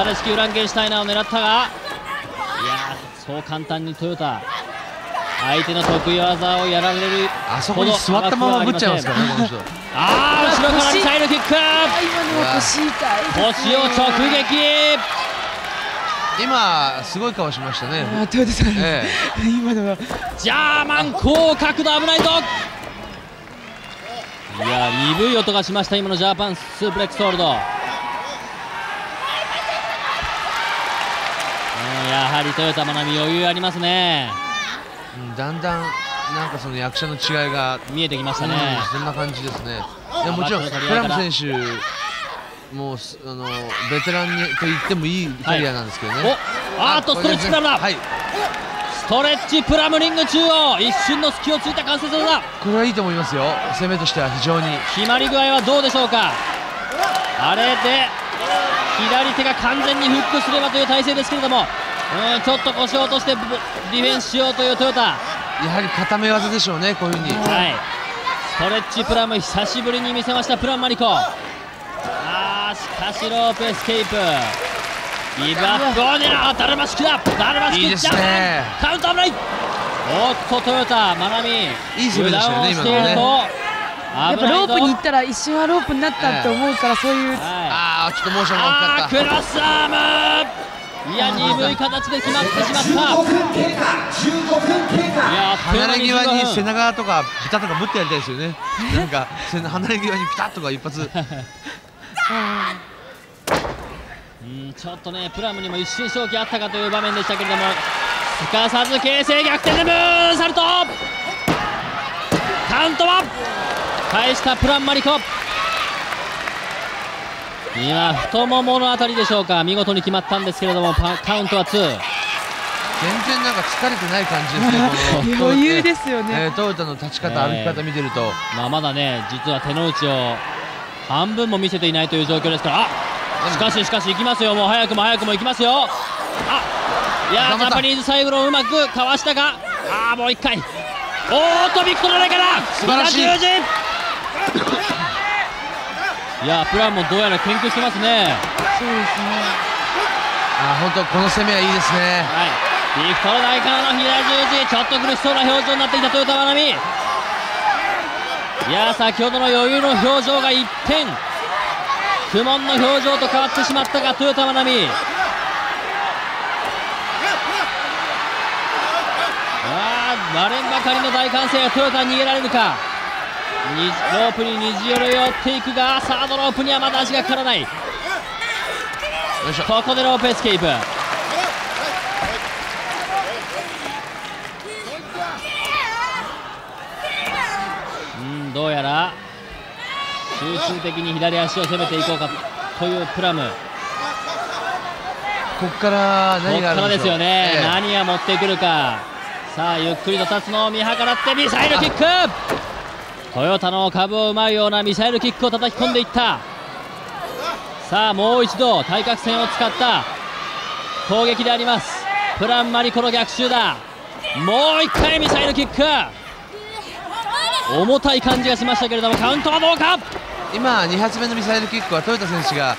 流れ式フランケンシュタイナーを狙ったが、いやー、そう簡単にトヨタ相手の得意技をやられる。あそこに座ったままぶっちゃいますからね、この人。あー、後ろからミサイルキック。腰を直撃。今すごい顔しましたね。トヨタさん、今のはジャーマン高角度危ないぞ。いや、鈍い音がしました、今のジャパンスープレックスホールド。やはりトヨタ真奈美余裕ありますね。だんだんなんかその役者の違いが見えてきましたね。そんな感じですね。もちろんプラム選手もベテランにと言ってもいいキャリアなんですけどね。ストレッチプラムだ。ストレッチプラムリング中央、一瞬の隙をついた関節技、これはいいと思いますよ。攻めとしては非常に決まり具合はどうでしょうか。あれで左手が完全にフックすればという体勢ですけれども、ちょっと腰を落としてディフェンスしようというトヨタ、やはり固め技でしょうね、こういうふうに。ストレッチプラム久しぶりに見せました、プラムマリコ。しかしロープエスケープ、ギブアップを狙う。ダルマシキだ、ダルマシキジャーマンカウント危ない。おっとトヨタ真奈美、いい攻めでしたよね今のね。やっぱロープに行ったら一瞬はロープになったと思うから、そういう、ああちょっとモーションが大きかった。クロスアーム、いや鈍い形で決まってしまった。離れ際に背中とかピタッとかぶってやりたいですよね。なんか離れ際にピタッとか一発。ちょっとね、プラムにも一瞬勝機あったかという場面でしたけれども、すかさず形勢逆転でムーンサルト。カウントは返したプラムマリコ。今太もものあたりでしょうか、見事に決まったんですけれども、カウントは2。全然なんか疲れてない感じですね余裕ですよね。トヨタの立ち方、歩き方見てると、まだね実は手の内を半分も見せていないという状況ですから。しかし行きますよ、もう早くも早くも行きますよ。いやジャパニーズ最後のうまくかわしたが、もう一回、ビクトルレイから素晴らしい。いやプランもどうやら研究してますね。そうですね、本当この攻めはいいですね。ビクトルレイからの左十字、ちょっと苦しそうな表情になってきたトヨタ真奈美。いや先ほどの余裕の表情が一転、苦悶の表情と変わってしまったが、トヨタ真奈美、割れんばかりの大歓声がトヨタに逃げられるか。ロープに虹色寄っていくが、サードロープにはまだ足がかからない。ここでロープエスケープ。どうやら集中的に左足を攻めていこうかというプラム。ここから何があるんでしょう。ここからですよね、何が持ってくるか。さあゆっくりと立つのを見計らってミサイルキック。トヨタの株を奪うようなミサイルキックを叩き込んでいった。さあもう一度対角線を使った攻撃であります。プラムマリコの逆襲だ。もう一回ミサイルキック、重たい感じがしましたけれども、カウントはどうか。今2発目のミサイルキックはトヨタ選手が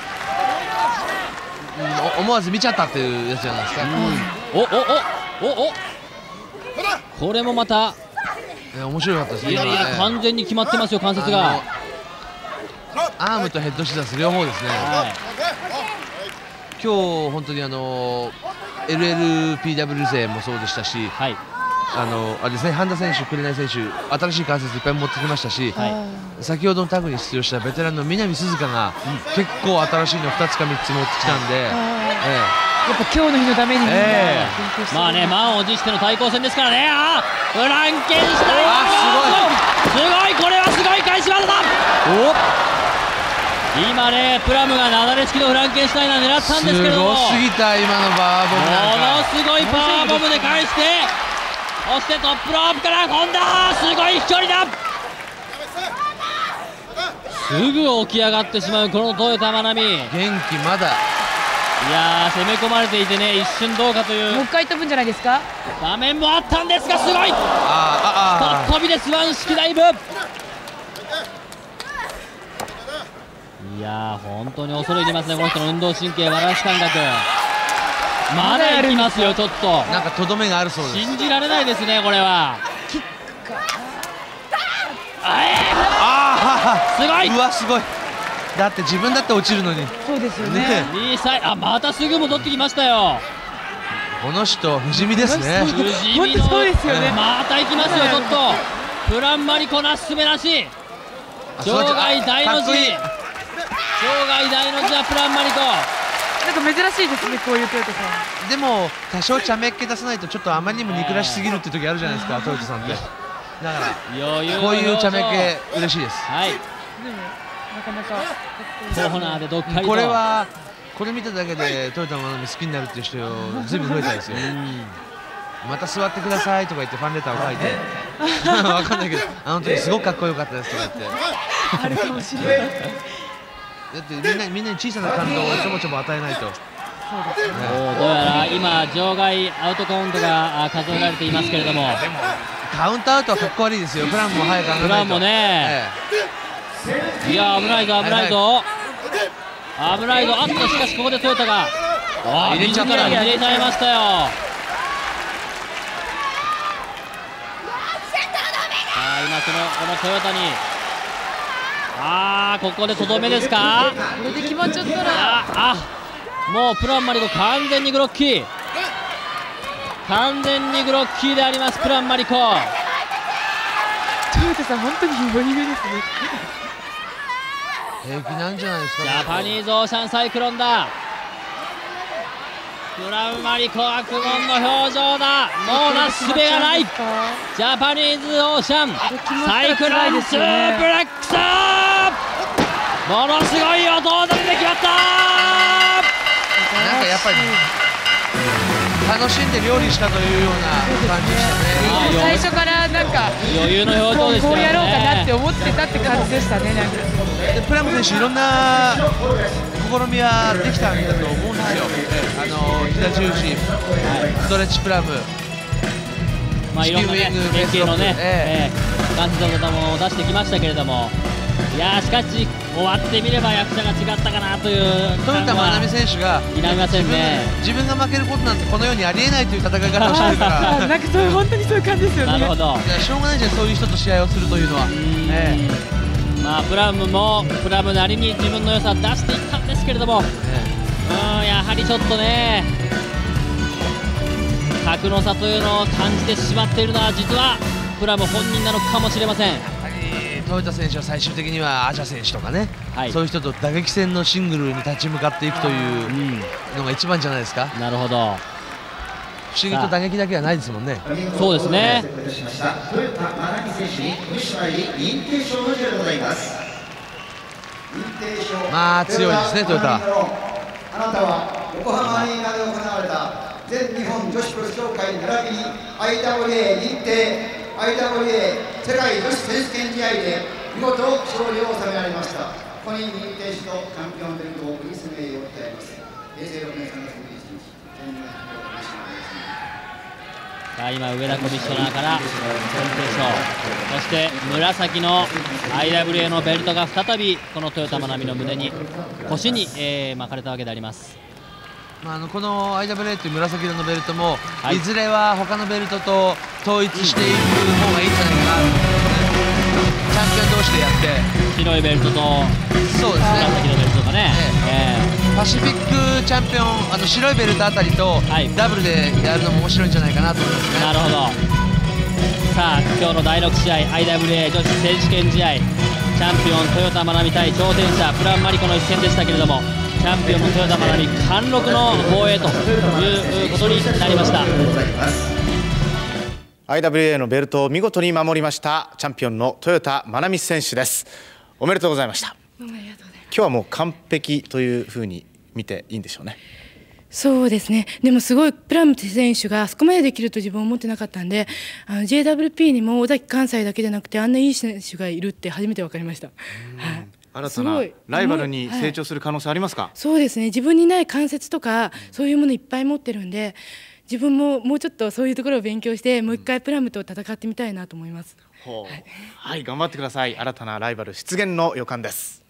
思わず見ちゃったっていうやつじゃないですか。おおおこれもまた面白かったですね。いやいや完全に決まってますよ、関節が。アームとヘッドシザース両方ですね。今日本当にLLPW 勢もそうでしたし、はい、あれですね、半田選手、紅選手、新しい関節いっぱい持ってきましたし、はい、先ほどのタグに出場したベテランの南鈴鹿が結構新しいの2つか3つ持ってきたんで、やっぱ今日の日のためにみんなまあね、満を持しての対抗戦ですからね。ああ、フランケンシュタイン、すごい、これはすごい返し技だ。今ね、プラムがなだれ式のフランケンシュタイナー狙ったんですけれども、すごすぎた、今のバーボムなんかものすごいパワーボムで返して、そしてトップロープから今度はすごい飛距離だ。すぐ起き上がってしまうこのトヨタマナミ、元気まだ。いやー、攻め込まれていてね、一瞬どうかという、もう一回飛ぶんじゃないですか。場面もあったんですが、すごい飛びです、ワン式ダイブ。いやー、本当に恐れ入りますね、この人の運動神経、わらし感覚、まだやりますよ、ちょっと、なんかとどめがあるそうです、信じられないですね、これは。キックか、すごい、うわ、すごい、だって自分だって落ちるのに、そうですよね、2歳、あ、またすぐ戻ってきましたよ、この人、不死身ですね、不死身の、そうですよね、また行きますよ、ちょっと、プランマリコなすすべなし、場外大の字。場外大のジャプランマリコ、なんか珍しいですね、こういうトヨタさん。でも多少ちゃめっ気出さないとちょっとあまりにも憎らしすぎるって時あるじゃないですか、トヨタさんって。だからこういうちゃめっ気嬉しいです。はい、でもなかなかコーナーでどっかり、これはこれ見ただけでトヨタのマナミ好きになるっていう人ずいぶん増えたんですよ。また座ってくださいとか言ってファンレターを書いて、わかんないけど、あの時すごくかっこよかったですとか言ってあるかもしれない。だってみんなに小さな感動をちょぼちょぼ与えないと。どうやら今、場外アウトカウントが数えられていますけれども、カウントアウトはかっこ悪いですよ、プランも早く上がらないと。プランもね、いや、危ないぞ、危ないぞ、危ないぞ、あっと、しかしここでトヨタが自ら入れちゃいましたよ。今、このトヨタに。あー、ここでとどめですか。これで決まっちゃったら、もうプランマリコ完全にグロッキー、完全にグロッキーであります、プランマリコ。トヨタさん本当にひどい目ですね。平気なんじゃないですか、ね、ジャパニーズオーシャンサイクロンだ。プランマリコは苦悶の表情だ。もうなすすべがない、ジャパニーズオーシャンサイクロンスープレックス、ものすごい音を出してきました。なんかやっぱり楽しんで料理したというような感じでしたね。最初からなんか余裕の表情でしたね。こうやろうかなって思ってたって感じでしたね。でプラム選手、いろんな試みはできたんだと思うんですよ。膝十字、ストレッチプラム、いろんな連携のね、関節技も出してきましたけれども。いやー、しかし終わってみれば役者が違ったかなという富田愛美選手が否めませんね。自分が負けることなんてこの世にありえないという戦い方をしてるからなんかそういう本当にそういう感じですよね。なるほど、しょうがないじゃん、そういう人と試合をするというのは。まあプラムもプラムなりに自分の良さを出していったんですけれども、やはりちょっとね、格の差というのを感じてしまっているのは実はプラム本人なのかもしれません。トヨタ選手は最終的にはアジャ選手とかね、はい、そういう人と打撃戦のシングルに立ち向かっていくというのが一番じゃないですか。なるほど、不思議と打撃だけはないですもんね。そうですね。トヨタマナミ選手に無視前に認定証の授与でございます。まあ強いですね、トヨタ。あなたは横浜アリーナで行われた全日本女子プロ協会並びに IWA 認定IWA 世界女子選手権試合で見事勝利を収められました。ここに認定士とチャンピオンベルトを贈りする名誉を与えます。平成6年3月21日、今上田コミッショナーから認定賞、そして紫の IWA のベルトが再びこのトヨタマナミの胸に腰に巻かれたわけであります。この IWA という紫色のベルトも、はい、いずれは他のベルトと統一していく方がいいんじゃないかな、チャンピオン同士でやって白いベルトと紫のベルトとかね、パシフィックチャンピオン白いベルトあたりと、はい、ダブルでやるのも面白いんじゃないかなと思いますね。なるほど。さあ今日の第6試合 IWA 女子選手権試合、チャンピオン豊田愛美対挑戦者プランマリコの一戦でしたけれども、チャンピオンの豊田愛美貫禄の防衛ということになりました。 IWA のベルトを見事に守りましたチャンピオンの豊田愛美選手です。おめでとうございました。今日はもう完璧というふうに見ていいんでしょうね。そうですね。でもすごいプラム選手があそこまでできると自分は思ってなかったんで、JWP にも尾崎関西だけじゃなくてあんないい選手がいるって初めて分かりました。はい、新たなライバルに成長する可能性ありますか？はい、そうですね。自分にない関節とかそういうものいっぱい持ってるんで、自分ももうちょっとそういうところを勉強してもう一回プラムと戦ってみたいなと思います。はい、頑張ってください。新たなライバル出現の予感です。